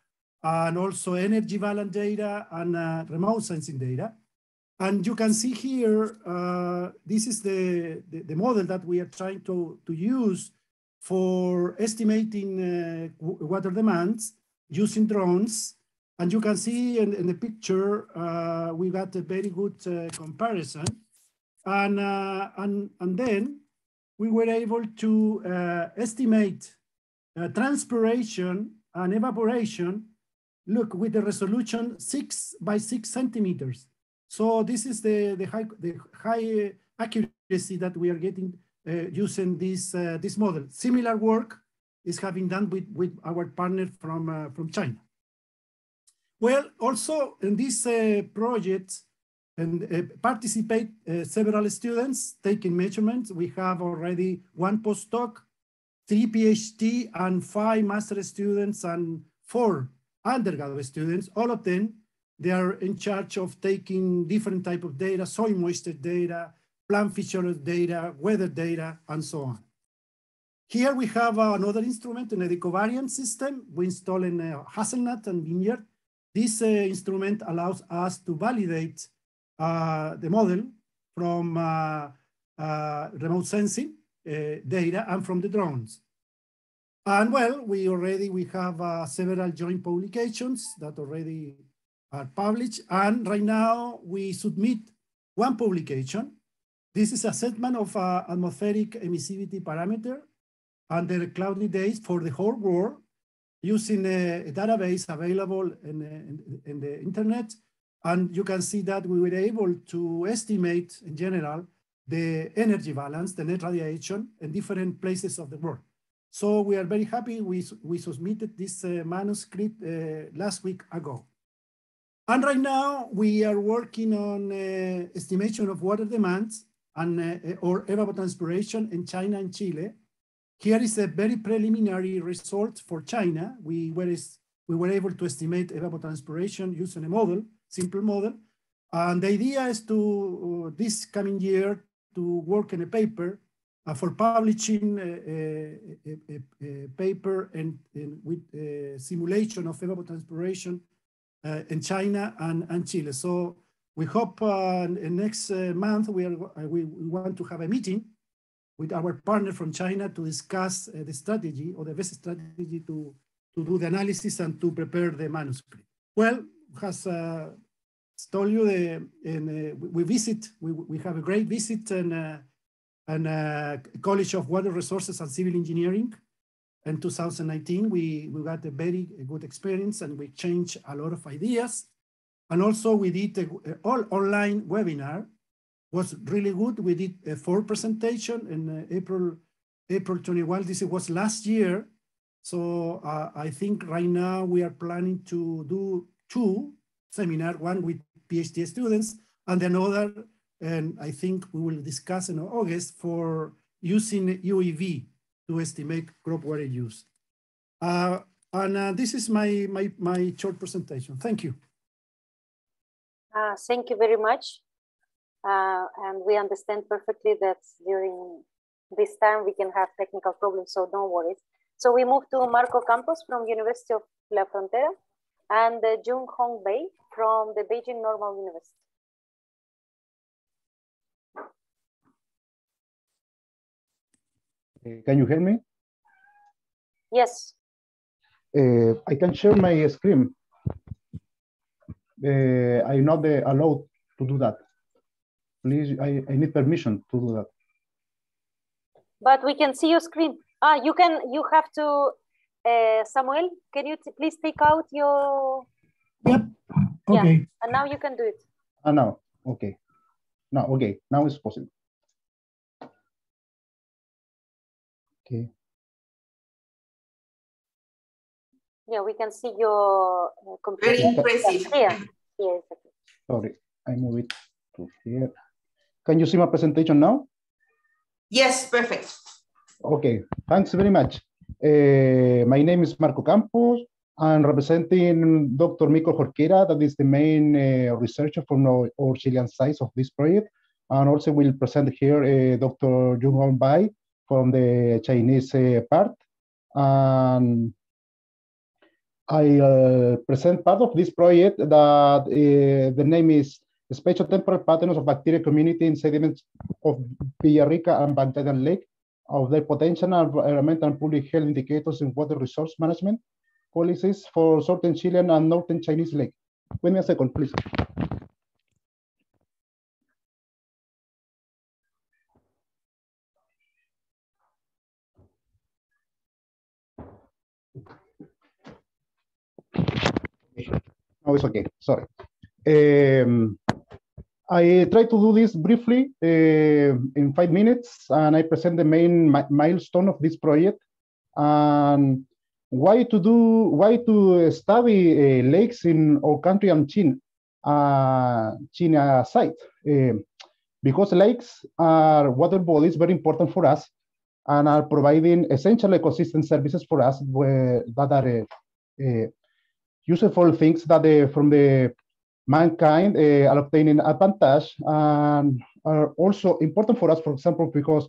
and also energy balance data and uh, remote sensing data. And you can see here, uh, this is the, the, the model that we are trying to, to use for estimating uh, water demands using drones. And you can see in, in the picture, uh, we got a very good uh, comparison. And, uh, and, and then we were able to uh, estimate uh, transpiration and evaporation, look, with the resolution six by six centimeters. So this is the, the, high, the high accuracy that we are getting uh, using this, uh, this model. Similar work is having done with, with our partner from, uh, from China. Well, also in this uh, project, and uh, participate uh, several students taking measurements. We have already one postdoc three PhD and five master students and four undergraduate students. All of them, they are in charge of taking different type of data, soil moisture data, plant feature data, weather data, and so on. Here we have another instrument in a decovariant system. We install in a hazelnut and vineyard. This uh, instrument allows us to validate uh, the model from uh, uh, remote sensing uh, data and from the drones. And well, we already, we have uh, several joint publications that already are published. And right now we submit one publication. This is assessment of uh, atmospheric emissivity parameter under cloudy days for the whole world using a, a database available in, in, in the internet. And you can see that we were able to estimate in general the energy balance, the net radiation in different places of the world. So we are very happy we, we submitted this uh, manuscript uh, last week ago. And right now we are working on uh, estimation of water demands and uh, or evapotranspiration in China and Chile. Here is a very preliminary result for China. We were, is, we were able to estimate evapotranspiration using a model, simple model. And the idea is to, uh, this coming year, to work in a paper uh, for publishing a, a, a, a paper and, and with a simulation of evapotranspiration uh, in China and, and Chile. So we hope uh, next uh, month we, are, we want to have a meeting with our partner from China to discuss uh, the strategy or the best strategy to, to do the analysis and to prepare the manuscript. Well, as uh, told you, the, and, uh, we visit, we, we have a great visit and uh, and uh, College of Water Resources and Civil Engineering. In two thousand nineteen, we, we got a very good experience and we changed a lot of ideas. And also we did an all online webinar. Was really good. We did a four presentation in uh, April, April twenty-first. This was last year. So uh, I think right now we are planning to do two seminars, one with PhD students and another, and I think we will discuss in August for using U E V to estimate crop water use. Uh, and uh, this is my, my, my short presentation. Thank you. Uh, thank you very much. Uh, and we understand perfectly that during this time we can have technical problems, so don't worry. So we move to Marco Campos from University of La Frontera and uh, Jung Hong Bei from the Beijing Normal University. Uh, can you hear me? Yes. Uh, I can share my screen. Uh, I'm not uh, allowed to do that. Please, I, I need permission to do that. But we can see your screen. Ah, you can, you have to, uh, Samuel, can you please take out your... Yep, okay. Yeah. And now you can do it. Ah, uh, now, okay. Now, okay, now it's possible. Okay. Yeah, we can see your... Uh, computer. Very impressive. Yeah, yeah, exactly. Sorry, I move it. Here. Can you see my presentation now? Yes, perfect. Okay, thanks very much. Uh, my name is Marco Campos. I'm representing Doctor Mico Jorquera, that is the main uh, researcher from our, our Chilean side of this project. And also we'll present here uh, Doctor Jung Hong Bai from the Chinese uh, part. And I uh, present part of this project that uh, the name is Spatial temporal patterns of bacteria community in sediments of Villarrica and Bantayan Lake, of their potential environmental and public health indicators in water resource management policies for southern Chilean and northern Chinese lake. Wait me a second, please. No, it's okay, sorry. Um, I try to do this briefly uh, in five minutes, and I present the main mi milestone of this project. And why to do, why to study uh, lakes in our country and China, uh, China side? Uh, because lakes are water bodies, very important for us, and are providing essential ecosystem services for us where, that are uh, uh, useful things that they, from the mankind uh, are obtaining advantage and are also important for us, for example, because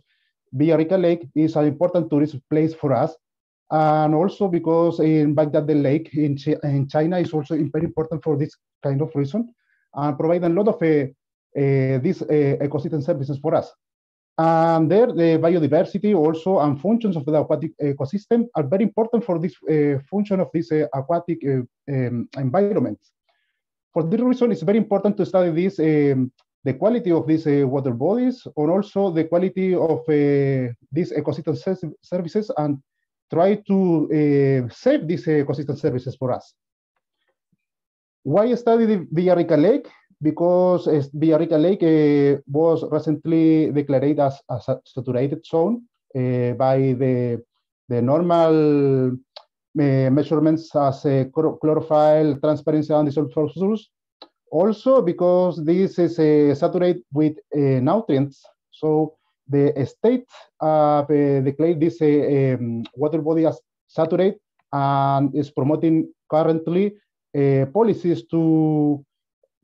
Villarrica Lake is an important tourist place for us, and also because in Baghdad, the lake in, Ch in China is also very important for this kind of reason, and provide a lot of uh, uh, these uh, ecosystem services for us. And there, the biodiversity also and functions of the aquatic ecosystem are very important for this uh, function of this uh, aquatic uh, um, environment. For this reason, it's very important to study this, um, the quality of these uh, water bodies, or also the quality of uh, these ecosystem services, and try to uh, save these ecosystem services for us. Why study the Villarrica Lake? Because uh, Villarrica Lake uh, was recently declared as, as a saturated zone uh, by the, the normal uh, measurements as uh, chlorophyll, transparency, and dissolved phosphorus. Also because this is uh, saturated with uh, nutrients, so the state uh, declared this uh, um, water body as saturated and is promoting currently uh, policies to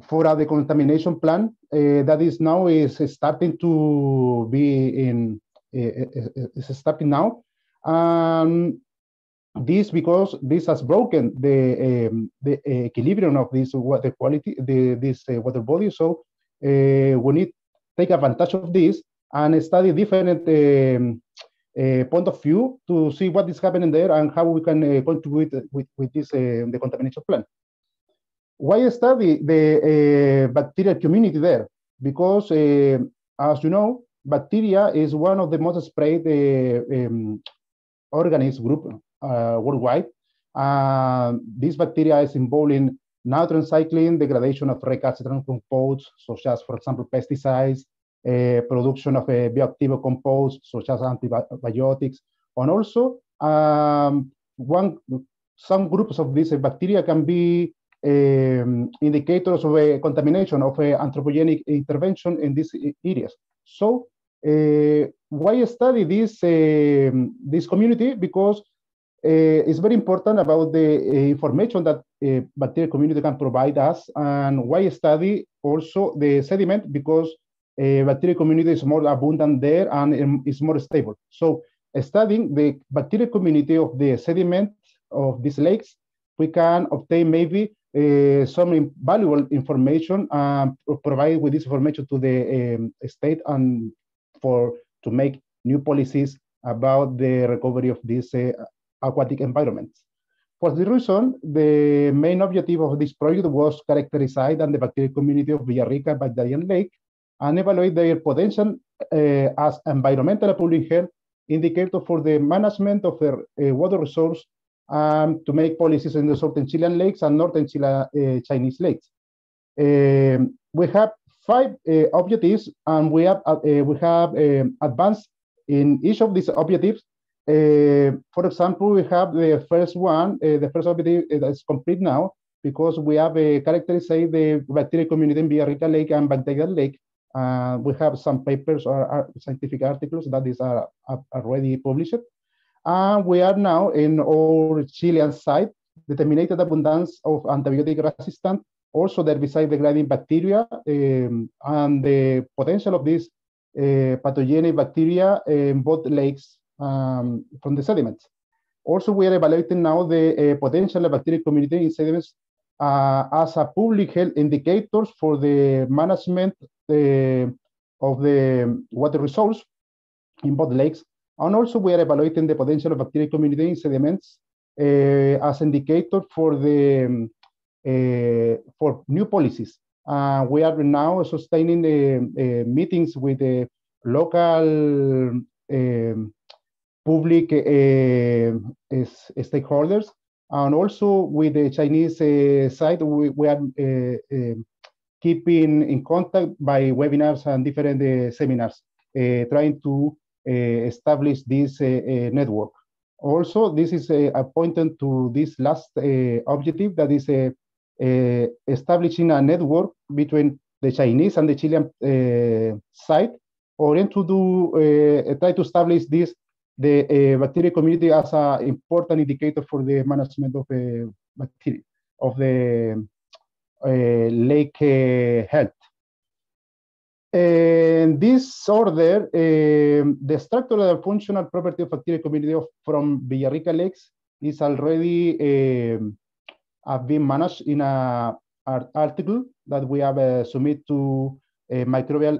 for a decontamination plan uh, that is now is starting to be in uh, is starting now. Um, This because this has broken the um, the equilibrium of this water quality, the, this uh, water body. So uh, we need to take advantage of this and study different um, uh, point of view to see what is happening there and how we can uh, contribute with with this uh, the contamination plan. Why study the uh, bacterial community there? Because uh, as you know, bacteria is one of the most spread uh, um, organism group. Uh, worldwide. Uh, this bacteria is involved in nutrient cycling, degradation of recalcitrant compounds, such as, for example, pesticides, uh, production of uh, bioactive compounds, such as antibiotics, and also um, one some groups of these bacteria can be um, indicators of uh, contamination of uh, anthropogenic intervention in these areas. So, uh, why study this uh, this community? Because Uh, it's very important about the uh, information that uh, bacterial community can provide us, and why study also the sediment, because uh, bacterial community is more abundant there and um, is more stable. So uh, studying the bacterial community of the sediment of these lakes, we can obtain maybe uh, some valuable information and um, provide with this information to the um, state and for to make new policies about the recovery of this uh, aquatic environments. For this reason, the main objective of this project was characterize and the bacterial community of Villarrica and Bagdadian Lake and evaluate their potential uh, as environmental public health indicator for the management of their uh, water resource um, to make policies in the southern Chilean lakes and northern Chile, uh, Chinese lakes. Um, we have five uh, objectives, and we have, uh, we have um, advanced in each of these objectives. Uh, for example, we have the first one, uh, the first objective is complete now, because we have uh, characterized the bacterial community in Villarrica Lake and Bagdadian Lake. Uh, we have some papers or, or scientific articles that is uh, already published. And we are now in our Chilean site, determined abundance of antibiotic resistant, also the herbicide-degrading bacteria, um, and the potential of these uh, pathogenic bacteria in both lakes. Um, from the sediments. Also, we are evaluating now the uh, potential of bacterial community in sediments uh, as a public health indicators for the management uh, of the water resource in both lakes. And also, we are evaluating the potential of bacterial community in sediments uh, as indicator for the um, uh, for new policies. Uh, we are now sustaining uh, uh, meetings with the local um, public uh, uh, stakeholders, and also with the Chinese uh, side, we, we are uh, uh, keeping in contact by webinars and different uh, seminars, uh, trying to uh, establish this uh, uh, network. Also, this is uh, appointed to this last uh, objective, that is uh, uh, establishing a network between the Chinese and the Chilean uh, side, or to do uh, try to establish this the uh, bacteria community as an important indicator for the management of the uh, bacteria, of the uh, lake uh, health. In this order, uh, the structural and functional property of bacteria community of, from Villarrica lakes is already uh, been managed in an article that we have uh, submitted to uh, microbial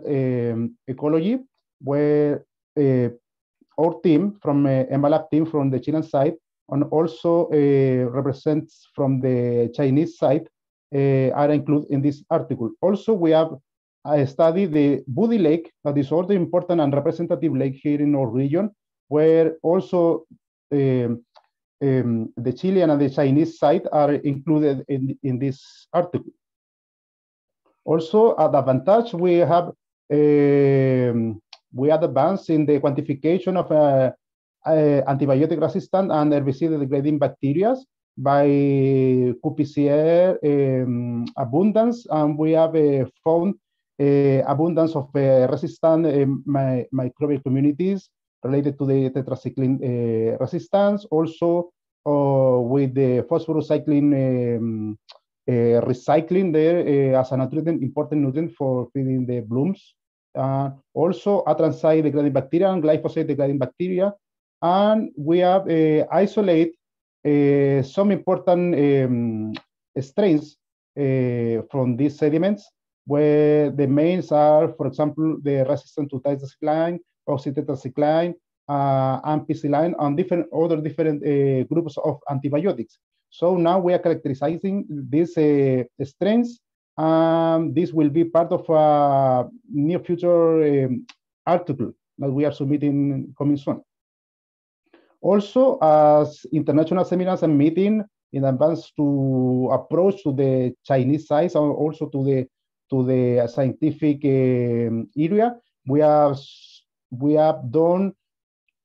um, ecology, where uh, our team from uh, EMBALAB team from the Chilean side, and also uh, represents from the Chinese side, uh, are included in this article. Also, we have I study the Budi Lake, that is also important and representative lake here in our region, where also um, um, the Chilean and the Chinese side are included in, in this article. Also, at advantage, we have um, we have advanced in the quantification of uh, uh, antibiotic resistant and herbicide degrading bacteria by Q P C R um, abundance, and we have uh, found Uh, abundance of uh, resistant uh, my, microbial communities related to the tetracycline uh, resistance, also uh, with the phosphorecycline um, uh, recycling there uh, as an important nutrient for feeding the blooms. Uh, also, atranside degrading bacteria and glyphosate degrading bacteria. And we have uh, isolated uh, some important um, strains uh, from these sediments, where the mains are, for example, the resistant to tetracycline, oxytetracycline, uh, ampicilline, and different other different uh, groups of antibiotics. So now we are characterizing these uh, strains. Um, this will be part of a near future um, article that we are submitting coming soon. Also, as international seminars and meeting in advance to approach to the Chinese side, and also to the to the scientific um, area, we have we have done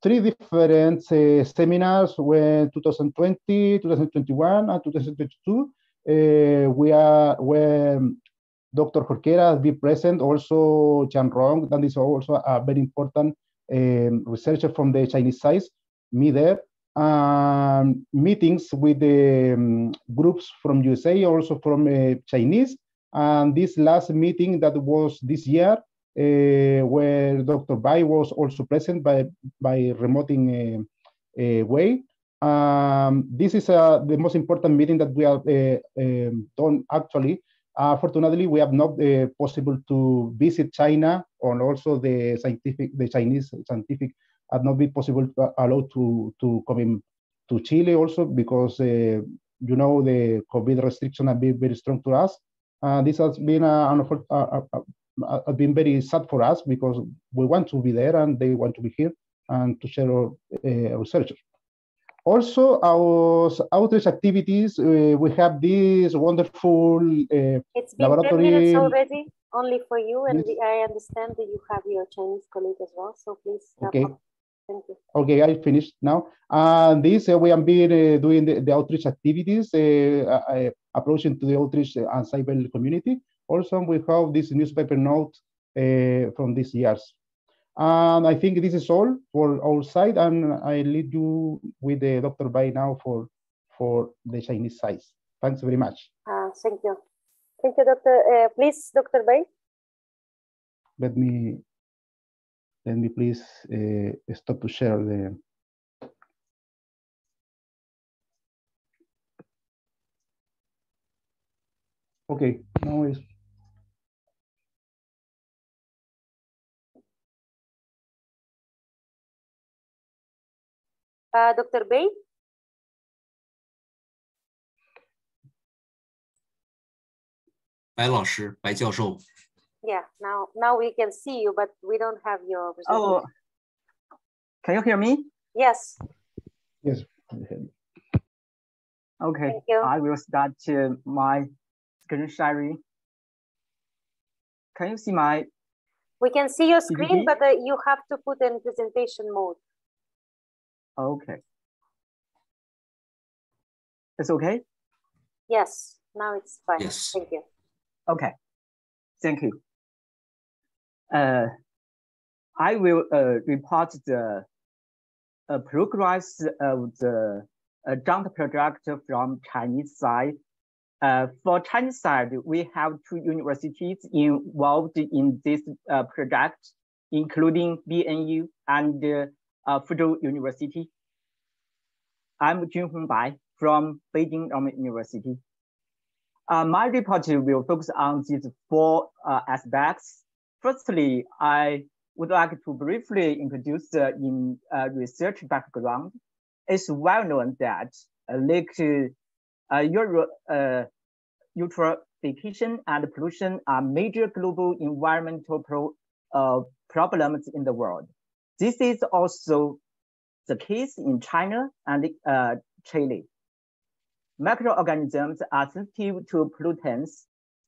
three different uh, seminars when twenty twenty, twenty twenty-one, and twenty twenty-two. Uh, we are when Doctor Jorquera has been present, also Chan Rong, that is also a very important um, researcher from the Chinese side, me there. Um, meetings with the um, groups from U S A, also from uh, Chinese. And this last meeting that was this year, uh, where Doctor Bai was also present by, by remoting uh, uh, way. Um, this is uh, the most important meeting that we have uh, um, done actually. Uh, fortunately, we have not uh, possible to visit China, and also the scientific, the Chinese scientific have not been possible to allow to, to come in to Chile also, because, uh, you know, the COVID restriction have been very strong to us. Uh, this has been uh, uh, uh, uh, been very sad for us, because we want to be there and they want to be here and to share our uh, research. Also, our outreach activities, uh, we have this wonderful uh, it's been laboratory. ten minutes already, only for you, and yes. I understand that you have your Chinese colleague as well, so please stop. Okay. Thank you. Okay, I finished now. Uh, this uh, we have been uh, doing the, the outreach activities, uh, uh, approaching to the outreach and cyber community. Also, we have this newspaper note uh, from these years. And I think this is all for our side. And I leave you with uh, Doctor Bai now for for the Chinese side. Thanks very much. Uh, thank you, thank you, Doctor. Uh, please, Doctor Bai. Let me. Let me please uh, stop to share the. Okay, now it's. Uh, Doctor Bai? Bai Laoshi, Bai Jiao. Yeah, now now we can see you, but we don't have your presentation. Oh, can you hear me? Yes. Yes. Okay, I will start uh, my screen sharing. Can you see my? We can see your screen, T V? But uh, you have to put in presentation mode. Okay. It's okay? Yes, now it's fine. Yes. Thank you. Okay, thank you. Uh, I will uh, report the uh, progress of the uh, joint project from Chinese side. Uh, for Chinese side, we have two universities involved in this uh, project, including B N U and uh, uh, Fuzhou University. I'm Junhong Bai from Beijing University. Uh, my report will focus on these four uh, aspects. Firstly, I would like to briefly introduce the uh, in, uh, research background. It's well known that uh, lake uh, your, uh, eutrophication and pollution are major global environmental pro, uh, problems in the world. This is also the case in China and uh, Chile. Microorganisms are sensitive to pollutants.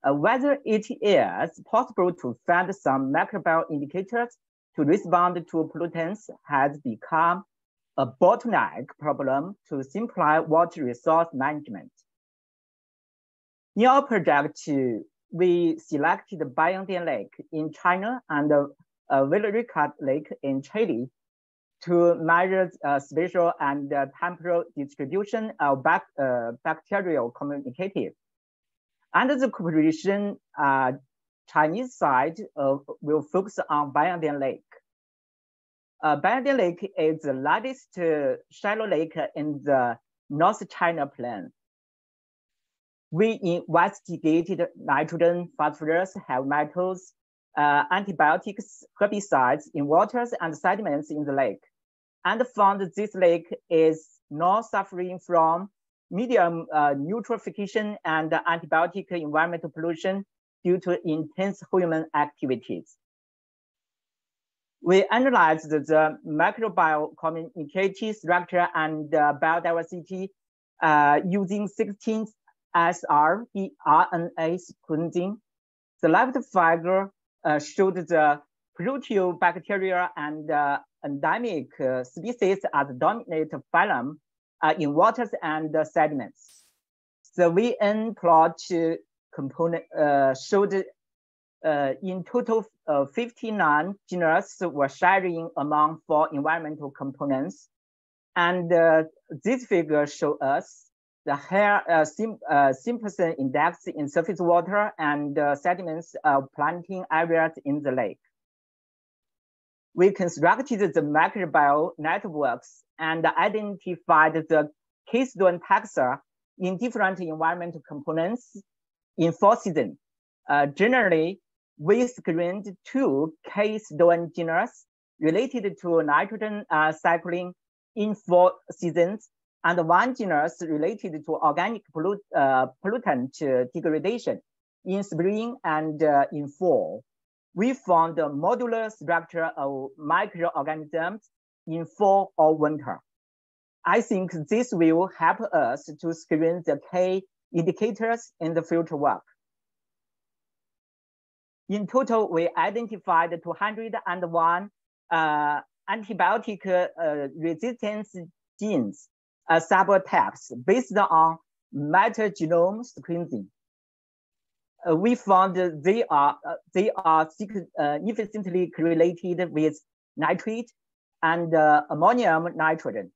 Uh, whether it is possible to find some microbial indicators to respond to pollutants has become a bottleneck problem to simplify water resource management. In our project, we selected Beichuan Lake in China and uh, Villarrica Lake in Chile to measure uh, spatial and uh, temporal distribution of bac uh, bacterial communicative. Under the cooperation, uh, Chinese side uh, will focus on Beichuan Lake. Uh, Beichuan Lake is the largest uh, shallow lake in the North China Plain. We investigated nitrogen, phosphorus, heavy metals, Uh, antibiotics, herbicides in waters and sediments in the lake, and found that this lake is not suffering from medium uh, eutrophication and antibiotic environmental pollution due to intense human activities. We analyzed the microbial communicative structure and uh, biodiversity uh, using sixteen s R D R N A sequencing. The left figure Uh, showed the proteobacteria and uh, endemic uh, species as dominant phylum uh, in waters and uh, sediments. The V N plot uh, component uh, showed uh, in total uh, fifty-nine genera were sharing among four environmental components. And uh, this figure shows us the higher uh, Sim, uh, Simpson index in surface water and uh, sediments of uh, planting areas in the lake. We constructed the microbial networks and identified the keystone taxa in different environmental components in four seasons. Uh, generally, we screened two keystone genera related to nitrogen uh, cycling in four seasons, and one genus related to organic pollut uh, pollutant uh, degradation in spring and uh, in fall. We found a modular structure of microorganisms in fall or winter. I think this will help us to screen the key indicators in the future work. In total, we identified two hundred and one uh, antibiotic uh, resistance genes Uh, subtypes based on metagenome sequencing. Uh, we found that they are uh, they are significantly correlated with nitrate and uh, ammonium nitrogen.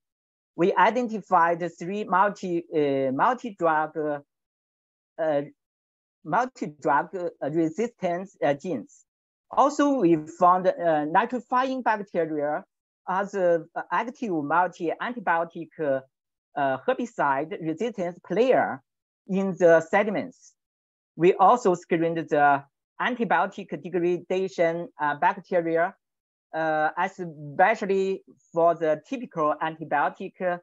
We identified three multi uh, multi drug uh, multi drug resistance uh, genes. Also, we found uh, nitrifying bacteria as an active multi antibiotic uh, Uh, herbicide resistance player in the sediments. We also screened the antibiotic degradation uh, bacteria, uh, especially for the typical antibiotic uh,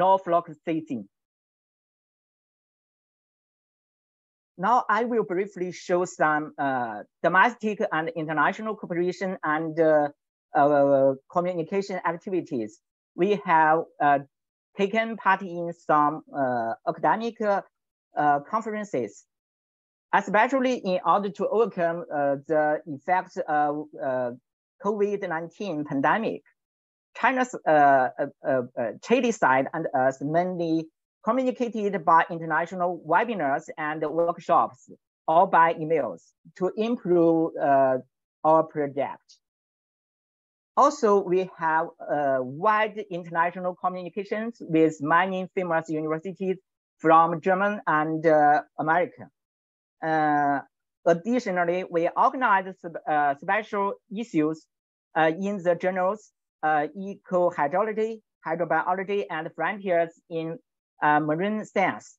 norfloxacin. Now I will briefly show some uh, domestic and international cooperation and uh, uh, communication activities. We have uh, taken part in some uh, academic uh, uh, conferences, especially in order to overcome uh, the effects of uh, COVID nineteen pandemic. China's uh, uh, uh, Chile side and us mainly communicated by international webinars and workshops or by emails to improve uh, our project. Also, we have uh, wide international communications with many famous universities from Germany and uh, America. Uh, additionally, we organize uh, special issues uh, in the journals uh, Eco-Hydrology, Hydrobiology, and Frontiers in uh, Marine Science.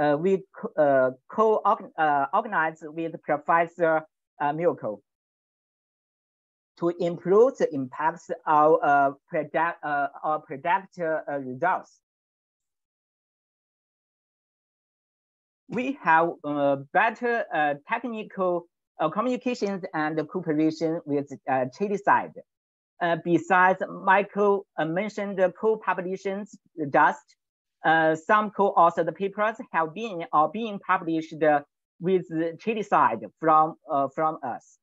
Uh, we uh, co-organize uh, with Professor uh, Milko to improve the impacts of uh, product, uh, our product uh, results. We have uh, better uh, technical uh, communications and cooperation with uh, Chile side. Uh, besides, Michael uh, mentioned co-publications dust. Uh, some co-authored papers have been or being published with Chile side from, uh, from us.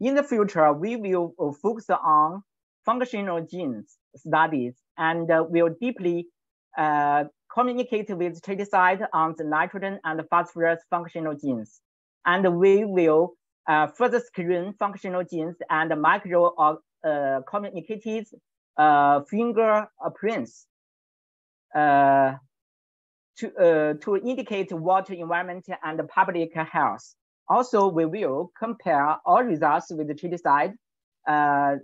In the future, we will focus on functional genes studies and uh, will deeply uh, communicate with Chile side on the nitrogen and phosphorus functional genes. And we will uh, further screen functional genes and micro or uh, communicative uh, fingerprints uh, to, uh, to indicate water environment and public health. Also, we will compare our results with the Chile side uh,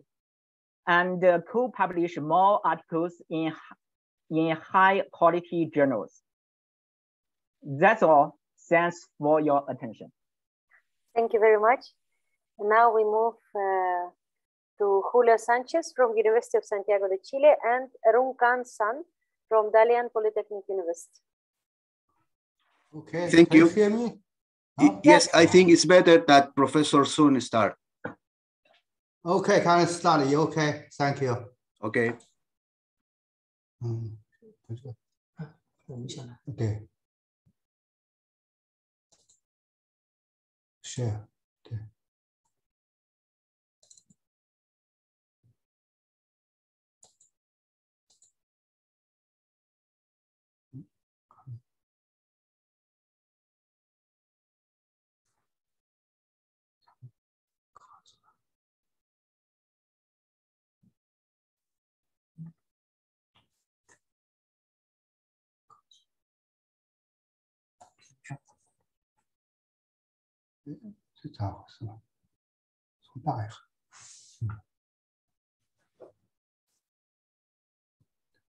and uh, co-publish more articles in, in high quality journals. That's all. Thanks for your attention. Thank you very much. And now we move uh, to Julio Sanchez from University of Santiago de Chile and Runkan San from Dalian Polytechnic University. Okay, thank you. Can you hear me? Yes, I think it's better that Professor Sun start. Okay, can I start? Okay, thank you. Okay. Okay. Sure. Okay.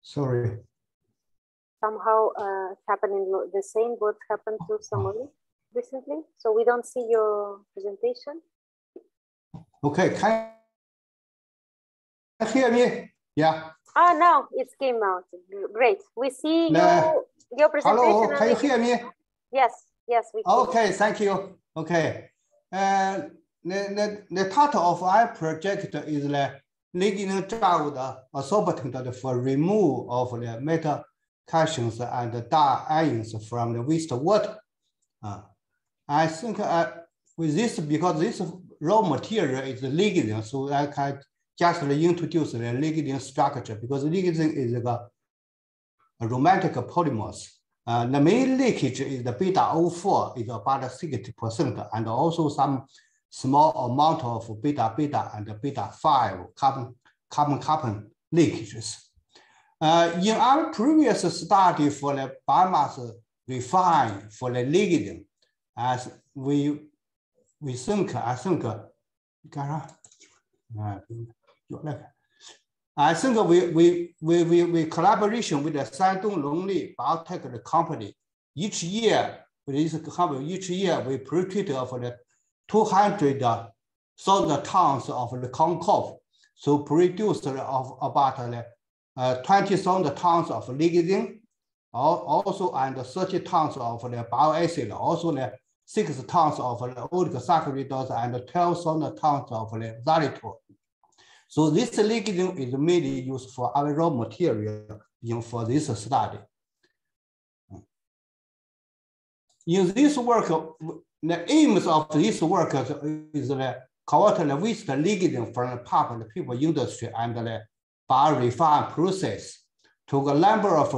Sorry. Somehow uh, it's happening the same what happened to somebody recently, so we don't see your presentation. Okay, can you hear me? Yeah. Oh, no, it came out. Great. We see uh, you, your presentation. Hello, can you hear me? Yes, yes, we can. Okay, thank you. Okay, uh, the, the, the title of our project is the lignin drive adsorbent for removal of the metal cations and the dye ions from the wastewater. Uh, I think uh, with this, because this raw material is lignin, so I can just introduce the lignin structure because lignin is a, a romantic polymers. Uh, the main leakage is the beta zero four is about sixty percent, and also some small amount of beta beta and beta five carbon carbon carbon leakages. Uh, in our previous study for the biomass refine for the lignin, as we we think I think I think we we we we, we collaboration with the Shandong Longley Biotech Company. Each year, with this company, each year we pre-treat of the two hundred thousand tons of the corn, so produce of about uh, twenty thousand tons of lignin, also and thirty tons of the bioacid, also the six tons of the oligosaccharides and twelve thousand tons of the xylitol. So this lignin is mainly used for our raw material in, for this study. In this work, the aims of this work is to convert the waste lignin from the pulp and paper industry and the bio-refining process to a number of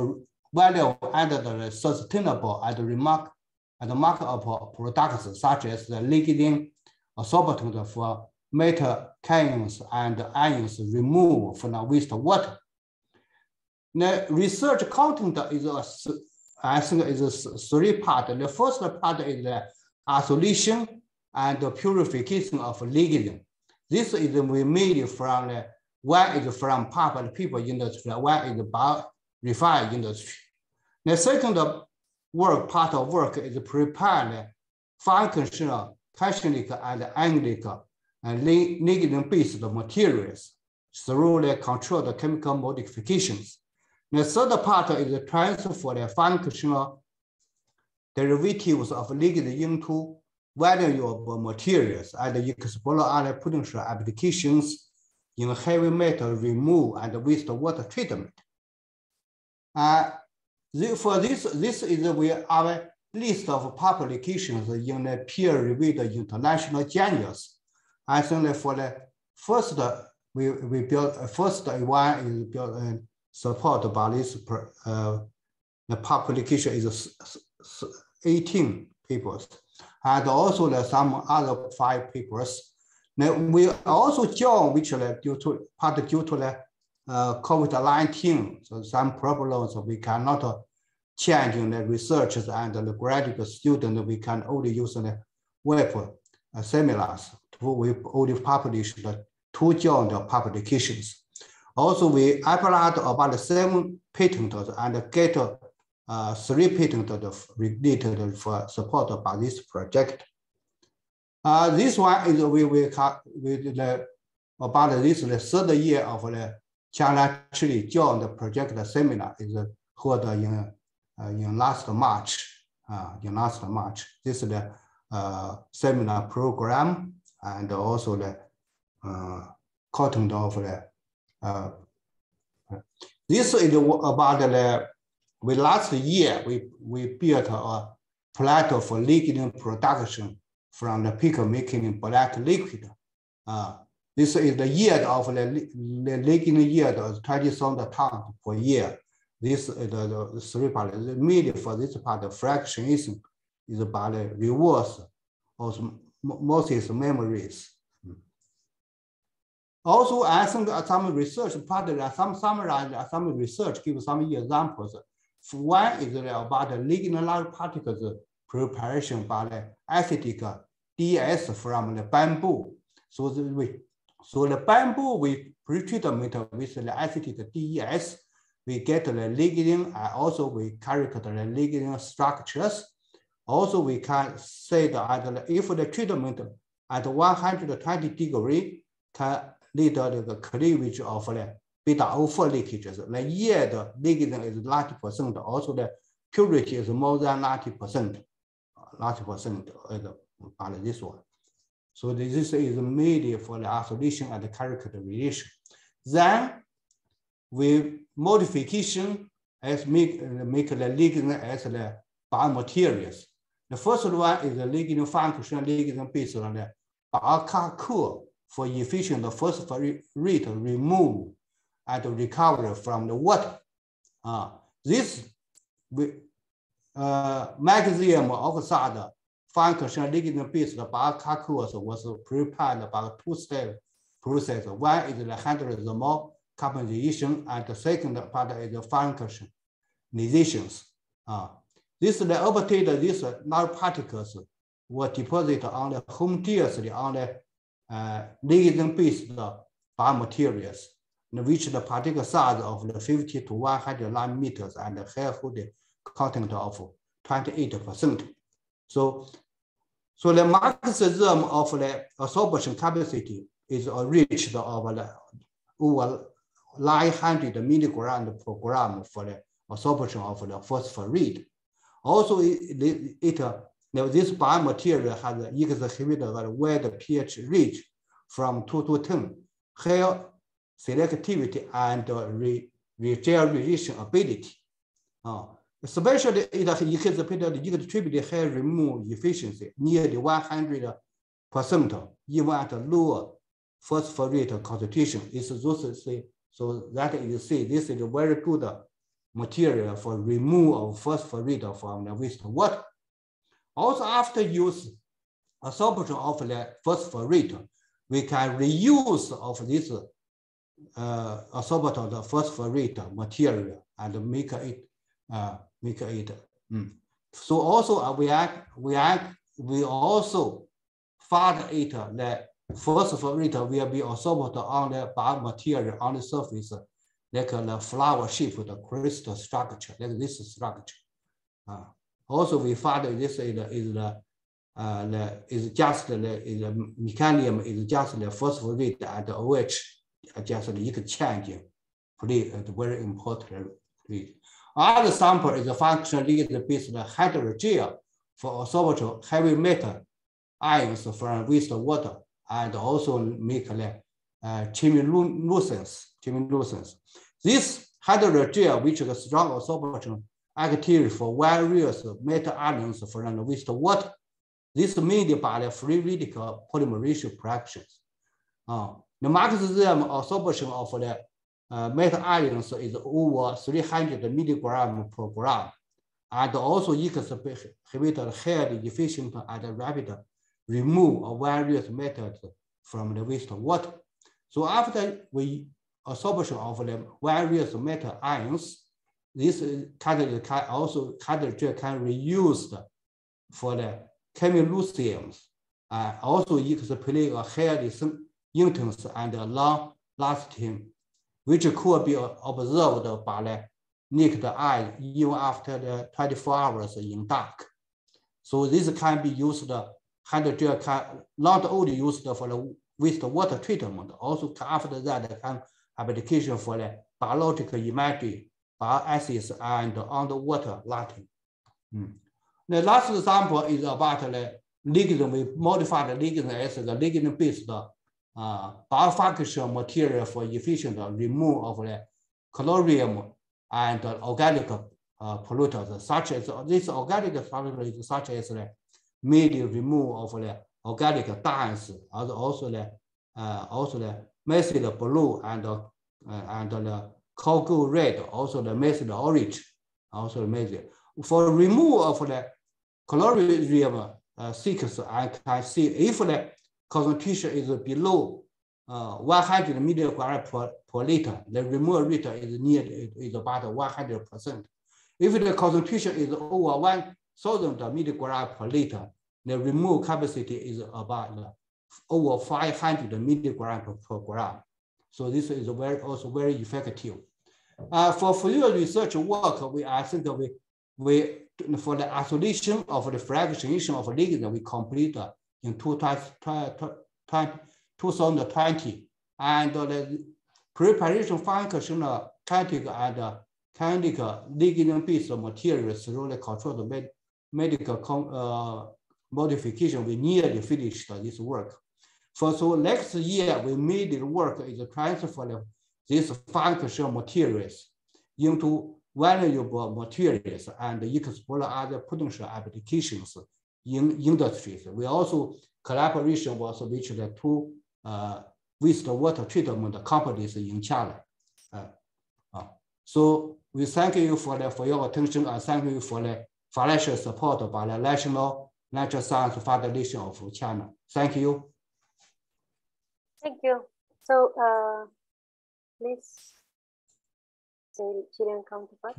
value added sustainable and remark and marketable products such as the lignin adsorbent for metal cations and ions removed from the wastewater. The research content is, a, I think, is a three part. The first part is the isolation and the purification of lignin. This is we made from the, one is from pulp and paper industry, one is bio-refined industry. The second work, part of work is prepare functional, cationic and ionic and lignin-based materials through the controlled chemical modifications. The third part is the transfer the functional derivatives of lignin into valuable materials and explore other potential applications in heavy metal removal and wastewater treatment. Uh, for this, this is where our list of publications in the peer-reviewed international journals. I think for the first, we, we built, first one is built and support by this, uh, the publication is eighteen papers, and also the, some other five papers. Now we also join, which uh, due to part due to the uh, COVID nineteen, so some problems we cannot uh, change in the researchers and the graduate student. We can only use the web uh, seminars. We only published uh, two joint publications. Also, we applied about seven patents and get uh, three patents related for support by this project. Uh, this one is we will with the about this the third year of the China Chile joint project seminar is held in uh, in last March. Uh, in last March, this is the uh, seminar program and also the uh, content of the. Uh, this is about the we last year we we built a plateau for lignin production from the pickle making black liquid. Uh, this is the yield of the, the lignin yield of twenty thousand tons per year. This is the, the three part. The media for this part of fraction is is about the reverse osmosis memories. Also, I think some research partners, some summarize some research give some examples. One is about the lignin large particles preparation by the acetic D S from the bamboo. So the, we, so the bamboo we pretreatment with the acetic D S, we get the lignin and also we characterize the lignin structures. Also, we can say that if the treatment at one hundred twenty degrees can lead to the cleavage of the beta zero four leakages. The yield lignin is ninety percent. Also, the purity is more than ninety percent. ninety percent by this one. So this is mainly for the isolation and the characterization. Then, with modification, as make make the lignin as the biomaterials. The first one is the lignin function, lignin based on the biochar for efficient phosphorate removal and recovery from the water. Uh, this uh, magnesium oxide functional lignin-based biochar was prepared by a two-step process. One is the hydrosomal carbonization, and the second part is the functionizations. Uh, this the obtained these large particles were deposited on the homogeneously on the Uh, lignin-based biomaterials, which the particle size of the fifty to one hundred nanometers and the hairhold content of twenty-eight percent. So, so the maximum of the absorption capacity is reached over, the, over nine hundred milligrams per gram for the absorption of the phosphorate. Also, it, it, it now, this biomaterial has exhibited a wide pH range from two to ten, high selectivity and re regeneration ability. Uh, especially, it has exhibited high removal efficiency, nearly one hundred percent, even at a lower phosphorate concentration. It's those, so that you see, this is a very good material for removal of phosphorate from the wastewater. Also, after use, absorption of the phosphorate we can reuse of this uh, assorted phosphorate material and make it uh, make it. Mm. So also we act, we act, we also further it that phosphorate will be absorbed on the biomaterial on the surface, like the flower shape, the crystal structure, like this structure. Uh, also, we found this is is the, uh, the is just the is the meconium is just the phosphorate and the O H just the exchange play a very important role. Other sample is a functionally based hydrogel for absorption heavy metal ions from wastewater and also make the uh, chemiluminescence. chemiluminescence. This hydrogel, which is a strong absorption active for various metal ions from the wastewater. This is made by the free radical polymerization reactions. Uh, the maximum absorption of the uh, metal ions is over three hundred milligrams per gram, and also exhibited highly efficient and rapid removal of various metals from the wastewater. So after we absorption of the various metal ions, this cartridge can also cartridge can reused for the chemiluminescence. Uh, also, it display a highly intense and long-lasting, which could be observed by the naked eye even after the twenty-four hours in dark. So this can be used. Cartridge can not only used for the wastewater treatment, also after that can application for the biological imagery, bioassays and underwater lighting. Mm. The last example is about the lignin. We modify the lignin as the lignin-based uh, biofunctional material for efficient removal of the colorium and organic uh, pollutants, such as this organic pollutants, such as the medium removal of the organic dyes, also the uh, also the methyl blue and uh, and the cocoa red, also the methyl orange, also the methyl. For removal of the colorium uh, thickness, I can see if the concentration is below uh, one hundred milligrams per, per liter, the removal rate is near is about one hundred percent. If the concentration is over one thousand milligrams per liter, the removal capacity is about uh, over five hundred milligrams per, per gram. So this is very, also very effective. Uh, for further research work, we I think we we for the isolation of the fractionation of lignin we completed uh, in two thousand twenty, and uh, the preparation functional kinetic and uh, kinetic lignin-based materials through the controlled med medical com uh, modification. We nearly finished uh, this work. For so next year, we made the work is transfer these functional materials into valuable materials and explore other potential applications in industries. We also collaboration with the two uh, wastewater treatment companies in China. Uh, uh, so we thank you for the, for your attention and thank you for the financial support by the National Natural Science Foundation of China. Thank you. Thank you. So, uh, please, Chilean counterpart.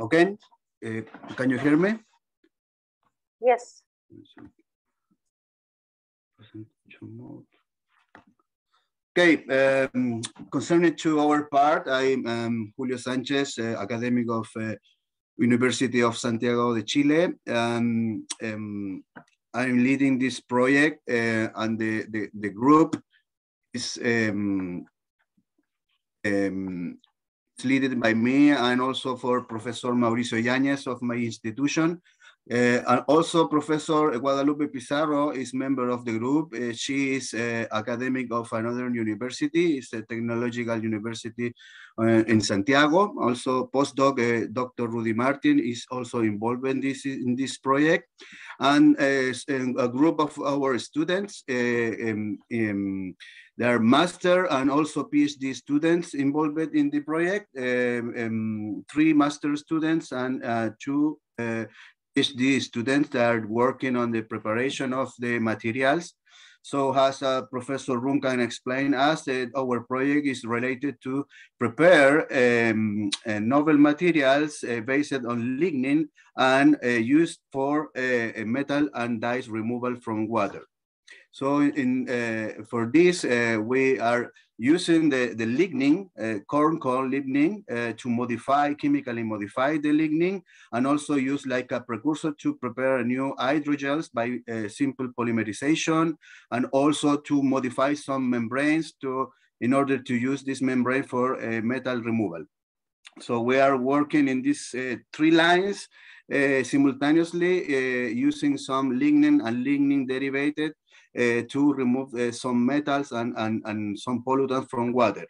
Okay. Uh, can you hear me? Yes. Okay, um, concerning to our part, I'm um, Julio Sanchez, uh, academic of uh, University of Santiago de Chile. Um, um, I'm leading this project uh, and the, the, the group is um, um, led by me and also for Professor Mauricio Yañez of my institution. Uh, and also Professor Guadalupe Pizarro is member of the group. Uh, she is uh, academic of another university. It's a technological university uh, in Santiago. Also postdoc, uh, Doctor Rudy Martin is also involved in this, in this project. And uh, a group of our students, uh, um, um, there are master and also PhD students involved in the project. Um, um, three master students and uh, two uh, PhD students that are working on the preparation of the materials. So as uh, Professor Runcan explained us, that our project is related to prepare um, uh, novel materials uh, based on lignin and uh, used for uh, metal and dyes removal from water. So in, uh, for this, uh, we are using the, the lignin, uh, corn corn lignin, uh, to modify, chemically modify the lignin, and also use like a precursor to prepare new hydrogels by uh, simple polymerization, and also to modify some membranes to, in order to use this membrane for uh, metal removal. So we are working in these uh, three lines uh, simultaneously, uh, using some lignin and lignin derivated Uh, to remove uh, some metals and, and, and some pollutants from water.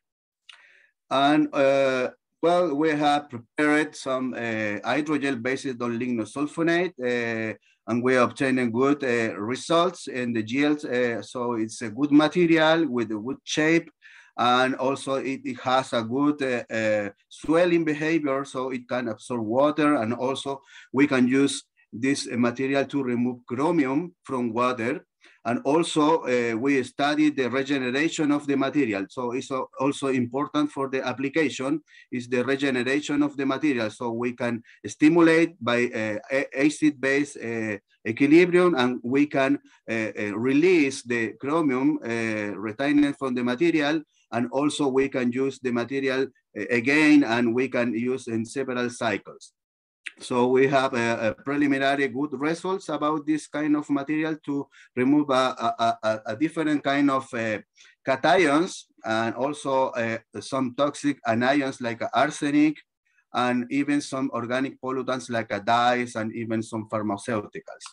And uh, well, we have prepared some uh, hydrogel based on lignosulfonate, uh, and we obtained good uh, results in the yields. Uh, so it's a good material with a good shape, and also it, it has a good uh, uh, swelling behavior, so it can absorb water, and also we can use this uh, material to remove chromium from water. And also uh, we studied the regeneration of the material. So it's also important for the application is the regeneration of the material. So we can stimulate by uh, acid-base uh, equilibrium, and we can uh, uh, release the chromium uh, retained from the material. And also we can use the material again, and we can use in several cycles. So we have a, a preliminary good results about this kind of material to remove a, a, a, a different kind of uh, cations, and also uh, some toxic anions like arsenic, and even some organic pollutants like dyes, and even some pharmaceuticals.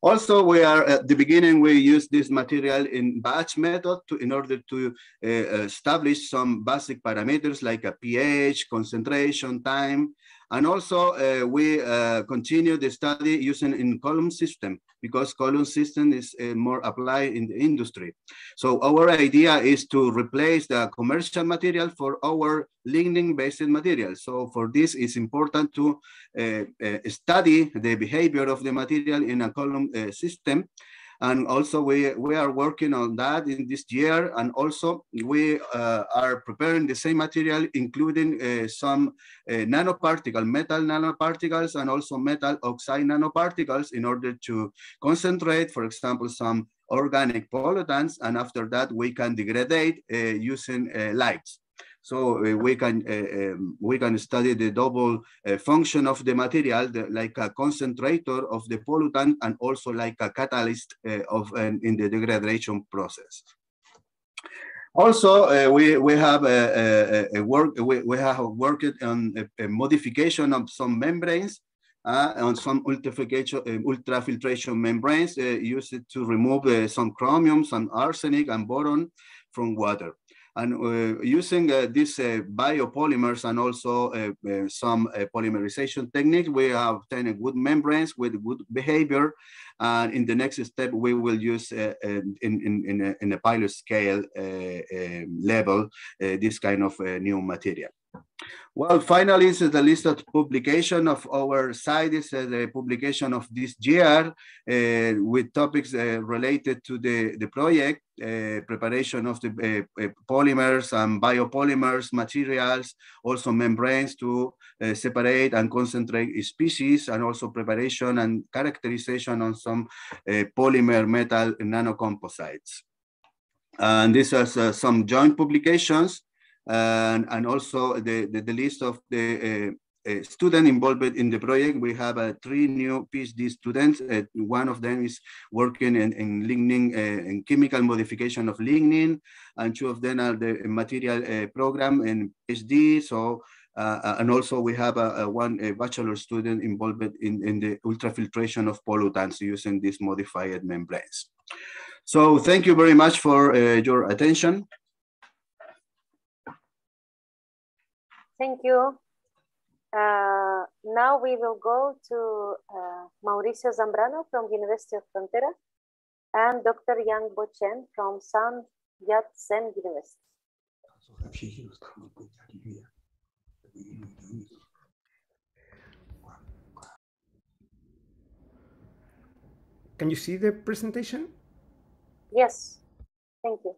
Also, we are at the beginning, we use this material in batch method to, in order to uh, establish some basic parameters like a pH, concentration, time. And also uh, we uh, continue the study using in column system, because column system is uh, more applied in the industry. So our idea is to replace the commercial material for our lignin-based material. So for this, it's important to uh, uh, study the behavior of the material in a column uh, system. And also we, we are working on that in this year. And also we uh, are preparing the same material, including uh, some uh, nanoparticle, metal nanoparticles, and also metal oxide nanoparticles in order to concentrate, for example, some organic pollutants. And after that, we can degrade uh, using uh, lights. So uh, we can uh, um, we can study the double uh, function of the material, the, like a concentrator of the pollutant, and also like a catalyst uh, of um, in the degradation process. Also, uh, we we have a, a, a work we, we have worked on a, a modification of some membranes, uh, on some ultrafiltration uh, ultrafiltration membranes uh, used to remove uh, some chromium, some arsenic, and boron from water. And uh, using uh, these uh, biopolymers and also uh, uh, some uh, polymerization techniques, we have obtained good membranes with good behavior. And in the next step, we will use uh, in, in, in, a, in a pilot scale uh, uh, level, uh, this kind of uh, new material. Well, finally, this is the list of publication of our site. This is the publication of this year uh, with topics uh, related to the, the project, uh, preparation of the uh, polymers and biopolymers, materials, also membranes to uh, separate and concentrate species, and also preparation and characterization on some uh, polymer metal nanocomposites. And these are uh, some joint publications. And, and also the, the, the list of the uh, uh, student involved in the project. We have uh, three new PhD students. Uh, one of them is working in, in lignin, uh, in chemical modification of lignin, and two of them are the material uh, program and PhD. So Uh, and also we have a, a one a bachelor student involved in, in the ultrafiltration of pollutants using these modified membranes. So thank you very much for uh, your attention. Thank you. Uh, now we will go to uh, Mauricio Zambrano from University of Frontera and Doctor Yang Bochen from Sun Yat-sen University. Can you see the presentation? Yes, thank you.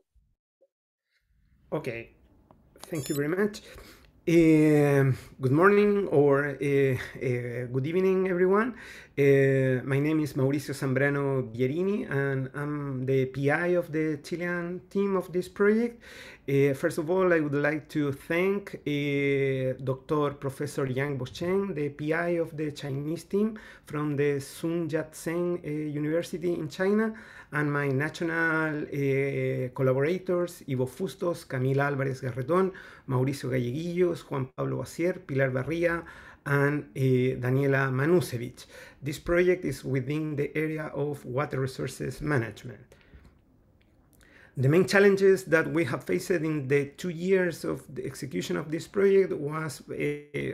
Okay, thank you very much. Uh, good morning or uh, uh, good evening, everyone. Uh, my name is Mauricio Zambrano Bierini, and I'm the P I of the Chilean team of this project. Uh, first of all, I would like to thank uh, Doctor Professor Yang Bochen, the P I of the Chinese team from the Sun Yat-sen uh, University in China, and my national uh, collaborators, Ivo Fustos, Camila Álvarez Garretón, Mauricio Galleguillos, Juan Pablo Bacier, Pilar Barría, and uh, Daniela Manusevich. This project is within the area of water resources management. The main challenges that we have faced in the two years of the execution of this project was, uh,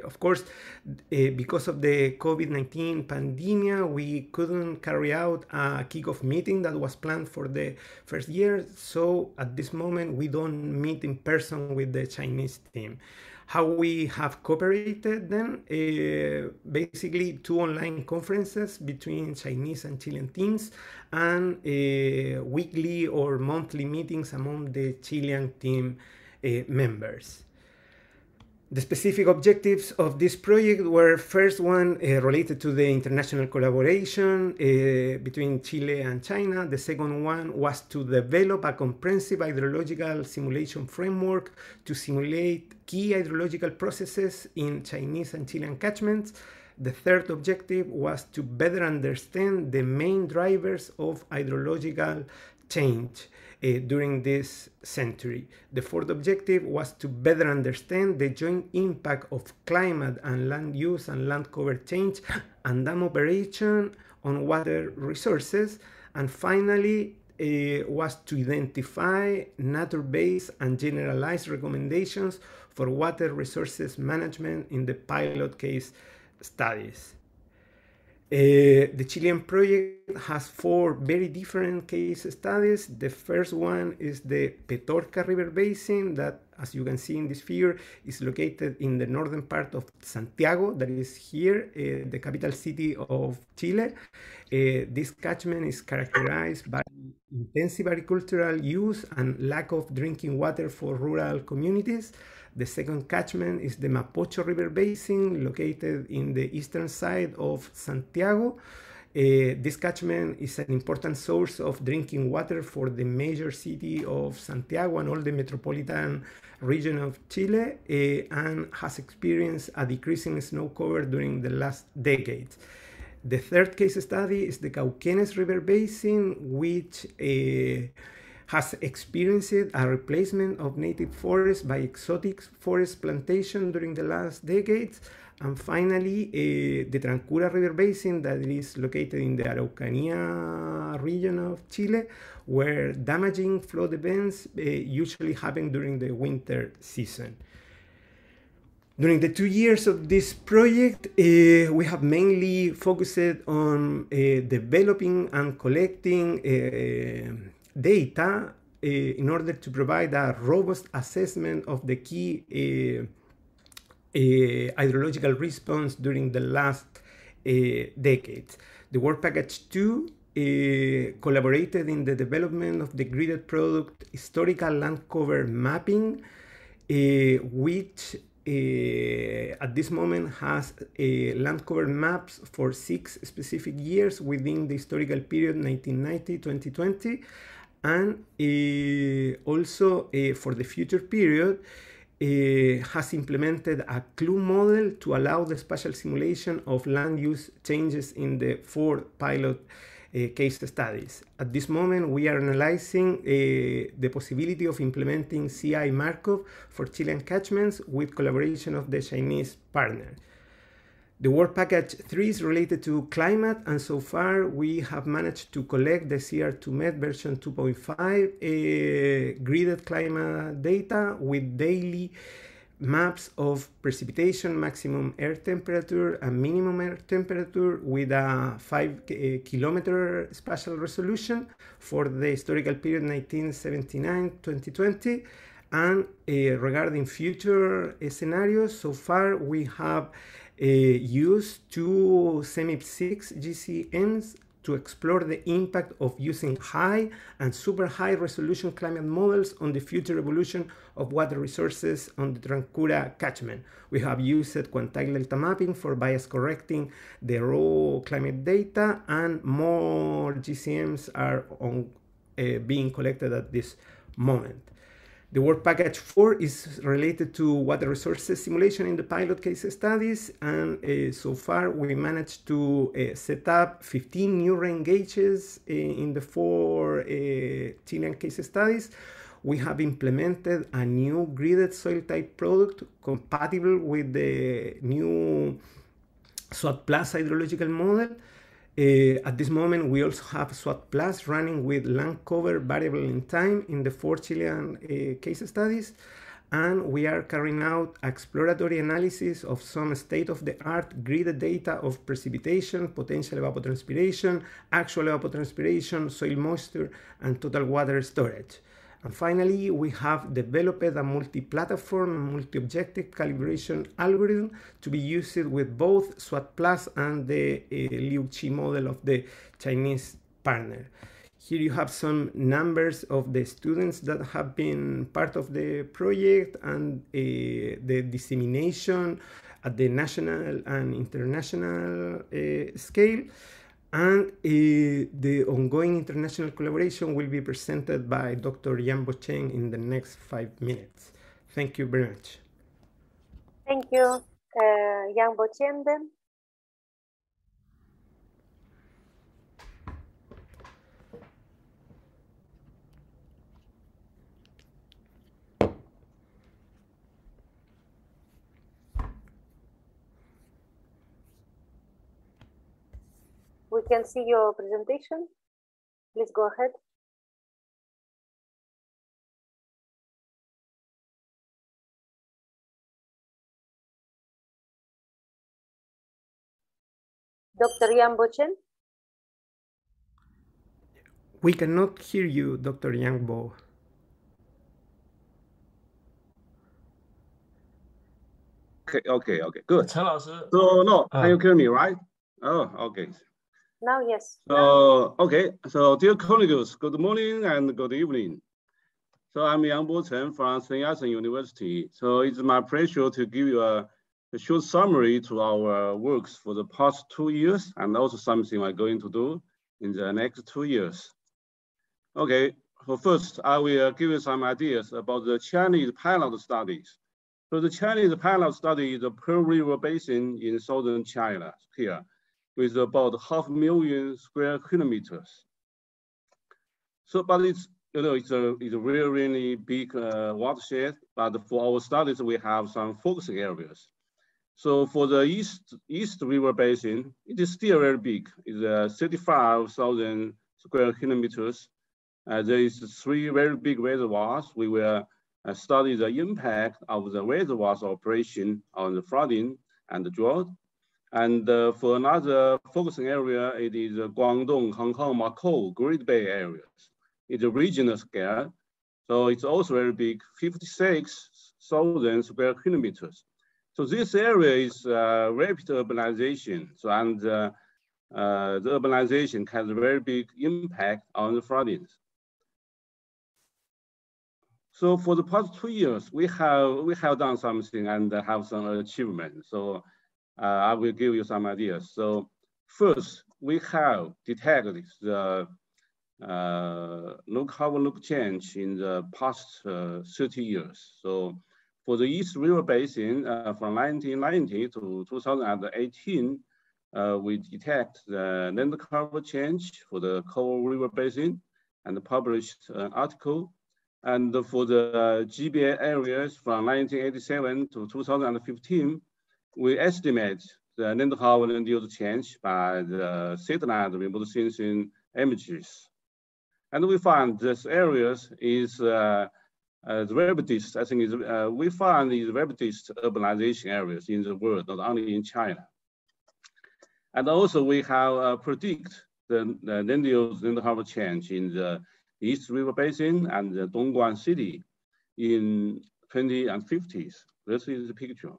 of course, uh, because of the COVID nineteen pandemic, we couldn't carry out a kickoff meeting that was planned for the first year. So at this moment, we don't meet in person with the Chinese team. How we have cooperated then, uh, basically two online conferences between Chinese and Chilean teams and uh, weekly or monthly meetings among the Chilean team uh, members. The specific objectives of this project were, first one, uh, related to the international collaboration uh, between Chile and China. The second one was to develop a comprehensive hydrological simulation framework to simulate key hydrological processes in Chinese and Chilean catchments. The third objective was to better understand the main drivers of hydrological change Uh, during this century. The fourth objective was to better understand the joint impact of climate and land use and land cover change and dam operation on water resources. And finally, uh, was to identify nature-based and generalized recommendations for water resources management in the pilot case studies. Uh, the Chilean project has four very different case studies. The first one is the Petorca River Basin that, as you can see in this figure, is located in the northern part of Santiago, that is here, uh, the capital city of Chile. Uh, this catchment is characterized by intensive agricultural use and lack of drinking water for rural communities. The second catchment is the Mapocho River Basin, located in the eastern side of Santiago. Uh, this catchment is an important source of drinking water for the major city of Santiago and all the metropolitan region of Chile, uh, and has experienced a decrease in snow cover during the last decades. The third case study is the Cauquenes River Basin, which uh, has experienced a replacement of native forests by exotic forest plantation during the last decades. And finally, uh, the Trancura River Basin that is located in the Araucanía region of Chile, where damaging flood events uh, usually happen during the winter season. During the two years of this project, uh, we have mainly focused on uh, developing and collecting uh, data uh, in order to provide a robust assessment of the key uh, uh, hydrological response during the last uh, decades. The work package two uh, collaborated in the development of the gridded product historical land cover mapping, uh, which Uh, at this moment has a land cover maps for six specific years within the historical period nineteen ninety to twenty twenty, and uh, also uh, for the future period uh, has implemented a clue model to allow the spatial simulation of land use changes in the four pilot uh, uh, case studies. At this moment, we are analyzing uh, the possibility of implementing C I Markov for Chilean catchments with collaboration of the Chinese partner. The work package three is related to climate, and so far we have managed to collect the C R two Met version two point five uh, gridded climate data with daily maps of precipitation, maximum air temperature, and minimum air temperature with a five kilometer spatial resolution for the historical period nineteen seventy-nine to twenty twenty. And uh, regarding future uh, scenarios, so far we have uh, used two SEMIP six G C Ms to explore the impact of using high and super high resolution climate models on the future evolution of water resources on the Trancura catchment. We have used quantile delta mapping for bias correcting the raw climate data, and more G C Ms are on, uh, being collected at this moment. The work package four is related to water resources simulation in the pilot case studies, and uh, so far we managed to uh, set up fifteen new rain gauges uh, in the four uh, Chilean case studies. We have implemented a new gridded soil type product compatible with the new SWAT Plus hydrological model. Uh, at this moment, we also have SWAT Plus running with land cover variable in time in the four Chilean uh, case studies, and we are carrying out exploratory analysis of some state-of-the-art gridded data of precipitation, potential evapotranspiration, actual evapotranspiration, soil moisture, and total water storage. And finally, we have developed a multi-platform, multi-objective calibration algorithm to be used with both SWAT Plus and the uh, Liu Qi model of the Chinese partner. Here you have some numbers of the students that have been part of the project and uh, the dissemination at the national and international uh, scale. And uh, the ongoing international collaboration will be presented by Doctor Yanbo Chen in the next five minutes. Thank you very much. Thank you, uh, Yanbo Chen. Then. We can see your presentation. Please go ahead. Doctor Yanbo Chen? We cannot hear you, Doctor Yanbo. Okay, okay, okay, good. Hello, sir. So, no, can you hear me, right? Oh, okay. Now, yes. So, okay. So, dear colleagues, good morning and good evening. So, I'm Yanbo Chen from Tsinghua University. So, it's my pleasure to give you a, a short summary to our works for the past two years and also something I'm going to do in the next two years. Okay. So, first, I will give you some ideas about the Chinese pilot studies. So, the Chinese pilot study is the Pearl River Basin in southern China here, with about half million square kilometers. So, but it's, you know, it's a, it's a really, really big uh, watershed, but for our studies, we have some focus areas. So for the East, East River Basin, it is still very big. It's uh, thirty-five thousand square kilometers. Uh, there is three very big reservoirs. We will uh, study the impact of the reservoirs operation on the flooding and the drought. And uh, for another focusing area, it is uh, Guangdong, Hong Kong, Macau, Great Bay areas. It's a regional scale. So it's also very big, fifty-six thousand square kilometers. So this area is uh, rapid urbanization. So and uh, uh, the urbanization has a very big impact on the flooding. So for the past two years, we have, we have done something and have some achievement. So Uh, I will give you some ideas. So first, we have detected the uh, low carbon look change in the past uh, thirty years. So for the East River Basin uh, from nineteen ninety to two thousand eighteen, uh, we detect the land cover change for the Coal River Basin and published an article. And for the G B A areas from nineteen eighty-seven to two thousand fifteen, we estimate the land cover land use change by the satellite remote sensing images. And we find this areas is uh, uh, the rapidest, I think is, uh, we find the rapidest urbanization areas in the world, not only in China. And also we have uh, predict the, the land use land cover change in the East River Basin and the Dongguan City in twenty fifties. This is the picture.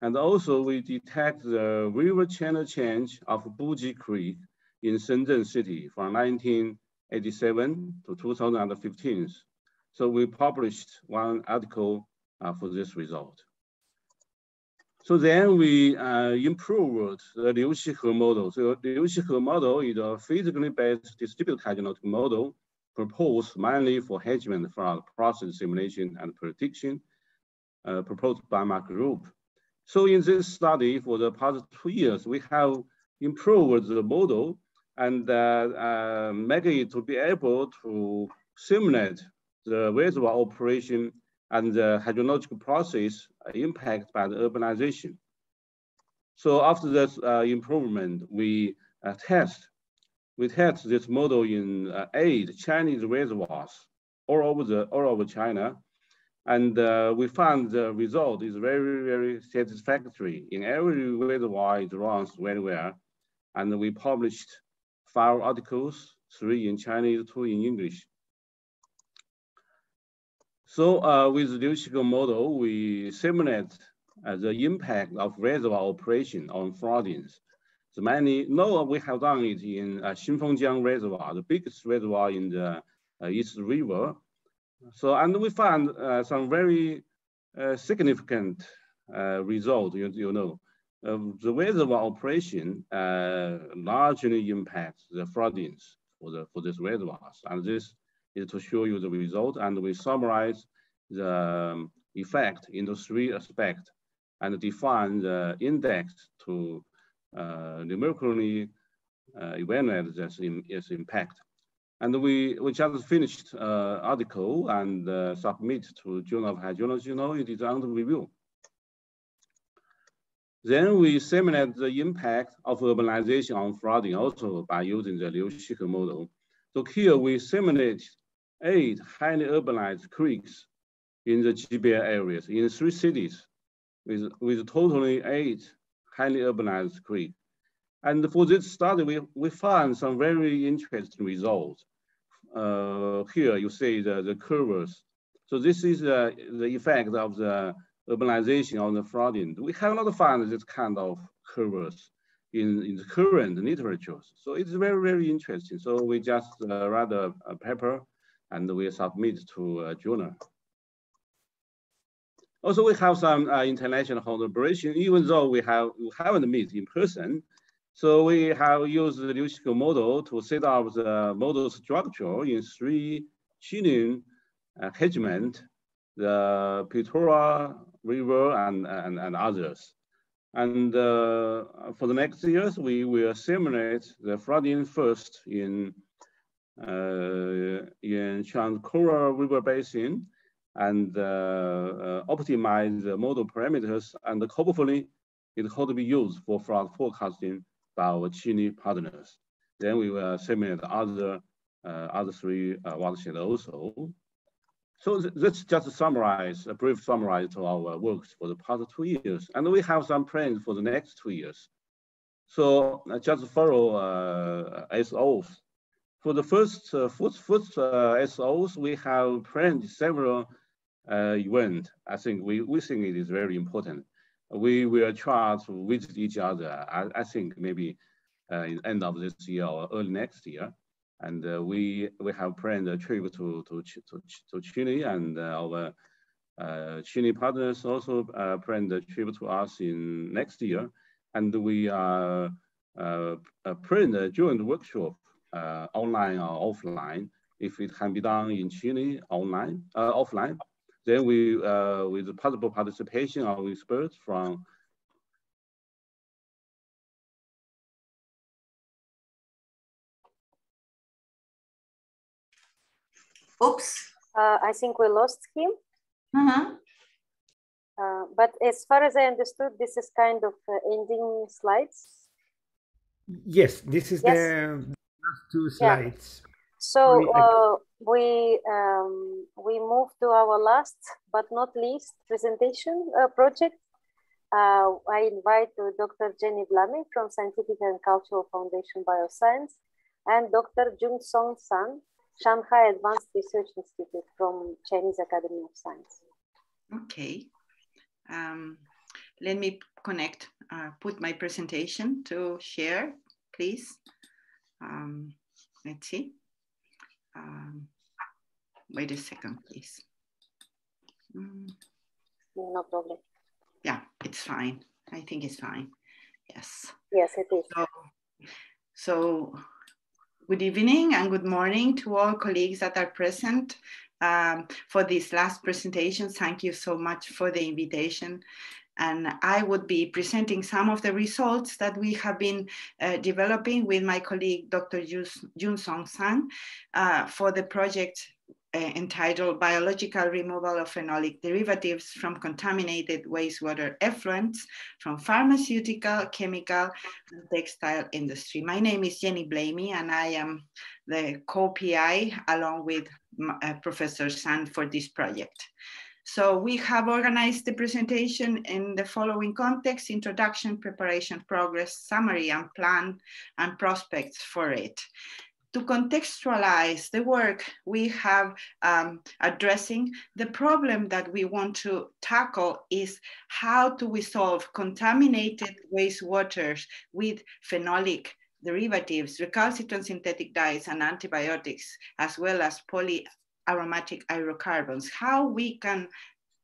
And also we detect the river channel change of Buji Creek in Shenzhen City from nineteen eighty-seven to two thousand fifteen. So we published one article uh, for this result. So then we uh, improved the Liu Shihe model. So Liu Shihe model is a physically based distributed kinetic model proposed mainly for hedgehog fraud process simulation and prediction, uh, proposed by my group. So in this study for the past two years, we have improved the model and uh, uh, make it to be able to simulate the reservoir operation and the hydrological process impact by the urbanization. So after this uh, improvement, we uh, test We test this model in uh, eight Chinese reservoirs all over, the, all over China. And uh, we found the result is very, very satisfactory. In every reservoir, it runs very well. And we published five articles, three in Chinese, two in English. So uh, with the Liu Shihe model, we simulate uh, the impact of reservoir operation on floodings. So many, no, we have done it in uh, Xinfengjiang Reservoir, the biggest reservoir in the uh, East River. So, and we found uh, some very uh, significant uh, result, you, you know. Uh, the reservoir operation uh, largely impacts the floodings for, the, for these reservoirs. And this is to show you the result. And we summarize the effect into three aspects and define the index to Uh, numerically uh, evaluate this in, its impact. And we, we just finished uh, article and uh, submit to Journal of Hydrology. Now it is under review. Then we simulate the impact of urbanization on flooding also by using the Liu Shihe model. So here we simulate eight highly urbanized creeks in the G B A areas in three cities with, with totally eight highly urbanized creek. And for this study, we, we found some very interesting results. Uh, here you see the, the curves. So this is uh, the effect of the urbanization on the flooding. We have not found this kind of curves in, in the current literature. So it's very, very interesting. So we just uh, write a, a paper and we submit to a journal. Also, we have some uh, international collaboration, even though we, have, we haven't met in person. So we have used the Liu Shihe model to set up the model structure in three Qinling uh, catchment, the Pitora River and, and, and others. And uh, for the next years, we will simulate the flooding first in, uh, in Shanghai River Basin, and uh, uh, optimize the model parameters, and hopefully it could be used for flood forecasting by our Chile partners. Then we will simulate other, uh, other three uh, watersheds also. So th that's just a summarize, a brief summary to our works for the past two years. And we have some plans for the next two years. So uh, just follow uh, S Os. For the first uh, first, first uh, S Os, we have planned several uh, events. I think we, we think it is very important. We will try to visit each other, I, I think maybe uh, in end of this year or early next year. And uh, we we have planned a trip to, to, to, to Chile, and uh, our uh, Chile partners also uh, planned a trip to us in next year. And we are uh, uh, planned a joint workshop Uh, online or offline. If it can be done in Chile online, uh, offline, then we, uh, with the possible participation of experts from Oops. Uh, I think we lost him. Mm-hmm. Uh, but as far as I understood, this is kind of uh, ending slides. Yes, this is yes. the last two slides. Yeah. So uh, we um, we move to our last but not least presentation uh, project. Uh, I invite uh, Doctor Jenny Blame from Scientific and Cultural Foundation Bioscience and Doctor Jung Song San, Shanghai Advanced Research Institute from Chinese Academy of Science. Okay, um, let me connect, uh, put my presentation to share, please. Um, let's see. Um, wait a second, please. Mm. No problem. Yeah, it's fine. I think it's fine. Yes. Yes, it is. So, so good evening and good morning to all colleagues that are present um, for this last presentation. Thank you so much for the invitation. And I would be presenting some of the results that we have been uh, developing with my colleague, Doctor Jun Song Sang, uh, for the project uh, entitled Biological Removal of Phenolic Derivatives from Contaminated Wastewater Effluents from Pharmaceutical, Chemical, and Textile Industry. My name is Jenny Blamey, and I am the co-P I along with uh, Professor Sang for this project. So we have organized the presentation in the following context: introduction, preparation, progress, summary, and plan and prospects for it. To contextualize the work, we have um, addressing the problem that we want to tackle is how do we solve contaminated wastewaters with phenolic derivatives, recalcitrant synthetic dyes and antibiotics, as well as poly aromatic hydrocarbons, how we can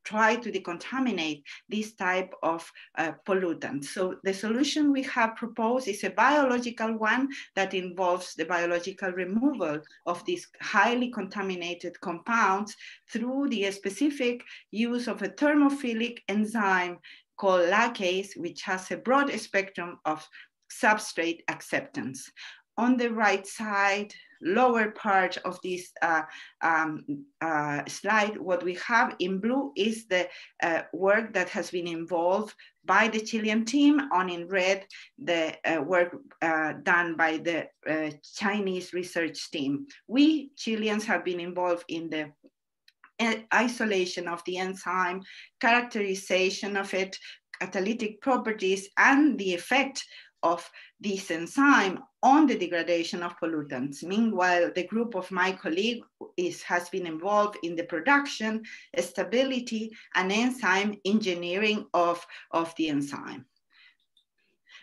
try to decontaminate this type of uh, pollutant. So the solution we have proposed is a biological one that involves the biological removal of these highly contaminated compounds through the specific use of a thermophilic enzyme called lacase, which has a broad spectrum of substrate acceptance. On the right side, lower part of this uh, um, uh, slide, what we have in blue is the uh, work that has been involved by the Chilean team, on in red, the uh, work uh, done by the uh, Chinese research team. We Chileans have been involved in the isolation of the enzyme, characterization of it, catalytic properties, and the effect of this enzyme on the degradation of pollutants. Meanwhile, the group of my colleague is, has been involved in the production, stability, and enzyme engineering of, of the enzyme.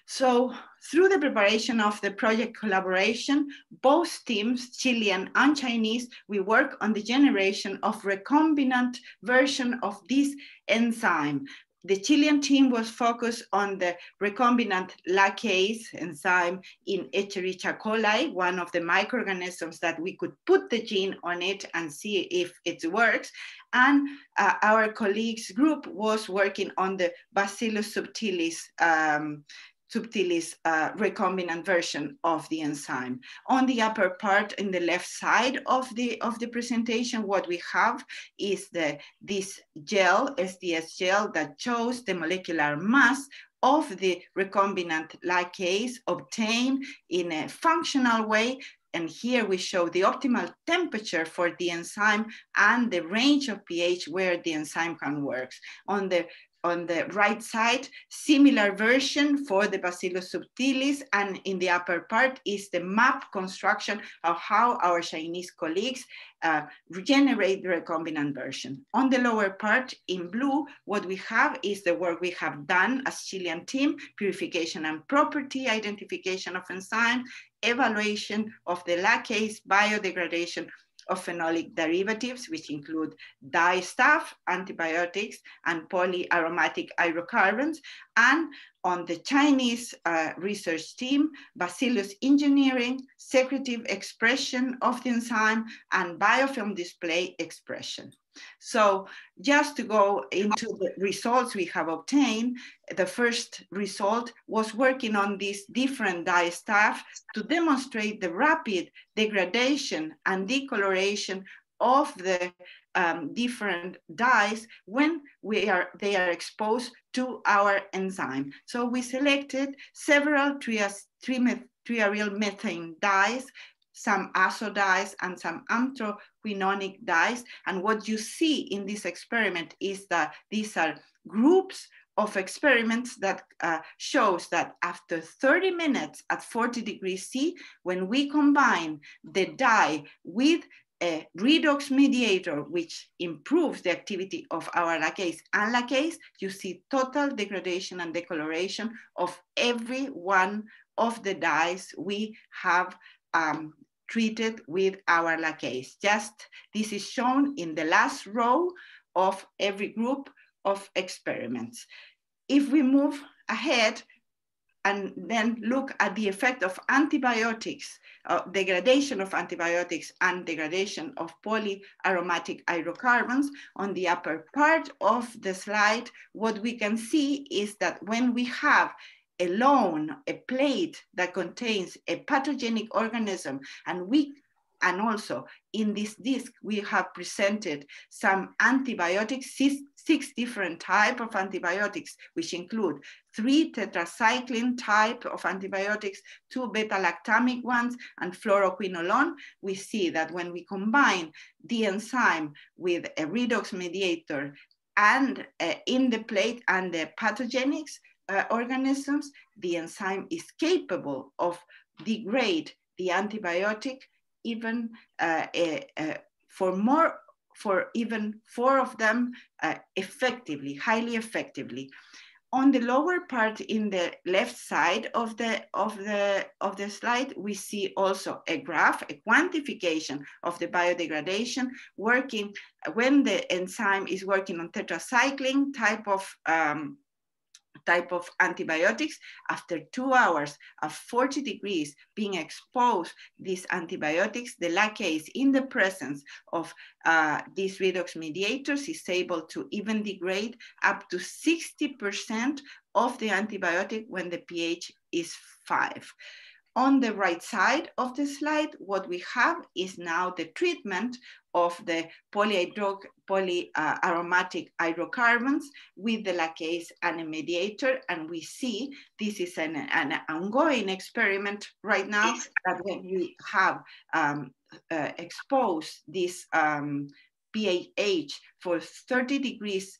So through the preparation of the project collaboration, both teams, Chilean and Chinese, we work on the generation of recombinant version of this enzyme. The Chilean team was focused on the recombinant lacase enzyme in Escherichia coli, one of the microorganisms that we could put the gene on it and see if it works. And uh, our colleagues group was working on the Bacillus subtilis um, subtilis uh, recombinant version of the enzyme. On the upper part, in the left side of the, of the presentation, what we have is the, this gel, S D S gel, that shows the molecular mass of the recombinant lacase obtained in a functional way. And here we show the optimal temperature for the enzyme and the range of pH where the enzyme can work. On the On the right side, similar version for the Bacillus subtilis, and in the upper part is the map construction of how our Chinese colleagues uh, regenerate the recombinant version. On the lower part in blue, what we have is the work we have done as Chilean team: purification and property, identification of enzyme, evaluation of the lacase, biodegradation of phenolic derivatives, which include dye stuff, antibiotics, and polyaromatic hydrocarbons. And on the Chinese uh, research team, Bacillus engineering, secretive expression of the enzyme, and biofilm display expression. So just to go into the results we have obtained, the first result was working on these different dye stuff to demonstrate the rapid degradation and decoloration of the um, different dyes when we are, they are exposed to our enzyme. So we selected several triaryl methane dyes, some azo dyes and some anthraquinonic dyes. And what you see in this experiment is that these are groups of experiments that uh, shows that after thirty minutes at forty degrees C, when we combine the dye with a redox mediator, which improves the activity of our lacase and lactase, you see total degradation and decoloration of every one of the dyes we have um, treated with our lacase. Just this is shown in the last row of every group of experiments. If we move ahead and then look at the effect of antibiotics, uh, degradation of antibiotics and degradation of polyaromatic hydrocarbons on the upper part of the slide, what we can see is that when we have alone a plate that contains a pathogenic organism, and we And also in this disc, we have presented some antibiotics, six, six different types of antibiotics, which include three tetracycline type of antibiotics, two beta-lactamic ones, and fluoroquinolone. We see that when we combine the enzyme with a redox mediator and uh, in the plate and the pathogenics uh, organisms, the enzyme is capable of degrade the antibiotic even uh, uh, uh, for more, for even four of them uh, effectively, highly effectively. On the lower part in the left side of the, of, the, of the slide, we see also a graph, a quantification of the biodegradation working when the enzyme is working on tetracycline type of um, type of antibiotics. After two hours at forty degrees being exposed these antibiotics, the lactase in the presence of uh, these redox mediators is able to even degrade up to sixty percent of the antibiotic when the pH is five. On the right side of the slide, what we have is now the treatment of the polyhydro polyaromatic uh, hydrocarbons with the lactase and a mediator. And we see this is an, an ongoing experiment right now that when we have um, uh, exposed this um, pH for thirty degrees,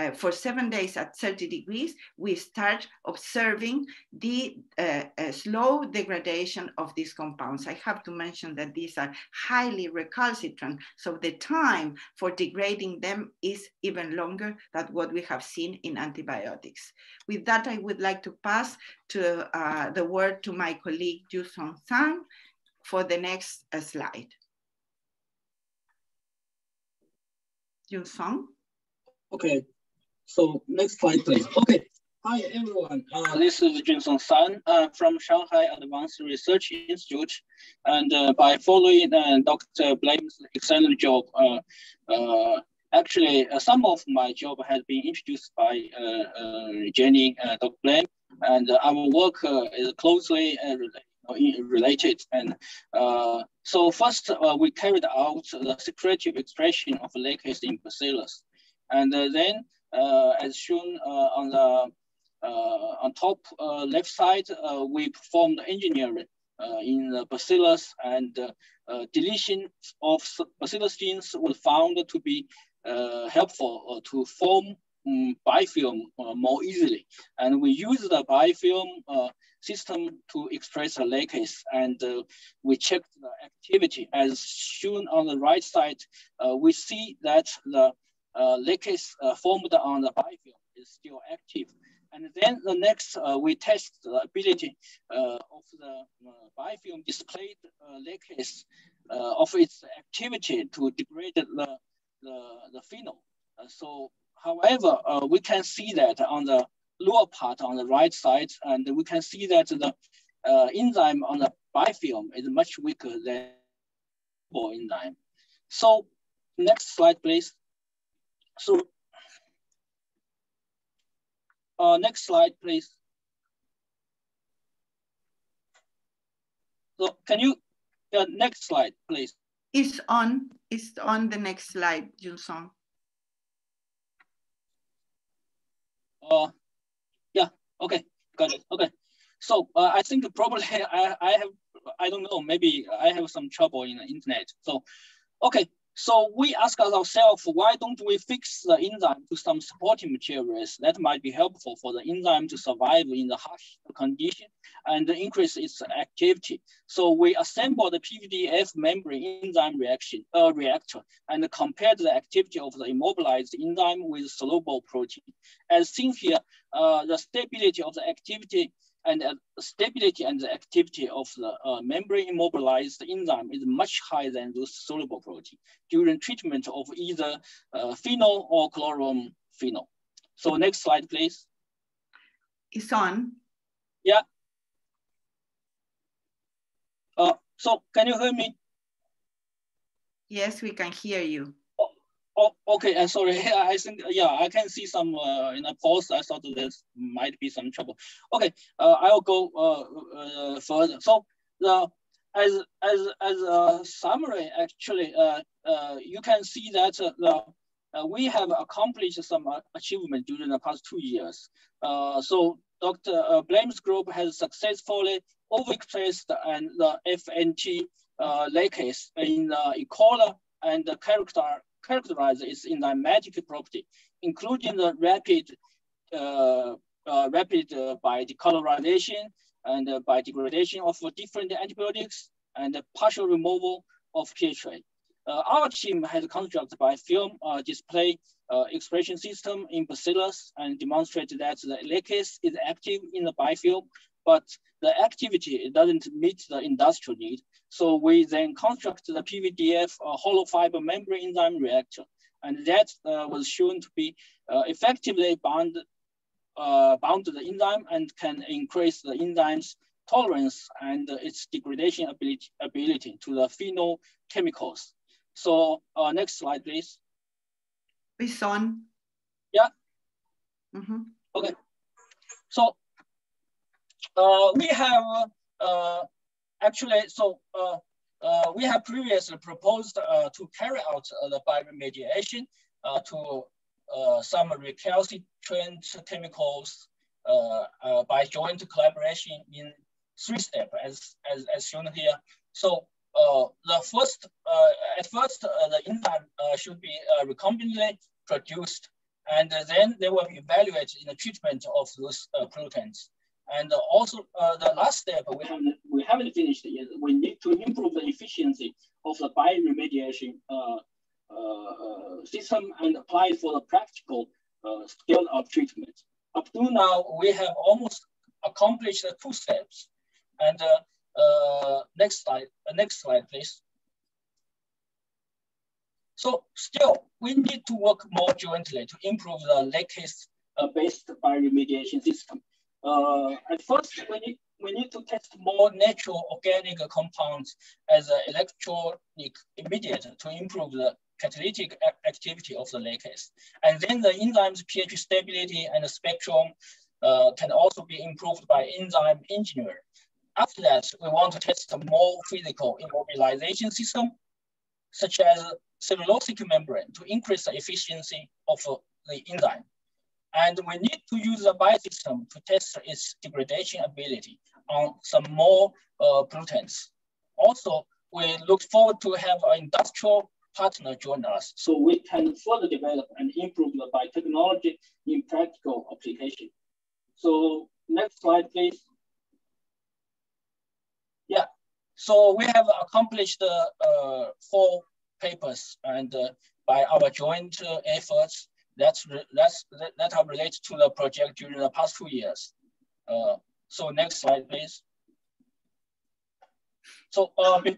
Uh, for seven days at thirty degrees, we start observing the uh, uh, slow degradation of these compounds. I have to mention that these are highly recalcitrant, so the time for degrading them is even longer than what we have seen in antibiotics. With that, I would like to pass to uh, the word to my colleague, Yu Song Zhang, for the next uh, slide. Yu Song? Okay. So next slide, please. Okay. Hi, everyone. Uh, this is Junson Sun uh, from Shanghai Advanced Research Institute. And uh, by following uh, Doctor Blame's excellent job, uh, uh, actually, uh, some of my job has been introduced by uh, uh, Jenny, uh, Doctor Blame, and uh, our work uh, is closely uh, related. related. And uh, so first, uh, we carried out the secretive extraction of lactase in bacillus. And uh, then, Uh, as shown uh, on the uh, on top uh, left side, uh, we performed engineering uh, in the bacillus, and uh, uh, deletion of bacillus genes was found to be uh, helpful uh, to form um, biofilm uh, more easily. And we used the biofilm uh, system to express the lactase, and uh, we checked the activity. As shown on the right side, uh, we see that the Uh, lactase uh, formed on the biofilm is still active. And then the next, uh, we test the ability uh, of the uh, biofilm displayed uh, lactase uh, of its activity to degrade the, the, the phenol. Uh, so, however, uh, we can see that on the lower part on the right side, and we can see that the uh, enzyme on the biofilm is much weaker than the enzyme. So, next slide, please. So, uh, next slide, please. So, can you, uh, next slide, please. It's on. is on the next slide, Jun-Song. Uh, yeah, okay, got it, okay. So uh, I think probably I, I have, I don't know, maybe I have some trouble in the internet. So, okay, so we ask ourselves, why don't we fix the enzyme to some supporting materials that might be helpful for the enzyme to survive in the harsh condition and increase its activity? So we assemble the P V D F membrane enzyme reaction uh, reactor and compare the activity of the immobilized enzyme with soluble protein. As seen here, uh, the stability of the activity and uh, stability and the activity of the uh, membrane immobilized enzyme is much higher than those soluble protein during treatment of either uh, phenol or chlorophenol. So next slide, please. It's on. Yeah. Uh, so can you hear me? Yes, we can hear you. Oh, okay, I'm sorry. I think, yeah, I can see some uh, in a pause. I thought there might be some trouble. Okay, uh, I'll go uh, uh, further. So, the, as, as, as a summary, actually, uh, uh, you can see that uh, the, uh, we have accomplished some uh, achievement during the past two years. Uh, so, Doctor Uh, Blame's group has successfully overexpressed and the F N T uh, lacase in the E. coli and the character. characterize its enzymatic property, including the rapid, uh, uh, rapid uh, biodecolorization and uh, biodegradation of different antibiotics and the partial removal of P H A. Uh, our team has constructed biofilm uh, display uh, expression system in Bacillus and demonstrated that the lacase is active in the biofilm, but the activity doesn't meet the industrial need. So we then construct the P V D F uh, hollow fiber membrane enzyme reactor. And that uh, was shown to be uh, effectively bound, uh, bound to the enzyme and can increase the enzyme's tolerance and uh, its degradation ability, ability to the phenol chemicals. So uh, next slide, please. It's on. Yeah. Mm-hmm. Okay. So Uh, we have uh, actually, so uh, uh, we have previously proposed uh, to carry out uh, the bioremediation uh, to uh, some recalcitrant chemicals uh, uh, by joint collaboration in three steps, as, as, as shown here. So uh, the first, uh, at first, uh, the enzyme uh, should be uh, recombinantly produced, and then they will be evaluated in the treatment of those uh, pollutants. And also uh, the last step, we haven't, we haven't finished yet. We need to improve the efficiency of the bioremediation uh, uh, system and apply it for the practical uh, scale of treatment. Up to now, we have almost accomplished the two steps. And uh, uh, next slide, uh, next slide, please. So still, we need to work more jointly to improve the lacase-based bioremediation system. Uh, at first, we need, we need to test more natural organic compounds as an electronic intermediate to improve the catalytic activity of the lacase. And then the enzyme's pH stability and the spectrum uh, can also be improved by enzyme engineering. After that, we want to test a more physical immobilization system, such as cellulosic membrane, to increase the efficiency of the enzyme. And we need to use the biosystem to test its degradation ability on some more uh, pollutants. Also, we look forward to have an industrial partner join us so we can further develop and improve the biotechnology in practical application. So next slide, please. Yeah, so we have accomplished uh, uh, four papers and uh, by our joint uh, efforts, That's, that's, that are related to the project during the past two years. Uh, so next slide, please. So uh, be,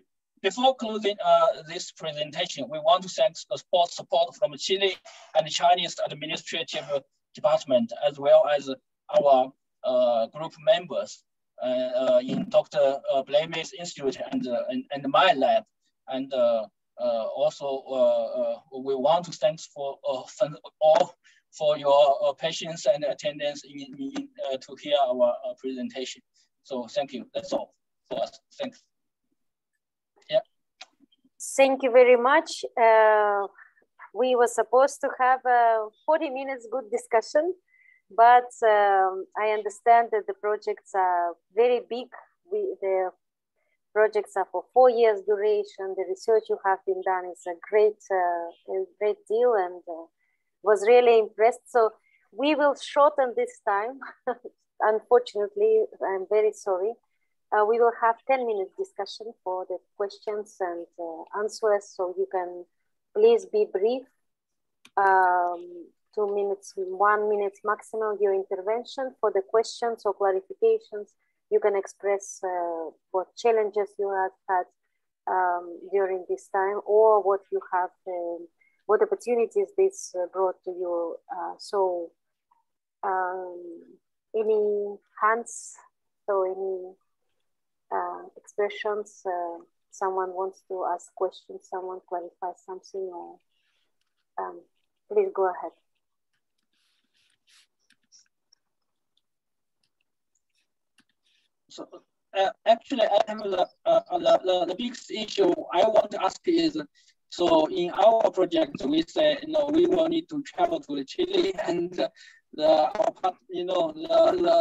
before closing uh, this presentation, we want to thank the support, support from Chile and the Chinese Administrative Department, as well as our uh, group members uh, uh, in Doctor Blame's Institute and, uh, and, and my lab. And uh, Uh, also, uh, uh, we want to thank for uh, all for your uh, patience and attendance in, in, uh, to hear our uh, presentation. So thank you. That's all for us. Thanks. Yeah. Thank you very much. Uh, we were supposed to have a forty minutes good discussion, but um, I understand that the projects are very big. We, the projects are for four years duration. The research you have been done is a great, uh, a great deal, and uh, was really impressed. So we will shorten this time. Unfortunately, I'm very sorry. Uh, we will have ten minutes discussion for the questions and uh, answers. So you can please be brief. Um, two minutes, one minute maximum your intervention. For the questions or clarifications, you can express uh, what challenges you have had um, during this time, or what you have, um, what opportunities this uh, brought to you. Uh, so um, any hands, so any Uh, expressions, uh, someone wants to ask questions, someone clarifies something, or um, please go ahead. So uh, actually, I have the, uh, the, the, the biggest issue I want to ask is, so in our project, we say, you know, we will need to travel to Chile, and uh, the, you know, the, the,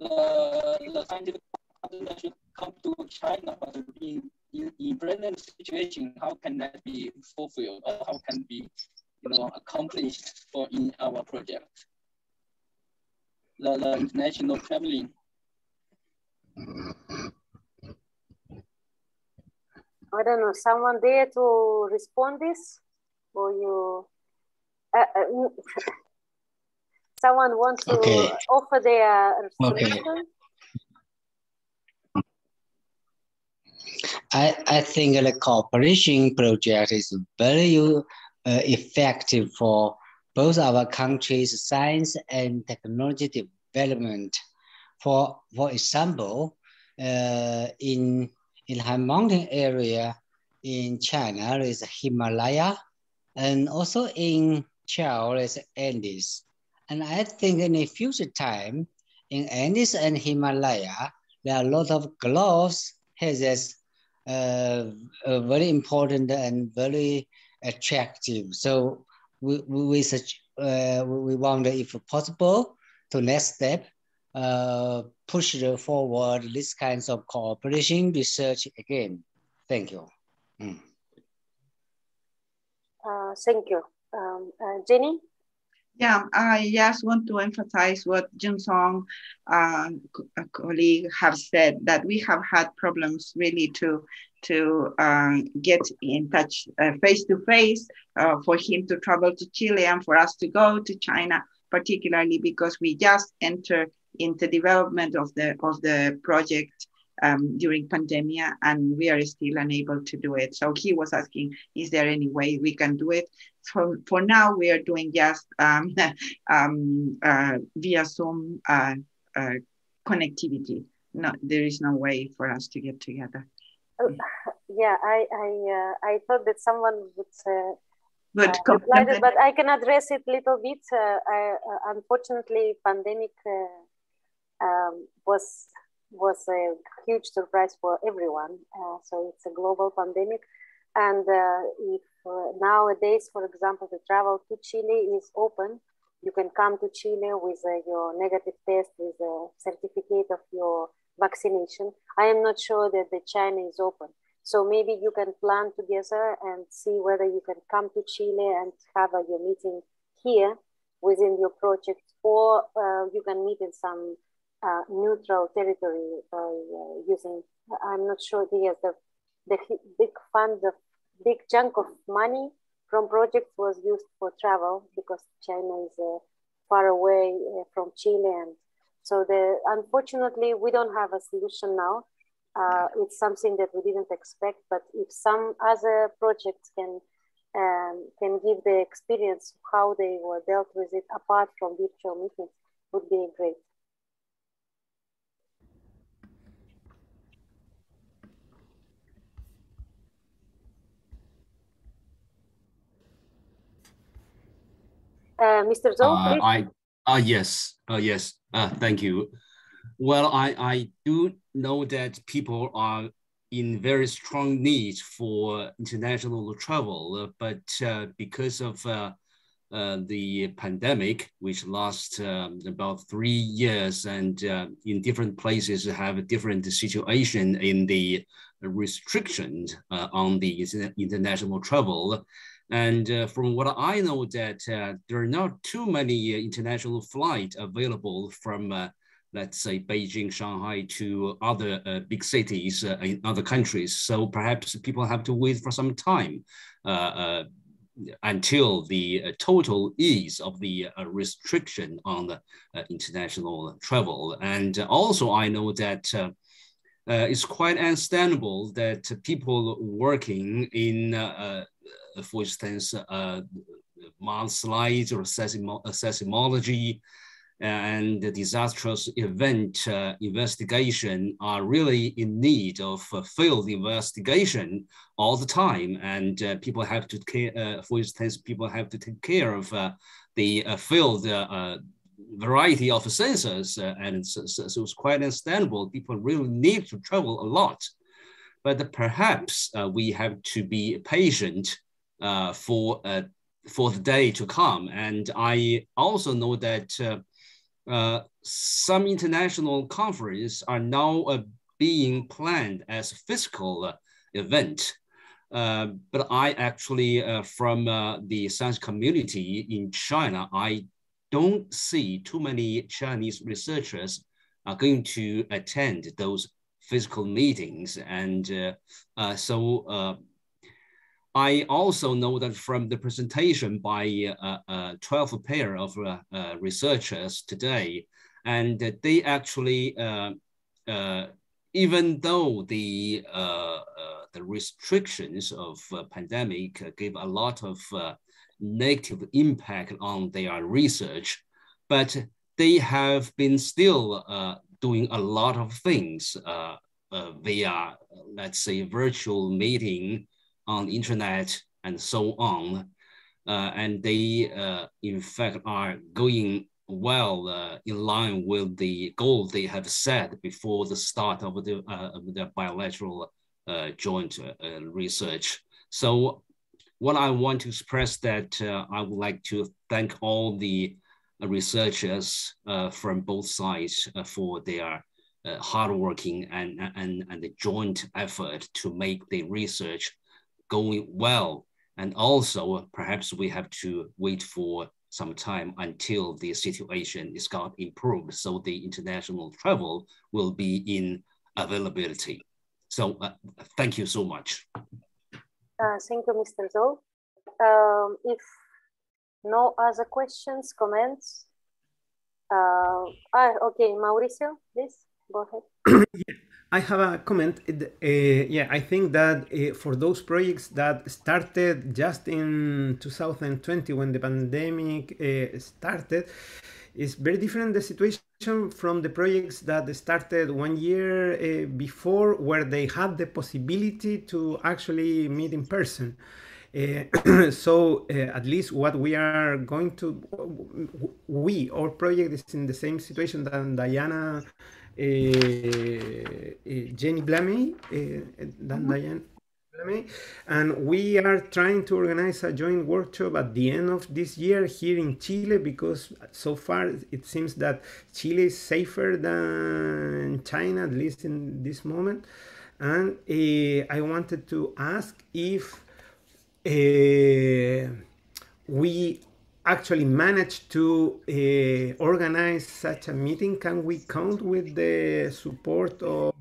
the, the scientific partnership come to China, but in, in, in present situation, how can that be fulfilled, or how can be, you know, accomplished for in our project? The, the international traveling. I don't know, someone there to respond this, or you, uh, uh, someone wants to okay. offer their solution? Okay. I, I think the cooperation project is very uh, effective for both our countries' science and technology development. For for example, uh, in in high mountain area in China is Himalaya, and also in Chile is Andes. And I think in the future time, in Andes and Himalaya, there are a lot of gloves hazards. Uh, uh, very important and very attractive. So we we, we, such, uh, we wonder if possible to next step uh, push forward these kinds of cooperation research again. Thank you. Mm. Uh, thank you, um, uh, Jenny. Yeah, I just want to emphasize what Jun Song, uh, a colleague, have said, that we have had problems really to to uh, get in touch uh, face to face, uh, for him to travel to Chile and for us to go to China, particularly because we just entered into development of the of the project um, during pandemia, and we are still unable to do it. So he was asking, is there any way we can do it? For, for now, we are doing just um, um, uh, via Zoom uh, uh, connectivity. No, there is no way for us to get together. Oh, yeah, I I, uh, I thought that someone would uh, but, uh, reply that, but I can address it a little bit. Uh, I, uh, unfortunately, pandemic uh, um, was was a huge surprise for everyone. Uh, so it's a global pandemic, and uh, if Uh, nowadays, for example, the travel to Chile is open. You can come to Chile with uh, your negative test, with a certificate of your vaccination. I am not sure that the China is open. So maybe you can plan together and see whether you can come to Chile and have uh, your meeting here within your project, or uh, you can meet in some uh, neutral territory by uh, using, I'm not sure, yes, the, the big fund of big chunk of money from projects was used for travel, because China is uh, far away uh, from Chile. And so the, unfortunately, we don't have a solution now. Uh, it's something that we didn't expect, but if some other projects can, um, can give the experience of how they were dealt with it apart from virtual meetings, would be great. Uh, Mister Zhou, uh, I uh, yes, uh, yes, uh, thank you. Well, I, I do know that people are in very strong need for international travel, but uh, because of uh, uh, the pandemic, which lasts um, about three years and uh, in different places have a different situation in the restrictions uh, on the international travel. And uh, from what I know that uh, there are not too many uh, international flights available from uh, let's say Beijing, Shanghai to other uh, big cities uh, in other countries. So perhaps people have to wait for some time uh, uh, until the uh, total ease of the uh, restriction on the, uh, international travel. And also I know that uh, uh, it's quite understandable that people working in, uh, uh, for instance, uh, mudslides or seismology, and the disastrous event uh, investigation are really in need of uh, field investigation all the time. And uh, people have to care, uh, for instance, people have to take care of uh, the uh, field uh, uh, variety of sensors. Uh, and so, so, so it's quite understandable. People really need to travel a lot. But perhaps uh, we have to be patient uh, for, uh, for the day to come. And I also know that uh, Uh, some international conferences are now uh, being planned as a physical uh, event. Uh, but I actually, uh, from uh, the science community in China, I don't see too many Chinese researchers are going to attend those physical meetings. And uh, uh, so uh, I also know that from the presentation by uh, uh, twelve pair of uh, uh, researchers today, and that they actually, uh, uh, even though the, uh, uh, the restrictions of uh, pandemic gave a lot of uh, negative impact on their research, but they have been still uh, doing a lot of things uh, uh, via, let's say, virtual meeting, on the internet and so on. Uh, and they, uh, in fact, are going well uh, in line with the goal they have set before the start of the, uh, of the bilateral uh, joint uh, research. So what I want to express that uh, I would like to thank all the researchers uh, from both sides uh, for their uh, hardworking and, and, and the joint effort to make the research going well. And also perhaps we have to wait for some time until the situation is got improved, so the international travel will be in availability. So uh, thank you so much. Uh, thank you, Mister Zhou. Um, if no other questions, comments? Uh, ah, okay, Mauricio, please go ahead. I have a comment. Uh, yeah, I think that uh, for those projects that started just in two thousand twenty when the pandemic uh, started, it's very different the situation from the projects that started one year uh, before, where they had the possibility to actually meet in person. Uh, so uh, at least what we are going to, we, our project is in the same situation that Diana Uh, uh, Jenny Blamey, uh, Dan Diane Blamey, and we are trying to organize a joint workshop at the end of this year here in Chile, because so far it seems that Chile is safer than China, at least in this moment. And uh, I wanted to ask if uh, we actually managed to uh, organize such a meeting. Can we count with the support of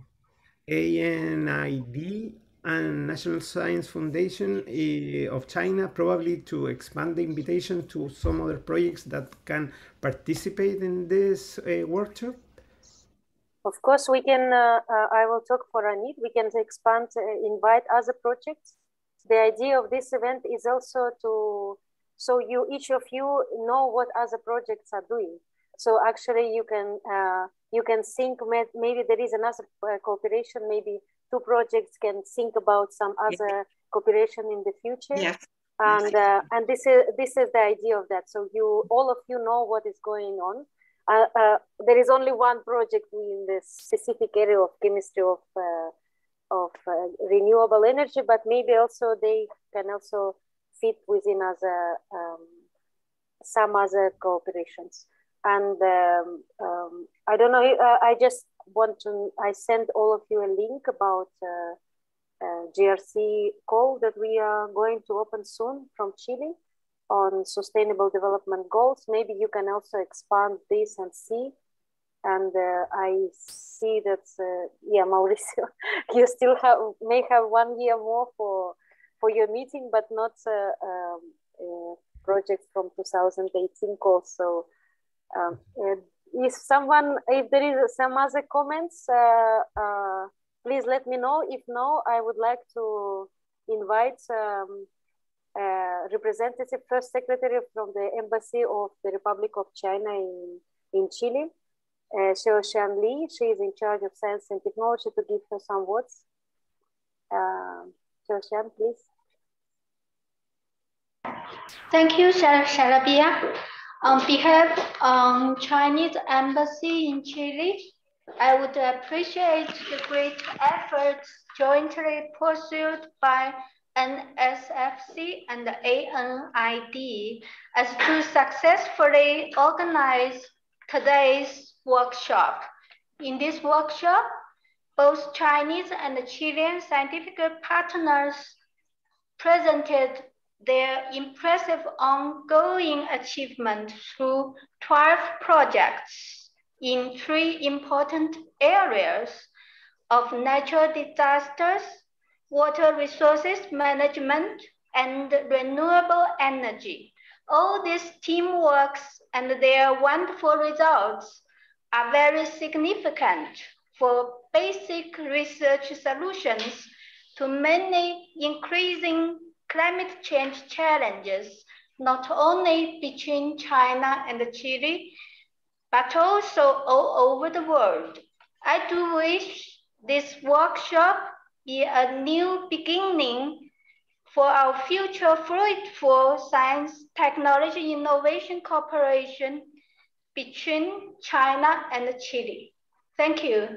A N I D and National Science Foundation uh, of China, probably to expand the invitation to some other projects that can participate in this uh, workshop? Of course, we can, uh, uh, I will talk for A N I D, we can expand, uh, invite other projects. The idea of this event is also to So you, each of you know what other projects are doing. So actually you can, uh, you can think maybe there is another uh, cooperation, maybe two projects can think about some other yeah. cooperation in the future. Yeah. And, uh, and this, is, this is the idea of that. So you, all of you know what is going on. Uh, uh, there is only one project in the specific area of chemistry of uh, of uh, renewable energy, but maybe also they can also fit within other, um, some other cooperations. And um, um, I don't know, uh, I just want to, I sent all of you a link about uh, uh, G R C call that we are going to open soon from Chile on sustainable development goals. Maybe you can also expand this and see. And uh, I see that, uh, yeah, Mauricio, you still have, may have one year more for, for your meeting, but not uh, um, uh, projects from two thousand eighteen calls. So um, if someone, if there is some other comments, uh, uh, please let me know. If no, I would like to invite um, a representative, first secretary from the Embassy of the Republic of China in, in Chile. Uh, Xiao Shan Li, she is in charge of science and technology, to give her some words. Uh, Xiao Shan, please. Thank you, Sarabia. On behalf of the Chinese Embassy in Chile, I would appreciate the great efforts jointly pursued by N S F C and A N I D as to successfully organize today's workshop. In this workshop, both Chinese and Chilean scientific partners presented their impressive ongoing achievement through twelve projects in three important areas of natural disasters, water resources management, and renewable energy. All these teamworks and their wonderful results are very significant for basic research solutions to many increasing climate change challenges, not only between China and Chile, but also all over the world. I do wish this workshop be a new beginning for our future fruitful science, technology, innovation cooperation between China and Chile. Thank you.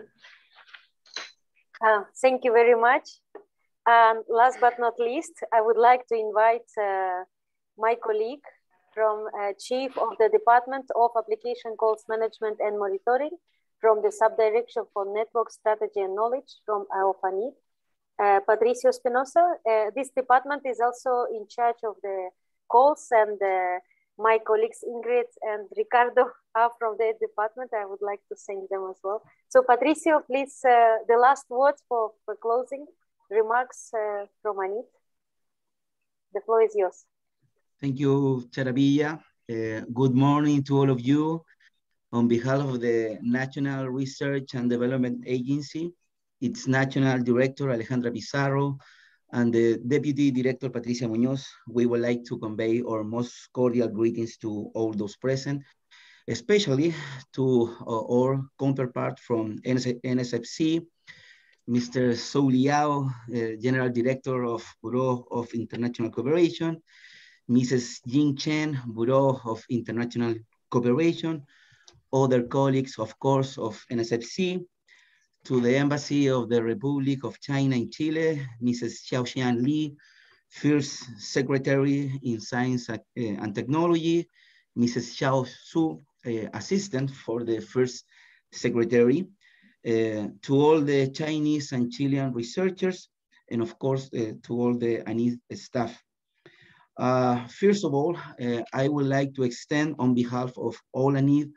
Uh, thank you very much. And last but not least, I would like to invite uh, my colleague from uh, Chief of the Department of Application Goals Management and Monitoring from the Subdirection for Network Strategy and Knowledge from ANID, uh, Patricio Espinosa. Uh, this department is also in charge of the calls, and uh, my colleagues Ingrid and Ricardo are from their department. I would like to thank them as well. So Patricio, please, uh, the last words for, for closing remarks uh, from ANID. The floor is yours. Thank you, Sarabia. Uh, good morning to all of you. On behalf of the National Research and Development Agency, its National Director, Alejandra Pizarro, and the Deputy Director, Patricia Muñoz, we would like to convey our most cordial greetings to all those present, especially to uh, our counterpart from N S F C, Mister Zhou Liao, uh, General Director of Bureau of International Cooperation, Missus Ying Chen, Bureau of International Cooperation, other colleagues, of course, of N S F C, to the Embassy of the Republic of China in Chile, Missus Xiaoxian Li, First Secretary in Science and Technology, Missus Xiao Su, uh, Assistant for the First Secretary, uh, to all the Chinese and Chilean researchers, and of course, uh, to all the ANID staff. Uh, first of all, uh, I would like to extend on behalf of all ANID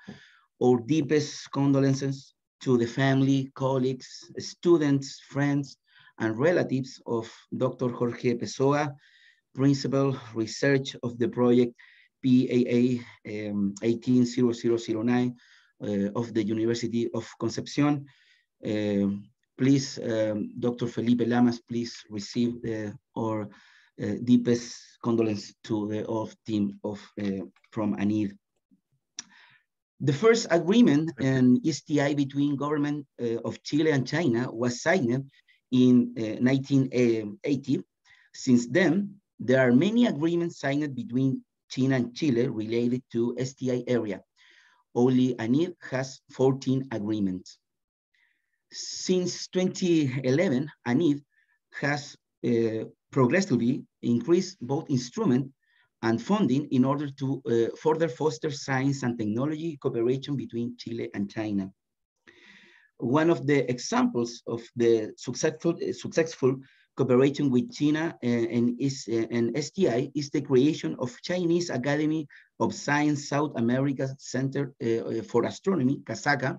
our deepest condolences to the family, colleagues, students, friends, and relatives of Doctor Jorge Pessoa, Principal Research of the project P A A um, eighteen thousand nine uh, of the University of Concepcion. Uh, please, um, Doctor Felipe Lamas, please receive uh, our uh, deepest condolences to the whole team of, uh, from ANID. The first agreement and S T I between government uh, of Chile and China was signed in uh, nineteen eighty. Since then, there are many agreements signed between China and Chile related to S T I area. Only ANID has fourteen agreements. Since twenty eleven, ANID has uh, progressively increased both instrument and funding in order to uh, further foster science and technology cooperation between Chile and China. One of the examples of the successful, uh, successful cooperation with China uh, and, is, uh, and S T I is the creation of Chinese Academy of Science South America Center uh, for Astronomy, CASACA,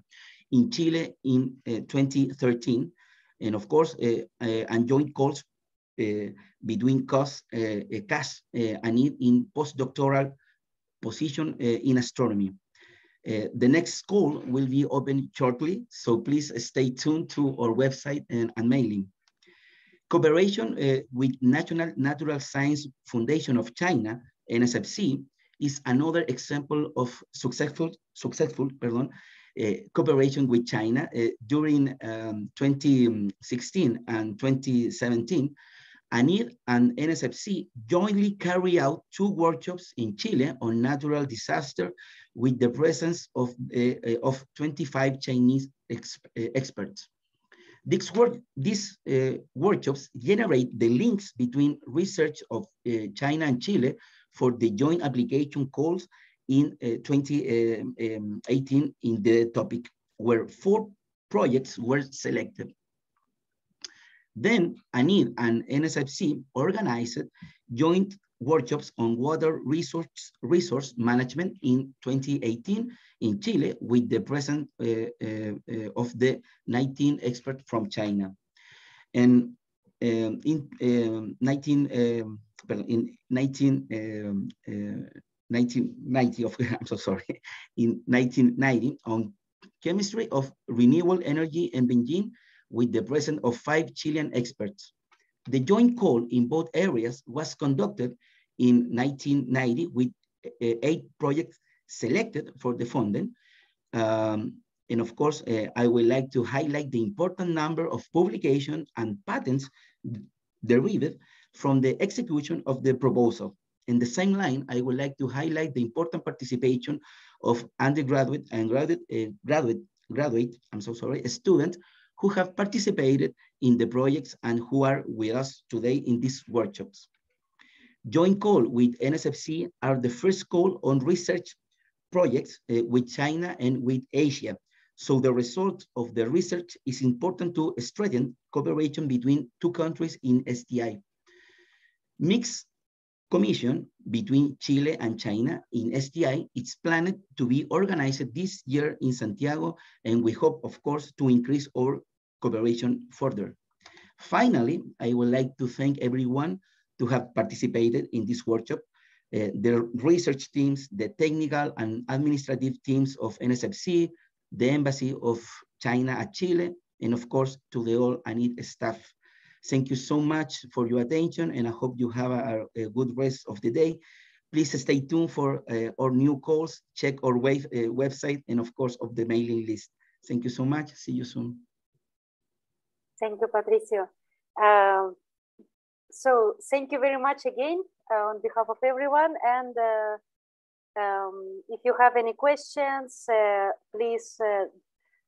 in Chile in uh, twenty thirteen. And of course, uh, uh, and joint calls uh, between C A S, uh, C A S uh, and it in postdoctoral position uh, in astronomy. Uh, the next call will be open shortly, so please stay tuned to our website and, and mailing. Cooperation uh, with National Natural Science Foundation of China, N S F C, is another example of successful, successful pardon, uh, cooperation with China uh, during um, twenty sixteen and twenty seventeen. ANID and N S F C jointly carry out two workshops in Chile on natural disaster with the presence of, uh, of twenty-five Chinese ex experts. These, work, these uh, workshops generate the links between research of uh, China and Chile for the joint application calls in uh, twenty eighteen in the topic, where four projects were selected. Then ANID and N S F C organized joint workshops on water resource, resource management in twenty eighteen in Chile with the presence uh, uh, of the nineteen experts from China. And um, in, um, 19, um, pardon, in 19, um, uh, 1990, of, I'm so sorry, in nineteen ninety on chemistry of renewable energy in Beijing, with the presence of five Chilean experts. The joint call in both areas was conducted in nineteen ninety with eight projects selected for the funding. Um, and of course, uh, I would like to highlight the important number of publications and patents derived from the execution of the proposal. In the same line, I would like to highlight the important participation of undergraduate and graduate, uh, graduate, graduate, I'm so sorry, students who have participated in the projects and who are with us today in these workshops. Joint call with N S F C are the first call on research projects uh, with China and with Asia. So the result of the research is important to strengthen cooperation between two countries in S T I. Mixed commission between Chile and China in S T I, it's planned to be organized this year in Santiago, and we hope, of course, to increase our cooperation further. Finally, I would like to thank everyone to have participated in this workshop, uh, the research teams, the technical and administrative teams of N S F C, the Embassy of China at Chile, and of course, to the all ANID staff. Thank you so much for your attention, and I hope you have a, a good rest of the day. Please stay tuned for uh, our new calls, check our web, uh, website, and of course, of the mailing list. Thank you so much. See you soon. Thank you, Patricio. Uh, so thank you very much again uh, on behalf of everyone. And uh, um, if you have any questions, uh, please uh,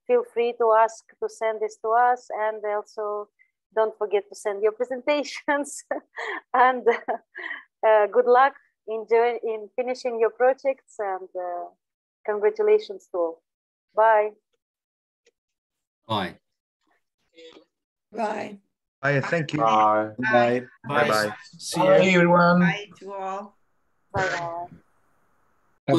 feel free to ask, to send this to us, and also don't forget to send your presentations and uh, uh, good luck in, doing, in finishing your projects, and uh, congratulations to all. Bye. Bye. Bye. Bye. Thank you. Bye. Bye. Bye. Bye. Bye. See you, everyone. Bye to all. Bye. Bye.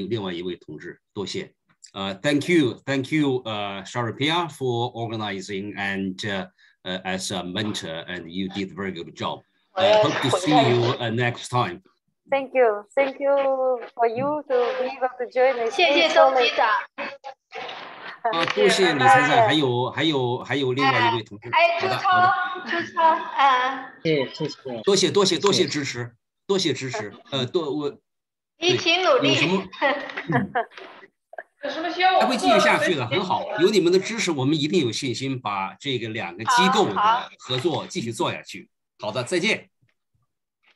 Bye. Bye. 呃, thank you, thank you, uh, Sharapia, for organizing and uh, uh, as a mentor, and you did a very good job. I uh, hope to see you uh, next time. Thank you, thank you for you to be able to join us. 谢谢周局长。啊，多谢李先生，还有还有还有另外一位同志。哎，朱超，朱超，啊。谢谢，谢谢。多谢多谢多谢支持，多谢支持。呃，多我。一起努力。有什么？ 还会继续下去的，很好。有你们的支持，我们一定有信心把这个两个机构的合作继续做下去。好的，再见。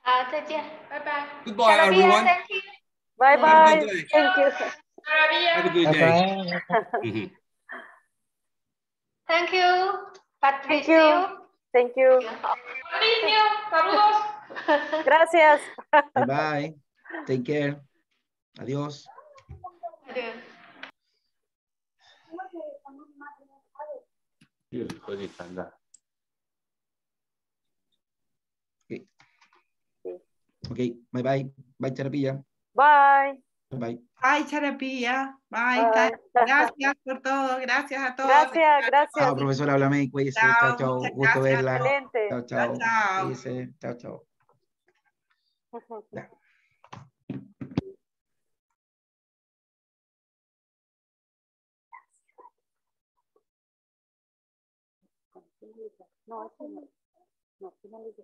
好，再见，拜拜。Goodbye, everyone. Bye bye. Thank you. Have a good day. Mm-hmm. Thank you, Patricio. Thank you. Patricio, saludos. Gracias. Bye bye. Take care. Adiós. Adiós. Okay. Okay. Bye bye. Bye, Charapilla. Bye. Bye. Ay, Charapilla. Bye. Bye. Gracias por todo. Gracias a todos. Gracias, gracias. Chao, profesora, háblame y cuídese. Chao, chao. Gusto verla. Excelente. Chao, chao. Chao, cuídese. Chao, chao. Ya. No, I think no, finally.